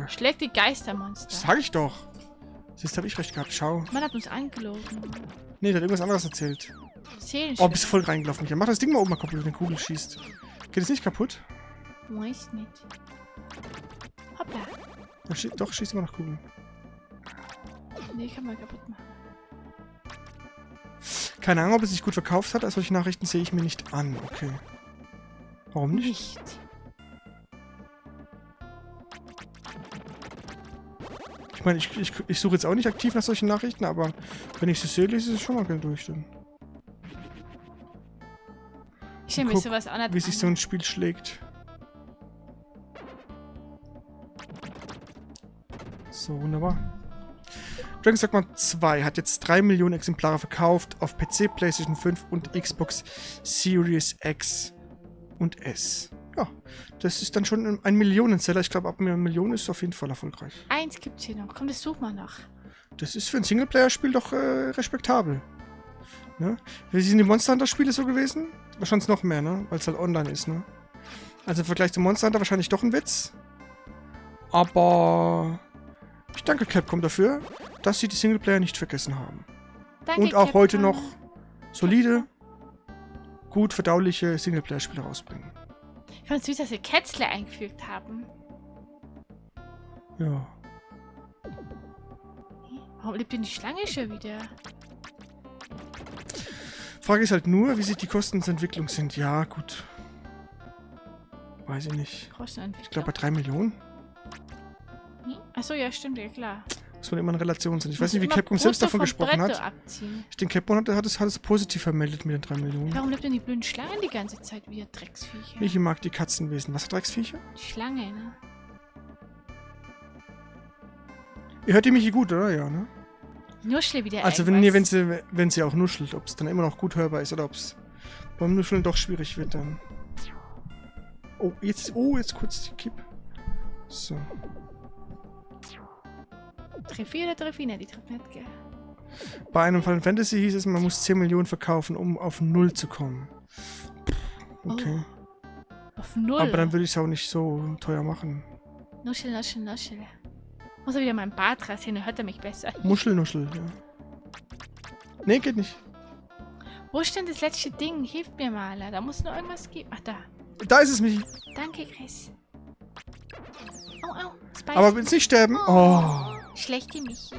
Schlägt die Geistermonster. Das sag ich doch. Jetzt habe ich recht gehabt, schau. Mann hat uns angelogen. Nee, der hat irgendwas anderes erzählt. Seelenschwert. Oh, bist voll reingelaufen. Mach das Ding mal oben mal kaputt, wenn eine Kugel schießt. Geht es nicht kaputt? Weiß nicht. Hoppla. Doch, doch, schießt immer noch Kugeln. Nee, kann man kaputt machen. Keine Ahnung, ob es sich gut verkauft hat. Also solche Nachrichten sehe ich mir nicht an. Okay. Warum nicht? Ich meine, ich suche jetzt auch nicht aktiv nach solchen Nachrichten, aber wenn ich sie sehe, lese ich es schon mal gerne durch. Dann. Ich sehe mir sowas an, wie sich so ein Spiel schlägt. So, wunderbar. Dragon's Dogma 2 hat jetzt 3 Millionen Exemplare verkauft auf PC, PlayStation 5 und Xbox Series X und S. Ja, das ist dann schon ein Millionenseller. Ich glaube, ab einer Million ist es auf jeden Fall erfolgreich. Eins gibt's hier noch. Komm, das suchen wir noch. Das ist für ein Singleplayer-Spiel doch respektabel. Ne? Wie sind die Monster Hunter-Spiele so gewesen? Wahrscheinlich noch mehr, ne? Weil es halt online ist, ne? Also im Vergleich zu Monster Hunter wahrscheinlich doch ein Witz. Aber... ich danke Capcom dafür, dass sie die Singleplayer nicht vergessen haben. Danke, und auch Capcom. Heute noch solide, gut verdauliche Singleplayer-Spiele rausbringen. Ich fand es süß, dass sie Kätzle eingefügt haben. Ja. Warum lebt denn die Schlange schon wieder? Frage ist halt nur, wie sich die Kostenentwicklung sind. Ja, gut. Weiß ich nicht. Ich glaube bei 3 Millionen. Achso, ja, stimmt, ja klar. Muss man immer in Relation sein. Ich weiß nicht, wie Capcom selbst davon gesprochen hat. Ich denke, Capcom hat es positiv vermeldet mit den 3 Millionen. Warum lebt denn die blöden Schlangen die ganze Zeit wieder, Drecksviecher? Ich mag die Katzenwesen. Was für Drecksviecher? Die Schlange, ne? Ihr hört die Michi gut, oder? Ja, ne? Nuschel wieder. Also, wenn sie auch nuschelt, ob es dann immer noch gut hörbar ist oder ob es beim Nuscheln doch schwierig wird, dann. Oh, jetzt kurz die Kipp. So. Treffer, die trifft nicht, gell? Bei einem Final Fantasy hieß es, man muss 10 Millionen verkaufen, um auf 0 zu kommen. Okay. Oh, auf 0? Aber dann würde ich es auch nicht so teuer machen. Nuschel, nuschel, nuschel. Muss er wieder meinen Bart rasieren, dann hört er mich besser. Muschel, nuschel, ja. Nee, geht nicht. Wo ist denn das letzte Ding? Hilft mir mal, da muss nur irgendwas geben. Ach, da. Da ist es, Michi. Danke, Chris. Au, au. Spice. Aber willst du nicht sterben? Oh. Schlechte Michi.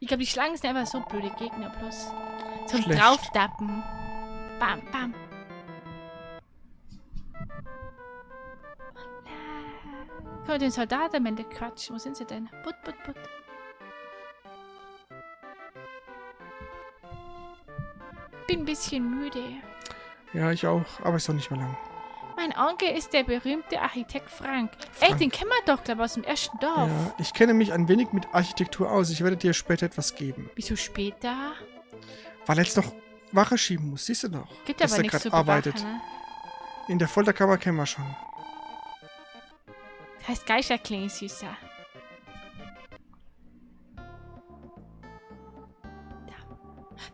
Ich glaube, die Schlangen sind einfach so blöde Gegner plus. Zum Draufdappen. Bam, bam. Können wir den Soldaten am Ende quatschen? Wo sind sie denn? Put, put, put. Bin ein bisschen müde. Ja, ich auch. Aber ist doch nicht mehr lang. Mein Onkel ist der berühmte Architekt Frank. Ey, den kennen wir doch, glaube ich, aus dem ersten Dorf. Ja, ich kenne mich ein wenig mit Architektur aus. Ich werde dir später etwas geben. Wieso später? Weil er jetzt noch Wache schieben muss, siehst du doch. Gibt aber nichts zu arbeitet. Bewachen, ne? In der Folterkammer kennen wir schon. Das heißt Geisterklinge, Süßer.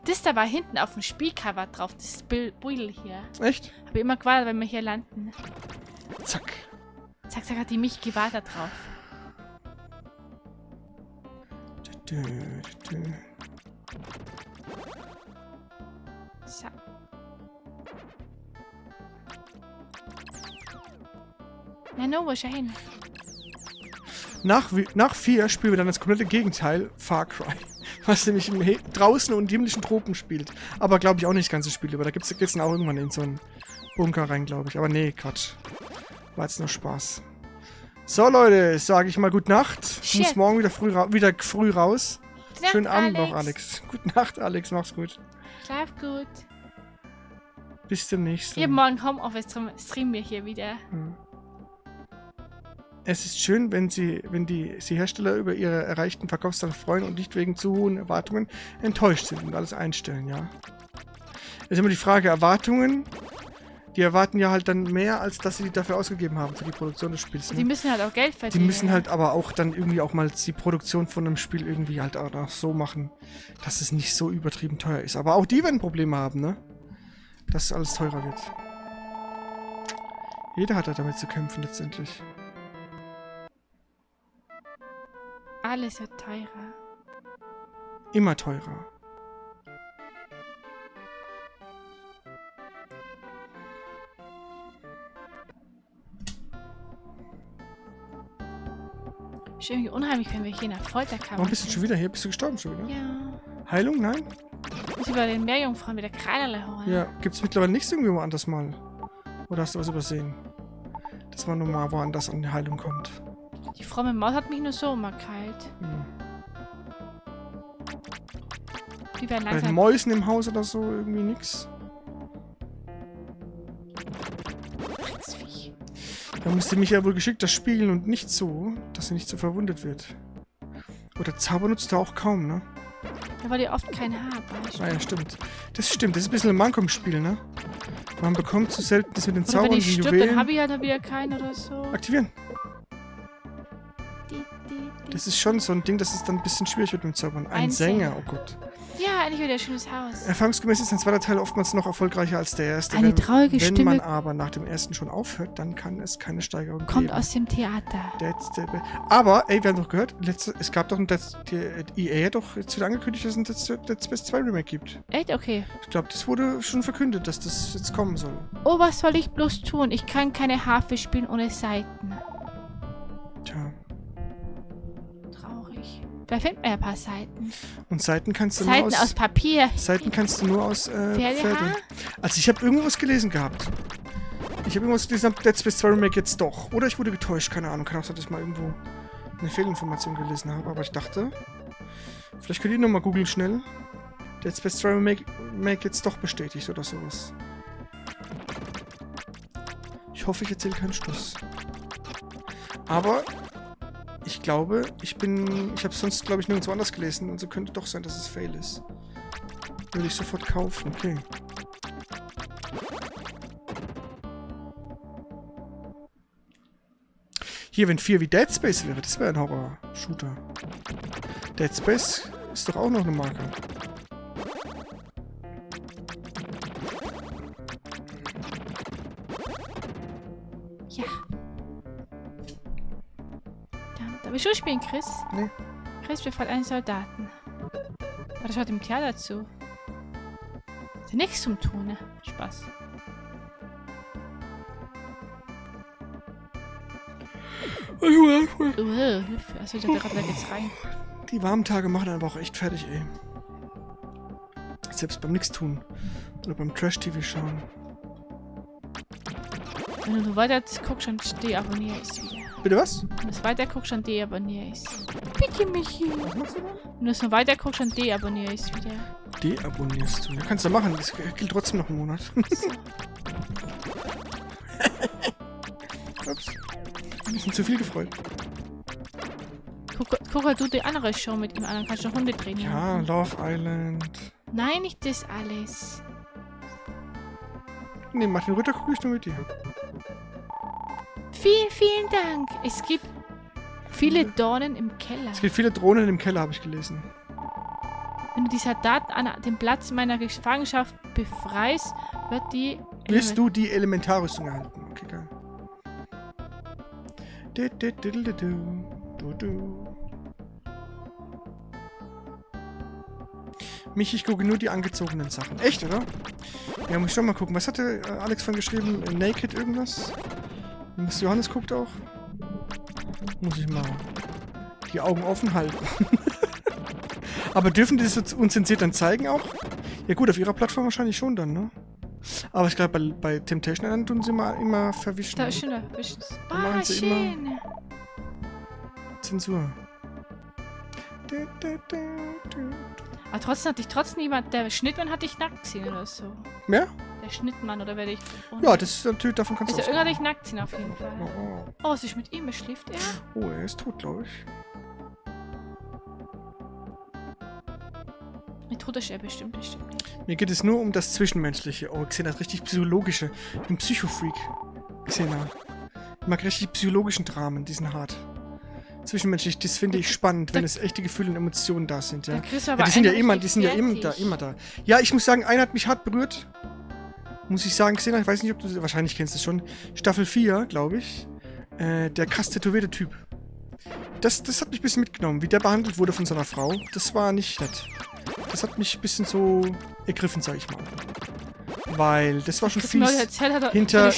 Das da war hinten auf dem Spielcover drauf, das Bull hier. Echt? Habe immer gewartet, wenn wir hier landen. Zack. Zack, zack, hat die mich gewartet drauf. So. Na, no, wo ist er hin? Nach 4 spielen wir dann das komplette Gegenteil, Far Cry. Was nämlich draußen und himmlischen Tropen spielt. Aber glaube ich auch nicht das ganze Spiel über. Da gibt es dann auch irgendwann in so einen Bunker rein, glaube ich. Aber nee, Quatsch. War jetzt nur Spaß. So, Leute, sage ich mal gute Nacht. Ich muss morgen wieder früh raus. Schönen Abend noch, Alex. Gute Nacht, Alex. Mach's gut. Schlaf gut. Bis zum nächsten Mal. Ja, morgen Homeoffice, darum streamen wir hier wieder. Mhm. Es ist schön, wenn die Hersteller über ihre erreichten Verkaufszahlen freuen und nicht wegen zu hohen Erwartungen enttäuscht sind und alles einstellen, ja. Es ist immer die Frage, Erwartungen, die erwarten ja halt dann mehr, als dass sie dafür ausgegeben haben für die Produktion des Spiels. Ne? Die müssen halt auch Geld verdienen. Die müssen halt aber auch dann irgendwie auch mal die Produktion von einem Spiel irgendwie halt auch so machen, dass es nicht so übertrieben teuer ist. Aber auch die werden Probleme haben, ne? Dass alles teurer wird. Jeder hat ja damit zu kämpfen letztendlich. Alles wird teurer. Immer teurer. Schön, wie unheimlich, wenn wir hier nach Folterkammer. Warum bist du schon wieder hier? Bist du gestorben schon wieder? Ja. Heilung? Nein? Ich muss über den Meerjungfrauen wieder keinerlei holen. Ja, gibt's mittlerweile nichts irgendwo anders mal? Oder hast du was übersehen? Dass man nochmal woanders an die Heilung kommt. Die fromme Maus hat mich nur so immer kalt. Hm. Wie bei den Mäusen im Haus oder so irgendwie nix. Da musste mich ja wohl geschickt das spiegeln und nicht so, dass sie nicht so verwundet wird. Oder Zauber nutzt er auch kaum, ne? Da war dir oft kein Haar. Naja, stimmt. Das stimmt, das ist ein bisschen ein Manko im Spiel, ne? Man bekommt zu selten das mit den Zaubern und den Juwelen. Wenn ich stirb, dann hab ich halt wieder keinen oder so. Aktivieren. Das ist schon so ein Ding, dass es dann ein bisschen schwierig wird mit dem Zaubern. Ein Sänger, oh Gott. Ja, eigentlich wieder ein schönes Haus. Erfahrungsgemäß ist ein zweiter Teil oftmals noch erfolgreicher als der erste. Eine traurige Stimme. Wenn man aber nach dem ersten schon aufhört, dann kann es keine Steigerung geben. Kommt aus dem Theater. Aber, ey, wir haben doch gehört, es gab doch ein EA hat doch jetzt wieder angekündigt, dass es ein Dead Space 2 Remake gibt. Echt? Okay. Ich glaube, das wurde schon verkündet, dass das jetzt kommen soll. Oh, was soll ich bloß tun? Ich kann keine Harfe spielen ohne Saiten. Tja. Da findet man ja ein paar Saiten. Und Saiten kannst du nur aus... Saiten aus Papier. Saiten kannst du nur aus Pferdehaar. Also ich habe irgendwas gelesen gehabt. Ich habe irgendwas gelesen, Dead Space 2 Remake jetzt doch. Oder ich wurde getäuscht, keine Ahnung. Kann auch sein, dass ich mal irgendwo eine Fehlinformation gelesen habe. Aber ich dachte, vielleicht könnt ihr nochmal googeln schnell. Dead Space 2 Remake jetzt doch bestätigt oder sowas. Ich hoffe, ich erzähle keinen Schluss. Aber... Ich glaube, ich habe sonst, glaube ich, nirgendwo anders gelesen und so könnte doch sein, dass es Fail ist. Würde ich sofort kaufen, okay. Hier, wenn 4 wie Dead Space wäre, das wäre ein Horror-Shooter. Dead Space ist doch auch noch eine Marke. Willst du spielen, Chris? Nee. Chris befreit einen Soldaten. Aber das schaut dem Kerl dazu. Ist ja nichts zum Tun, ne? Spaß. Hilfe. Also ich dachte, da geht's rein. Die warmen Tage machen aber auch echt fertig, ey. Selbst beim Nichtstun. Oder beim Trash-TV schauen. Wenn du weiter guckst, dann deabonniere ich wieder. Bitte was? Wenn du es weiter guckst, dann deabonniere ich es. Bitte, Michi. Was machst du da? Wenn du es nur weiter guckst, dann deabonniere ich es wieder. Deabonnierst du? Ja, kannst du machen. Das gilt trotzdem noch einen Monat. So. Ups. Ein bisschen zu viel gefreut. Guck halt du die andere Show mit dem anderen. Kannst du Hunde trainieren. Ja, Love Island. Nein, nicht das alles. Nee, Martin Rütter gucke ich nur mit dir. Vielen, vielen Dank. Es gibt viele Dornen im Keller. Es gibt viele Drohnen im Keller, habe ich gelesen. Wenn du die Soldaten an dem Platz meiner Gefangenschaft befreist, wirst du die Elementarrüstung erhalten. Okay, geil. Mich, ich gucke nur die angezogenen Sachen. Echt, oder? Ja, muss ich schon mal gucken. Was hatte Alex von geschrieben? Naked irgendwas? Johannes guckt auch. Muss ich mal die Augen offen halten. Aber dürfen die das jetzt unzensiert dann zeigen auch? Ja gut, auf ihrer Plattform wahrscheinlich schon dann, ne? Aber ich glaube, bei Temptation Island tun sie mal immer verwischen. Da ist schon erwischt. Ah, schön. Zensur. Aber trotzdem hat dich niemand... Der Schnittmann hat dich nackt gesehen oder so. Ja? Der Schnittmann, oder werde ich... Oh, ja, das ist natürlich, davon kannst du ausgehen. Ist ja ärgerlich nackt hin auf jeden Fall. Oh, was ist mit ihm? Schläft er? Oh, er ist tot, glaube ich. Tut er bestimmt nicht. Mir geht es nur um das Zwischenmenschliche. Oh, Xena hat richtig psychologische. Ich bin Psychofreak. Xena. Ich mag richtig psychologischen Dramen, die sind hart. Zwischenmenschlich, das finde ich spannend, wenn es echte Gefühle und Emotionen da sind. Ja, die sind ja immer, die sind ja immer da. Ja, ich muss sagen, einer hat mich hart berührt. Muss ich sagen, Xena, ich weiß nicht, ob du... Wahrscheinlich kennst du es schon. Staffel 4, glaube ich. Der krass tätowierte Typ. Das hat mich ein bisschen mitgenommen, wie der behandelt wurde von seiner Frau. Das war nicht nett. Das hat mich ein bisschen so ergriffen, sag ich mal. Weil das war schon fies. Hinterm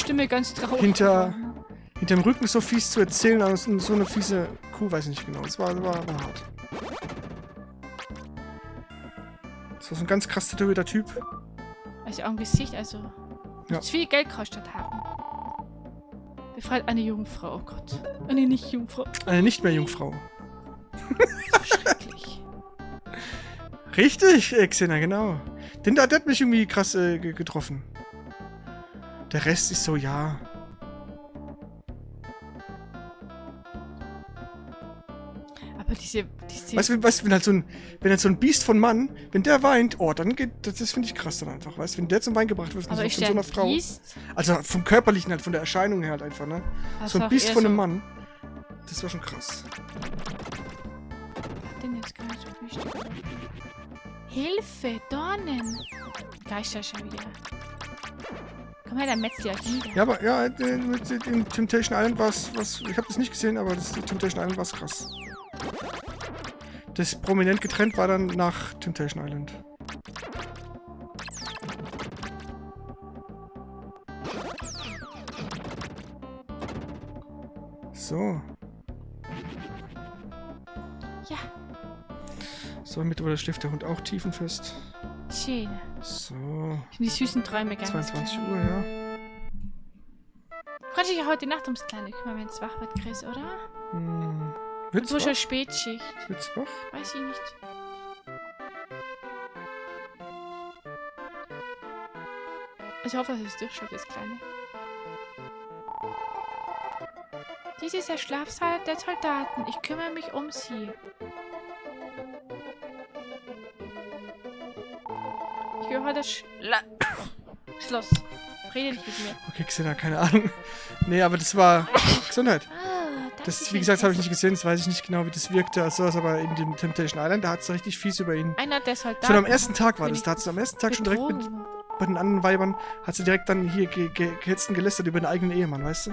Rücken so fies zu erzählen, aus so eine fiese Kuh, weiß ich nicht genau. Das war hart. Das war so ein ganz krass tätowierter Typ. Also auch ein Gesicht, also. Ja. Viel Geld kostet haben. Befreit eine Jungfrau, oh Gott. Eine Nicht-Jungfrau. Eine nicht mehr Jungfrau. Schrecklich. Richtig, Xena, genau. Denn der hat mich irgendwie krass getroffen. Der Rest ist so, ja. Aber diese weißt du, wenn halt so ein Biest von Mann, wenn der weint, oh, dann geht, das finde ich krass dann einfach, weißt du, wenn der zum Wein gebracht wird, von so einer Frau. Biest? Also vom Körperlichen halt, von der Erscheinung her halt einfach, ne? Das so ein Biest von einem Mann, das war schon krass. Was denn jetzt gerade so wichtig? Hilfe, Dornen! Geister schon wieder. Komm her, dann metzt ihr euch nieder. Ja, aber, ja, in Temptation Island war es, ich habe das nicht gesehen, aber das Temptation Island war es krass. Das prominent getrennt war dann nach Temptation Island. So. Ja. So, mittlerweile schläft der Hund auch tiefenfest. Schön. So. Die süßen Träume ganz. 22 Uhr, ja. Kannst du dich ja heute Nacht ums Kleine kümmern, wenn es wach wird, Chris, oder? Hm. Wird's so schon Spätschicht. Wird's wach? Weiß ich nicht. Ich hoffe, dass es durchschaut, das Kleine. Dies ist der Schlafsaal der Soldaten. Ich kümmere mich um sie. Ich höre das Schloss. Rede nicht mit mir. Okay, Xena, keine Ahnung. Nee, aber das war... Gesundheit. Das, wie gesagt, habe ich nicht gesehen, das weiß ich nicht genau, wie das wirkte. Also, aber in dem Temptation Island, da hat es richtig fies über ihn. Einer der Soldaten. Schon am ersten Tag war das. Da hat es am ersten Tag schon direkt mit, bei den anderen Weibern, hat sie direkt dann hier gehetzt und gelästert über den eigenen Ehemann, weißt du?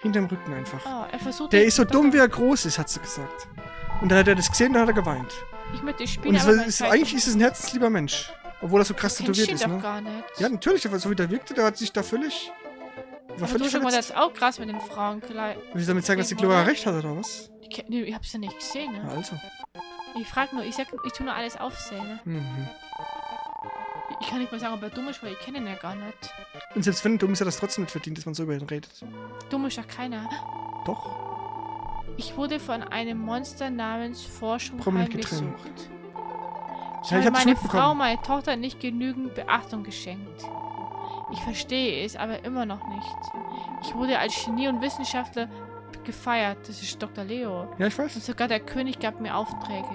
Hinterm Rücken einfach. Oh, er versucht, der ist so dumm, wie er groß ist, hat sie gesagt. Und dann hat er das gesehen, dann hat er geweint. Ich möchte spielen, aber eigentlich ist es ein herzenslieber Mensch. Obwohl er so krass tätowiert ist, ne? Gar nicht. Ja, natürlich, aber so wie der wirkte, der hat sich da völlig... Du schon mal das auch krass mit den Frauen. Willst du damit sagen, dass die Gloria recht hat, oder was? Nee, ich hab's ja nicht gesehen, ne? Also. Ich frag nur, ich tu nur alles aufsehen, ne? Mhm. Ich kann nicht mal sagen, ob er dumm ist, weil ich kenne ihn ja gar nicht. Und selbst wenn dumm ist, er das trotzdem nicht verdient, dass man so über ihn redet. Dumm ist ja keiner. Doch. Ich wurde von einem Monster namens Forschung heimgesucht. Ja, ich habe meine Frau, meine Tochter nicht genügend Beachtung geschenkt. Ich verstehe es, aber immer noch nicht. Ich wurde als Genie und Wissenschaftler gefeiert. Das ist Dr. Leo. Ja, ich weiß. Und sogar der König gab mir Aufträge.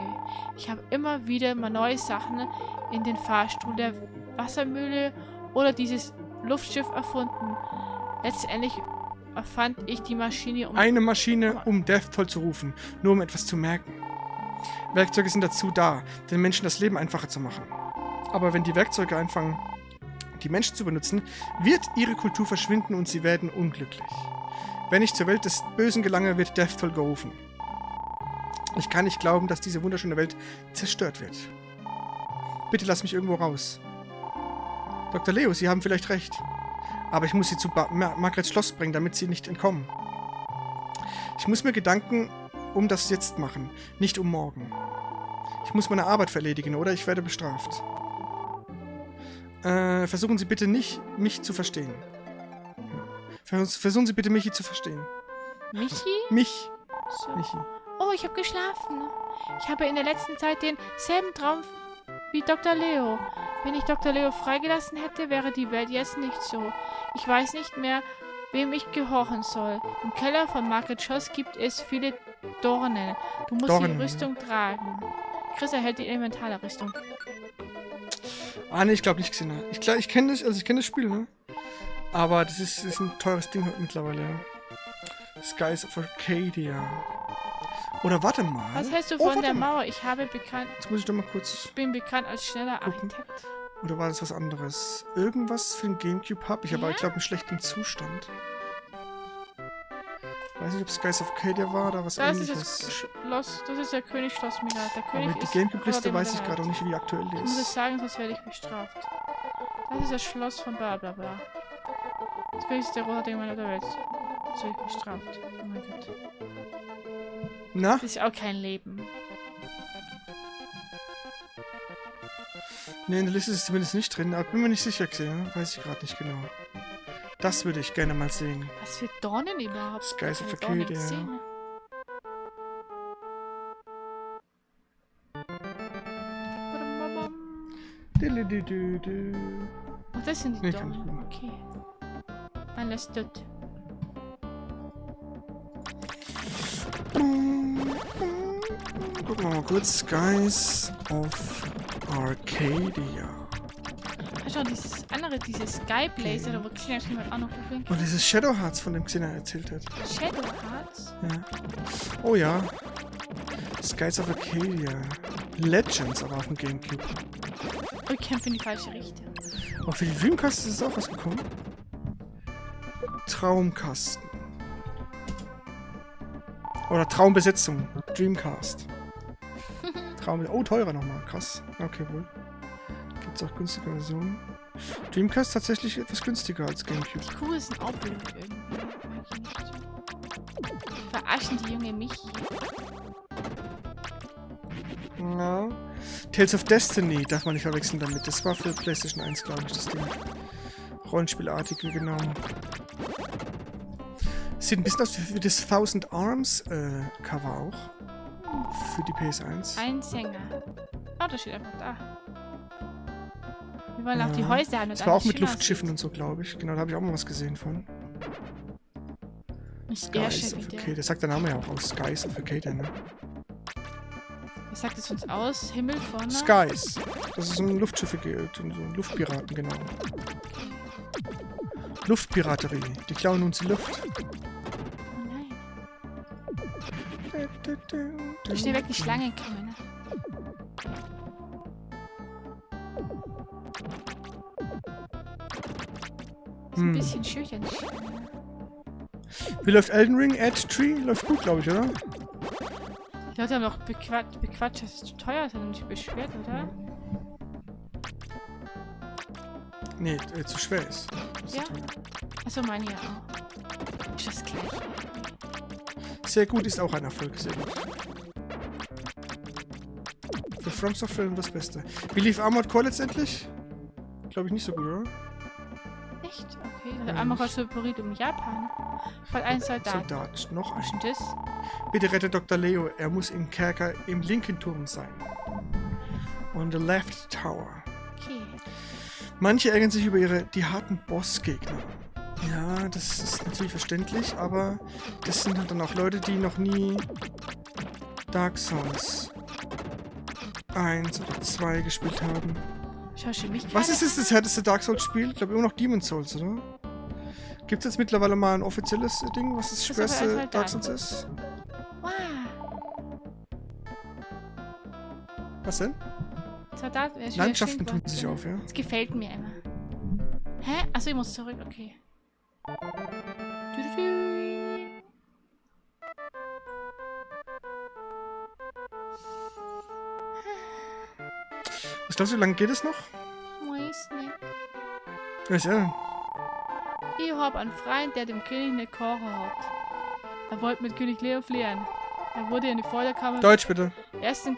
Ich habe immer wieder mal neue Sachen in den Fahrstuhl der Wassermühle oder dieses Luftschiff erfunden. Letztendlich erfand ich die Maschine, um... Eine Maschine, um Death Toll zu rufen. Nur um etwas zu merken. Werkzeuge sind dazu da, den Menschen das Leben einfacher zu machen. Aber wenn die Werkzeuge anfangen... die Menschen zu benutzen, wird ihre Kultur verschwinden und sie werden unglücklich. Wenn ich zur Welt des Bösen gelange, wird Death Toll gerufen. Ich kann nicht glauben, dass diese wunderschöne Welt zerstört wird. Bitte lass mich irgendwo raus. Dr. Leo, Sie haben vielleicht recht. Aber ich muss Sie zu Margarets Schloss bringen, damit Sie nicht entkommen. Ich muss mir Gedanken um das Jetzt machen, nicht um morgen. Ich muss meine Arbeit erledigen, oder ich werde bestraft. Versuchen Sie bitte nicht, mich zu verstehen. Versuchen Sie bitte, Michi zu verstehen. Michi? Mich. So. Michi. Oh, ich habe geschlafen. Ich habe in der letzten Zeit denselben Traum wie Dr. Leo. Wenn ich Dr. Leo freigelassen hätte, wäre die Welt jetzt nicht so. Ich weiß nicht mehr, wem ich gehorchen soll. Im Keller von Market Schoss gibt es viele Dornen. Du musst die Rüstung tragen. Chris erhält die elementale Rüstung. Ah, ne, ich glaube nicht, Xena. Ich kenne das, also ich kenn das Spiel, ne? Aber das ist ein teures Ding mittlerweile. Skies of Arcadia. Oder warte mal. Was hältst du von der Mauer? Ich habe bekannt... Jetzt muss ich doch mal kurz... Ich bin bekannt als schneller Architekt. Oder war das was anderes? Irgendwas für den Gamecube habe ich, aber ich glaube in schlechtem Zustand. Ich weiß nicht, ob es Skies of Arcadia war oder was ähnliches. Das ist der König Schloss Minat. Der König ist... Die Gamecube-Liste weiß ich gerade auch nicht, wie die aktuell ist. Ich muss es sagen, sonst werde ich bestraft. Das ist das Schloss von bla bla bla. Das König ist der rote Ding meiner Welt. Jetzt werde ich bestraft. Oh mein Gott. Na? Das ist auch kein Leben. Ne, in der Liste ist es zumindest nicht drin, aber bin mir nicht sicher gesehen, weiß ich gerade nicht genau. Das würde ich gerne mal sehen. Was für Dornen überhaupt? Skies of Arcadia. Ach, das sind die Dornen. Okay. Alles tut. Gucken wir mal kurz. Skies of Arcadia. Schau, dieses andere, dieses Sky Blazer, da wo Xena schon mal auch noch probieren kann. Und dieses Shadow Hearts, von dem Xena erzählt hat. Shadow Hearts? Ja. Oh ja. Skies of Arcadia. Legends, aber auf dem Gamecube. Und ich kämpfe in die falsche Richtung. Auch für die Dreamcast ist es auch was gekommen. Traumkasten. Oder Traumbesetzung. Dreamcast. Oh, teurer nochmal. Krass. Okay, wohl. Gibt's auch günstige Versionen. Dreamcast tatsächlich etwas günstiger als Gamecube. Die Kuh ist ein Aufblühen irgendwie. Verarschen die Junge mich. Na. Tales of Destiny darf man nicht verwechseln damit. Das war für PlayStation 1, glaube ich, das Ding. Rollenspielartikel, genau. Sieht ein bisschen aus wie das Thousand Arms Cover auch. Für die PS1. Ein Sänger. Oh, das steht einfach da. Wir wollen auch die Häuser an uns. Das war auch mit Luftschiffen und so, glaube ich. Genau, da habe ich auch mal was gesehen von. Skies of Arcadia. Das sagt der Name ja auch aus. Skies of Arcadia, ne? Was sagt es uns aus? Himmel vorne? Skies. Das ist ein Luftschiffe geht und so. Luftpiraten, genau. Luftpiraterie. Die klauen uns die Luft. Ich stehe weg, die Schlange kommen. Ist ein bisschen schüchtern. Wie läuft Elden Ring? Edge Tree? Läuft gut, glaube ich, oder? Die Leute haben doch bequatscht, dass es zu teuer ist, haben sich beschwert, oder? Nee, zu schwer ist. Ja? Achso, meine ja auch. Ist das gleich? Sehr gut, ist auch ein Erfolg, sehr gut. Für From Software das Beste. Wie lief Armored Core letztendlich? Glaube ich nicht so gut, oder? Echt? Okay. Also ja, Armored Core Superid um Japan. Von einem Soldat. Soldat. Noch ein. Das? Bitte rette Dr. Leo. Er muss im Kerker im linken Turm sein. On the left tower. Okay. Manche ärgern sich über die harten Bossgegner. Ja, das ist natürlich verständlich, aber das sind halt dann auch Leute, die noch nie Dark Souls 1 oder 2 gespielt haben. Was ist das härteste Dark Souls-Spiel? Ich glaube immer noch Demon Souls, oder? Gibt es jetzt mittlerweile mal ein offizielles Ding, was das schwerste Dark Souls ist? Wow. Was denn? Landschaften tun sich auf, ja? Das gefällt mir immer. Hä? Achso, ich muss zurück, okay. Was glaubst du, wie lange geht es noch? Weiß nicht. Was ja? Ich hab einen Freund, der dem König eine Koche hat. Er wollte mit König Leo fliehen. Er wurde in die Vorderkammer... Deutsch, bitte. ...ersten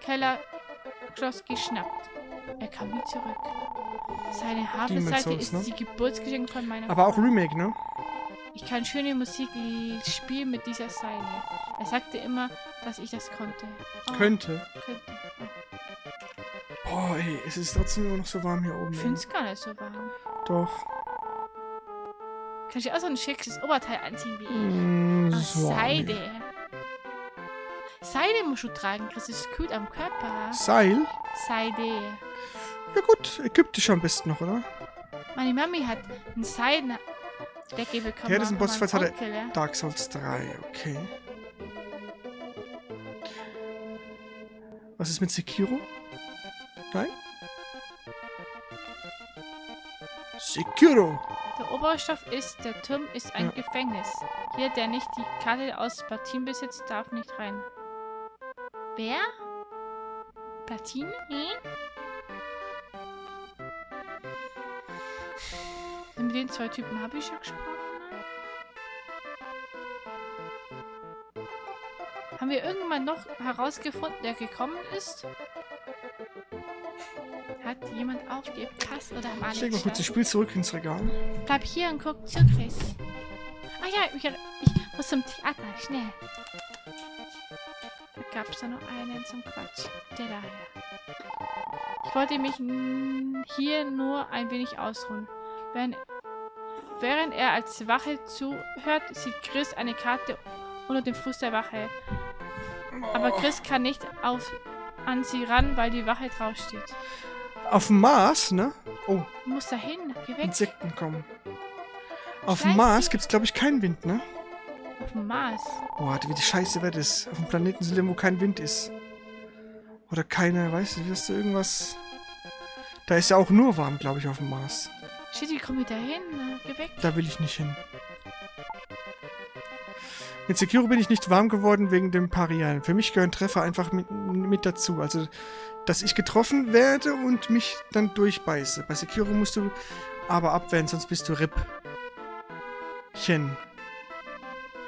Keller Schloss geschnappt. Er kam nie zurück. Seine harte Seite ist die Geburtsgeschenk von meiner Frau. Aber auch Remake, ne? Ich kann schöne Musik spielen mit dieser Seite. Er sagte immer, dass ich das konnte. Oh, könnte. Boah, ey, es ist trotzdem immer noch so warm hier oben. Ich finde es gar nicht so warm. Doch. Kann ich auch so ein schickes Oberteil anziehen wie ich? So Seide. Seide musst du tragen, Chris, es kühlt am Körper. Seil? Seide. Ja gut, ägyptisch am besten noch, oder? Meine Mami hat einen Seidendecke bekommen. Ja, das ist ein Bossfight, hat er Dark Souls 3, okay. Was ist mit Sekiro? Nein? Sekiro! Der Oberstoff ist, der Turm ist ein Gefängnis. Hier, der nicht die Karte aus Platin besitzt, darf nicht rein. Wer? Platin? Mit den zwei Typen habe ich ja gesprochen. Haben wir irgendwann noch herausgefunden, der gekommen ist? Hat jemand auf dir gepasst oder am Anfang? Stell mal kurz das Spiel zurück ins Regal. Bleib hier und guck zu, Chris. Ah ja, ich muss zum Theater, schnell. Da gab es da noch einen zum Quatsch. Der daher. Ich wollte mich hier nur ein wenig ausruhen. Während er als Wache zuhört, sieht Chris eine Karte unter dem Fuß der Wache. Aber Chris kann nicht an sie ran, weil die Wache draufsteht. Auf dem Mars, ne? Oh. Du musst da hin, geh weg. Insekten kommen. Auf dem Mars gibt's, glaube ich, keinen Wind, ne? Auf dem Mars? Boah, wie die Scheiße wäre das. Auf dem Planeten sind wir, wo kein Wind ist. Oder keine, weißt du, wirst du irgendwas... Da ist ja auch nur warm, glaube ich, auf dem Mars. Shit, ich komme wieder hin, ne? Geh weg. Da will ich nicht hin. Mit Sekiro bin ich nicht warm geworden wegen dem Parieren. Für mich gehören Treffer einfach mit dazu. Also, dass ich getroffen werde und mich dann durchbeiße. Bei Sekiro musst du aber abwehren, sonst bist du Rippchen.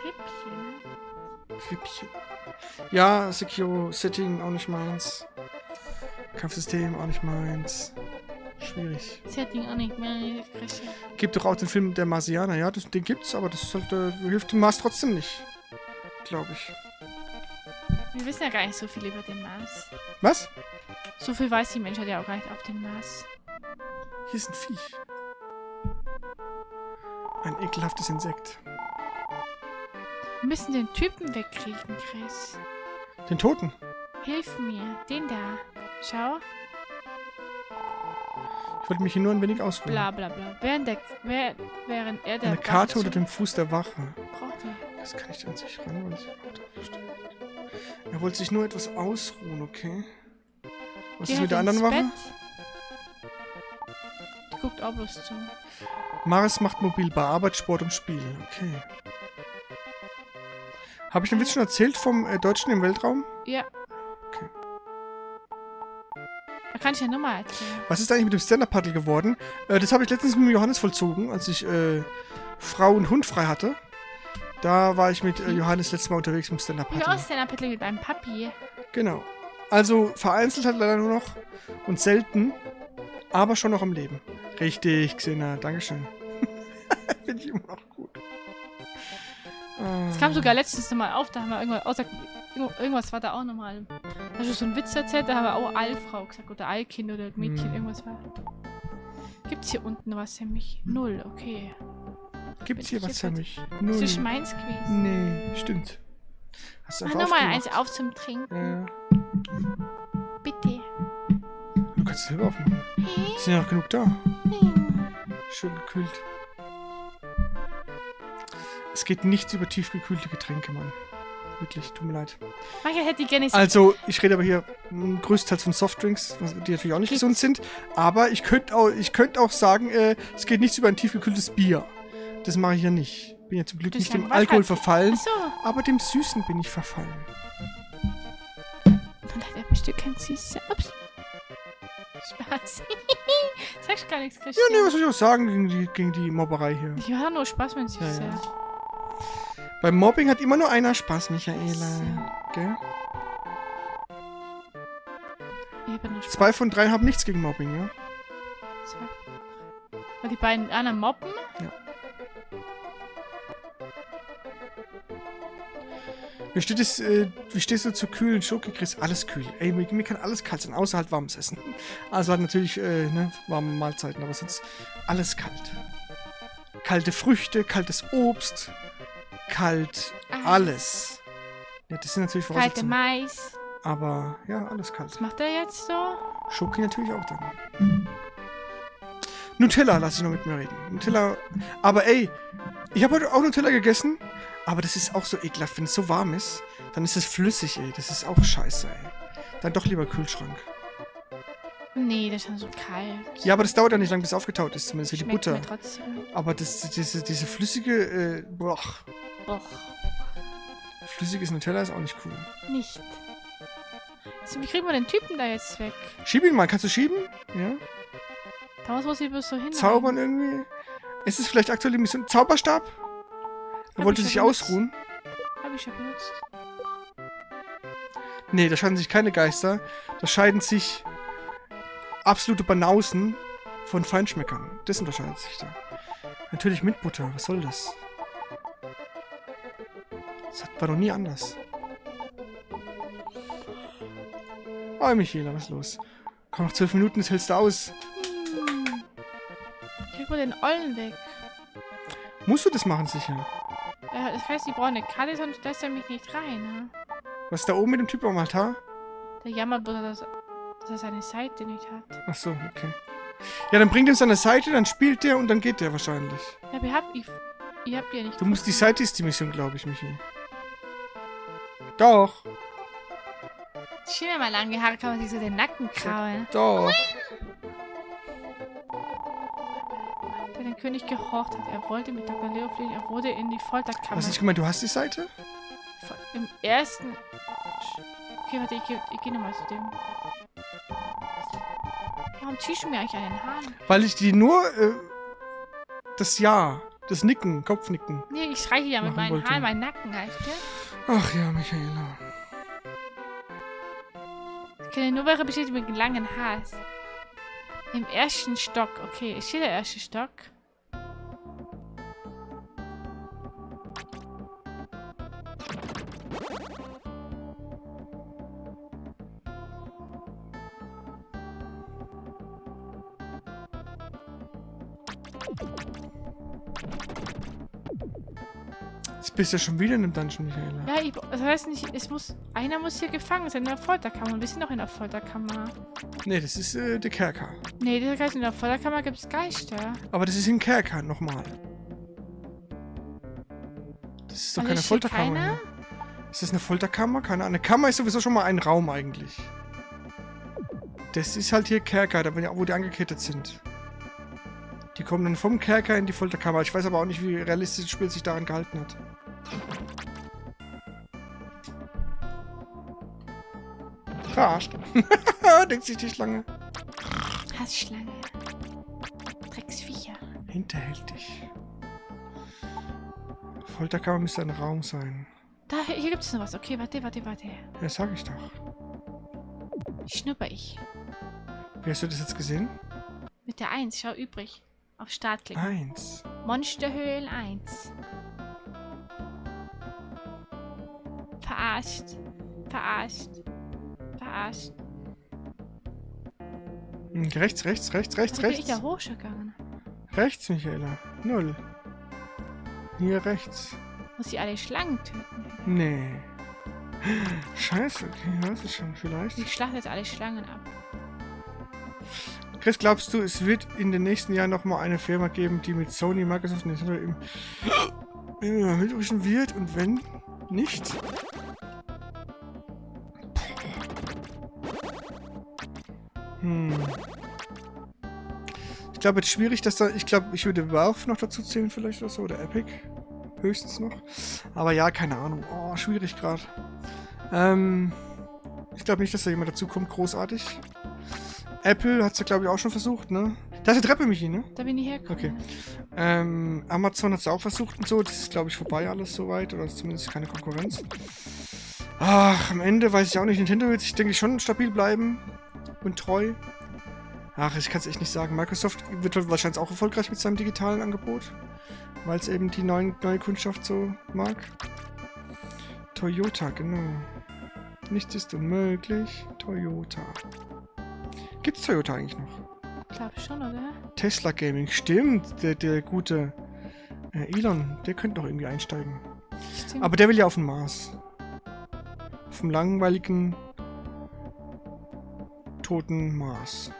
Rippchen? Rippchen. Ja, Sekiro, Setting auch nicht meins. Kampfsystem auch nicht meins. Schwierig. Setting auch nicht meins. Gibt doch auch den Film Der Marsianer. Ja, den gibt's, aber das hilft dem Mars trotzdem nicht. Glaube ich. Wir wissen ja gar nicht so viel über den Mars. Was? So viel weiß die Menschheit ja auch gar nicht auf dem Mars. Hier ist ein Viech. Ein ekelhaftes Insekt. Wir müssen den Typen wegkriegen, Chris. Den Toten? Hilf mir, den da. Schau. Ich wollte mich hier nur ein wenig ausruhen. Bla bla bla. Während er der... Eine Karte oder dem Fuß der Wache. Braucht er. Das kann ich an sich ran, weil ich er wollte sich nur etwas ausruhen, okay? Was ist mit der anderen Wache? Die guckt auch bloß zu. Maris macht mobil bei Arbeit, Sport und Spielen, okay. Habe ich den Witz schon erzählt vom Deutschen im Weltraum? Ja. Okay. Da kann ich ja nochmal erzählen. Was ist eigentlich mit dem Stand-Up-Paddle geworden? Das habe ich letztens mit Johannes vollzogen, als ich Frau und Hund frei hatte. Da war ich mit Johannes letztes Mal unterwegs mit dem Stand-Up-Paddle. Ich auch Stand-Up-Paddle mit meinem Papi. Genau. Also vereinzelt halt leider nur noch und selten, aber schon noch am Leben. Richtig, Xena. Dankeschön. Finde ich immer noch gut. Es kam sogar letztens nochmal auf, da haben wir irgendwas war da auch nochmal. Da hast du so einen Witz erzählt, da haben wir auch Allfrau gesagt oder Allkind oder Mädchen, irgendwas war. Gibt's hier unten was für mich? Null, okay. Gibt's hier was für mich? Null. Ist das meins gewesen? Nee, stimmt. Hast du mach nochmal eins auf zum Trinken. Bitte. Du kannst es selber aufmachen. Hey? Sind ja noch genug da. Hey. Schön gekühlt. Es geht nichts über tiefgekühlte Getränke, Mann. Wirklich, tut mir leid. Manche hätte ich gerne... Also, ich rede aber hier größtenteils von Softdrinks, die natürlich auch nicht gesund sind. Aber ich könnte auch sagen, es geht nichts über ein tiefgekühltes Bier. Das mache ich ja nicht. Bin ja zum Glück nicht dem Alkohol verfallen, aber dem Süßen bin ich verfallen. Dann hat er bestimmt kein Süßes. Ups. Spaß. Sagst gar nichts, Christian. Ja, nee, was soll ich auch sagen gegen die Mobberei hier? Ich habe nur Spaß mit Süßes. Ja, ja. Beim Mobbing hat immer nur einer Spaß, Michaela. Gell? Spaß. 2 von 3 haben nichts gegen Mobbing, ja? Und die beiden anderen mobben? Ja. Wie stehst du zu kühlen Schoki, Chris? Alles kühl. Ey, mir kann alles kalt sein, außer halt warmes Essen. Also halt natürlich warme Mahlzeiten, aber sonst alles kalt. Kalte Früchte, kaltes Obst, kalt alles. Ja, das sind natürlich Voraussetzungen. Kalte Mais. Aber ja, alles kalt. Was macht er jetzt so? Schoki natürlich auch dann. Nutella, lass ich noch mit mir reden. Nutella, aber ey, ich habe heute auch Nutella gegessen, aber das ist auch so ekelhaft. Wenn es so warm ist, dann ist es flüssig, ey. Das ist auch scheiße, ey. Dann doch lieber Kühlschrank. Nee, das ist dann so kalt. Ja, aber das dauert ja nicht lang, bis es aufgetaut ist, zumindest für die Butter. Aber das, diese flüssige, flüssiges Nutella ist auch nicht cool. Nicht. Also, wie kriegen wir den Typen da jetzt weg? Schieb ihn mal, kannst du schieben? Ja. Was muss ich bloß so hin? Zaubern irgendwie? Ist es vielleicht aktuelle Mission? Zauberstab? Er wollte sich ausruhen. Habe ich schon benutzt. Nee, da scheiden sich keine Geister. Da scheiden sich absolute Banausen von Feinschmeckern. Das unterscheidet sich da. Natürlich mit Butter. Was soll das? Das war doch nie anders. Oh, Michaela, was ist los? Komm, noch 12 Minuten, das hältst du aus. Den Ollen weg. Musst du das machen, sicher? Das heißt, die brauchen eine Karte, sonst lässt er mich nicht rein. Ne? Was ist da oben mit dem Typ am Altar? Der jammert, dass er seine Seite nicht hat. Ach so, okay. Ja, dann bringt er seine Seite, dann spielt der und dann geht der wahrscheinlich. Ja, aber ihr habt ja nicht... Du musst die Seite ist die Mission, glaube ich, Michi. Doch. Schön, wenn man lange Haare kann man sich so den Nacken kraulen. Doch. Der König gehorcht hat. Er wollte mit Dr. Leo fliehen. Er wurde in die Folterkammer. Hast du nicht gemeint, du hast die Seite? Im ersten... Okay, warte, ich geh nochmal zu dem. Warum ziehst du mir eigentlich an den Haaren? Weil ich die nur... das Ja, das Nicken, Kopfnicken. Nee, ich streiche ja mit meinen Haaren, meinen Nacken, heißt der. Ach ja, Michaela. Ich kenne nur welche Bestätigung mit langen Haaren. Im ersten Stock. Okay, ist hier der erste Stock? Jetzt bist du ja schon wieder in einem Dungeon, Michaela. Ja, das heißt nicht, einer muss hier gefangen sein in der Folterkammer. Und wir sind noch in der Folterkammer. Nee, das ist der Kerker. Nee, der Geist in der Folterkammer gibt es Geister. Aber das ist in Kerker, nochmal. Das ist doch also keine Folterkammer. Keine? Ist das eine Folterkammer? Keine Ahnung. Eine Kammer ist sowieso schon mal ein Raum eigentlich. Das ist halt hier Kerker, wo die angekettet sind. Die kommen dann vom Kerker in die Folterkammer. Ich weiß aber auch nicht, wie realistisch das Spiel sich daran gehalten hat. Verarscht. Denkt sich die Schlange. Hassschlange. Drecksviecher. Hinterhältig. Folterkammer müsste ein Raum sein. Da, hier gibt's noch was. Okay, warte. Ja, sag ich doch. Schnupper ich. Wie hast du das jetzt gesehen? Mit der 1, schau übrig. Auf Start klicken. 1. Monsterhöhlen 1. Verarscht. Rechts. Bin ich da hochgegangen? Rechts, Michaela. 0. Hier rechts. Muss ich alle Schlangen töten? Nee. Scheiße, okay, weiß ich schon, vielleicht. Ich schlachte jetzt alle Schlangen ab. Chris, glaubst du, es wird in den nächsten Jahren nochmal eine Firma geben, die mit Sony, Microsoft und Nintendo immer mitrischen wird? Und wenn nicht... Ich glaube, es ist schwierig, dass da... Ich glaube, ich würde Valve noch dazu zählen vielleicht oder so. Oder Epic. Höchstens noch. Aber ja, keine Ahnung. Oh, schwierig gerade. Ich glaube nicht, dass da jemand dazu kommt. Großartig. Apple hat es ja, glaube ich, auch schon versucht, ne? Da ist eine Treppe, Michi, ne? Da bin ich hergekommen. Okay. Amazon hat es auch versucht und so. Das ist, glaube ich, vorbei alles soweit. Oder zumindest keine Konkurrenz. Ach, am Ende weiß ich auch nicht. Nintendo wird sich, denke ich, schon stabil bleiben. Und treu. Ach, ich kann es echt nicht sagen. Microsoft wird wahrscheinlich auch erfolgreich mit seinem digitalen Angebot, weil es eben die neue Kundschaft so mag. Toyota, genau. Nichts ist unmöglich. Toyota. Gibt's Toyota eigentlich noch? Glaube ich schon, oder? Tesla Gaming, stimmt. Der gute Elon, der könnte noch irgendwie einsteigen. Stimmt. Aber der will ja auf den Mars. Auf dem langweiligen, toten Mars.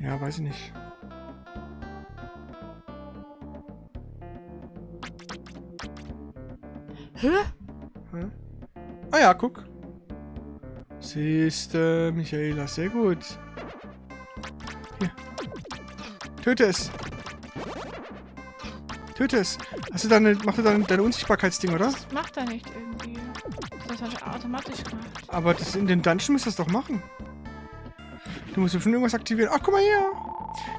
Ja, weiß ich nicht. Hä? Hä? Ah ja, guck. Siehste, Michaela, sehr gut. Hier. Töte es. Töte es. Hast du deine, mach du dein Unsichtbarkeitsding, oder? Das macht er nicht irgendwie. Das hast du automatisch gemacht. Aber das in den Dungeon müsst ihr das doch machen. Du musst schon irgendwas aktivieren. Ach, guck mal hier.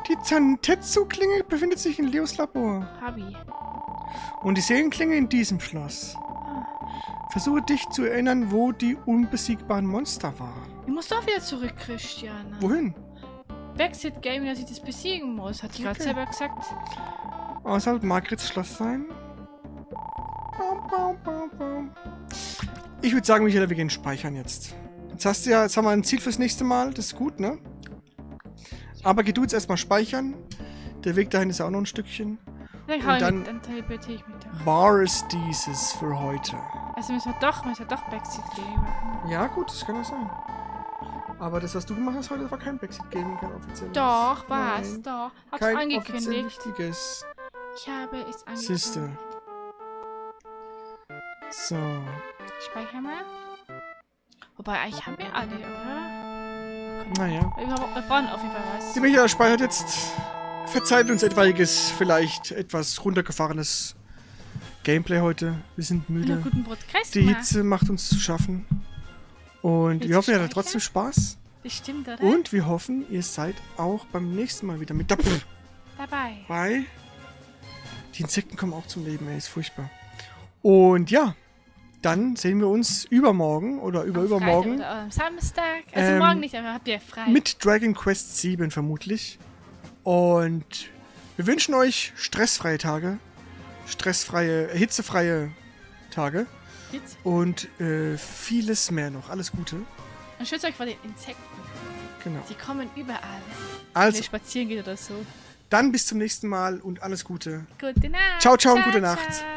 Die Zantetsu-Klinge befindet sich in Leos Labor. Hab ich. Und die Seelenklinge in diesem Schloss. Versuche dich zu erinnern, wo die unbesiegbaren Monster waren. Ich muss doch wieder zurück, Christian. Wohin? Backseat Gaming, dass ich das besiegen muss, hat sie gerade selber gesagt. Außerhalb Margrets Schloss sein. Ich würde sagen, Michaela, wir gehen speichern jetzt. Jetzt haben wir ein Ziel fürs nächste Mal, das ist gut, ne? Aber geh du jetzt erstmal speichern. Der Weg dahin ist ja auch noch ein Stückchen. Dann teleportiere ich mich doch. War es dieses für heute. Also müssen wir doch Backseat-Gaming machen. Ja gut, das kann ja sein. Aber das, was du gemacht hast heute, war kein Backseat-Gaming, kein offizielles. Doch, was? Doch. Hab's angekündigt. Richtiges. Ich habe es angekündigt. Sister. So. Speichern mal. Wobei, eigentlich haben wir alle, oder? Naja. Wir brauchen auf jeden Fall was. Die Michaela speichert jetzt. Verzeiht uns etwaiges, vielleicht etwas runtergefahrenes Gameplay heute. Wir sind müde. Die Hitze macht uns zu schaffen. Und wir hoffen, ihr hattet trotzdem Spaß. Das stimmt, oder? Und wir hoffen, ihr seid auch beim nächsten Mal wieder mit dabei. Weil die Insekten kommen auch zum Leben, ey, ist furchtbar. Und ja, dann sehen wir uns übermorgen oder übermorgen. Oder am Samstag. Also morgen nicht, aber habt ihr frei. Mit Dragon Quest 7 vermutlich. Und wir wünschen euch stressfreie Tage, hitzefreie Tage und vieles mehr noch. Alles Gute. Und schützt euch vor den Insekten. Genau. Die kommen überall, also, wenn ihr spazieren geht oder so. Dann bis zum nächsten Mal und alles Gute. Gute Nacht. Ciao, ciao und gute Nacht. Ciao.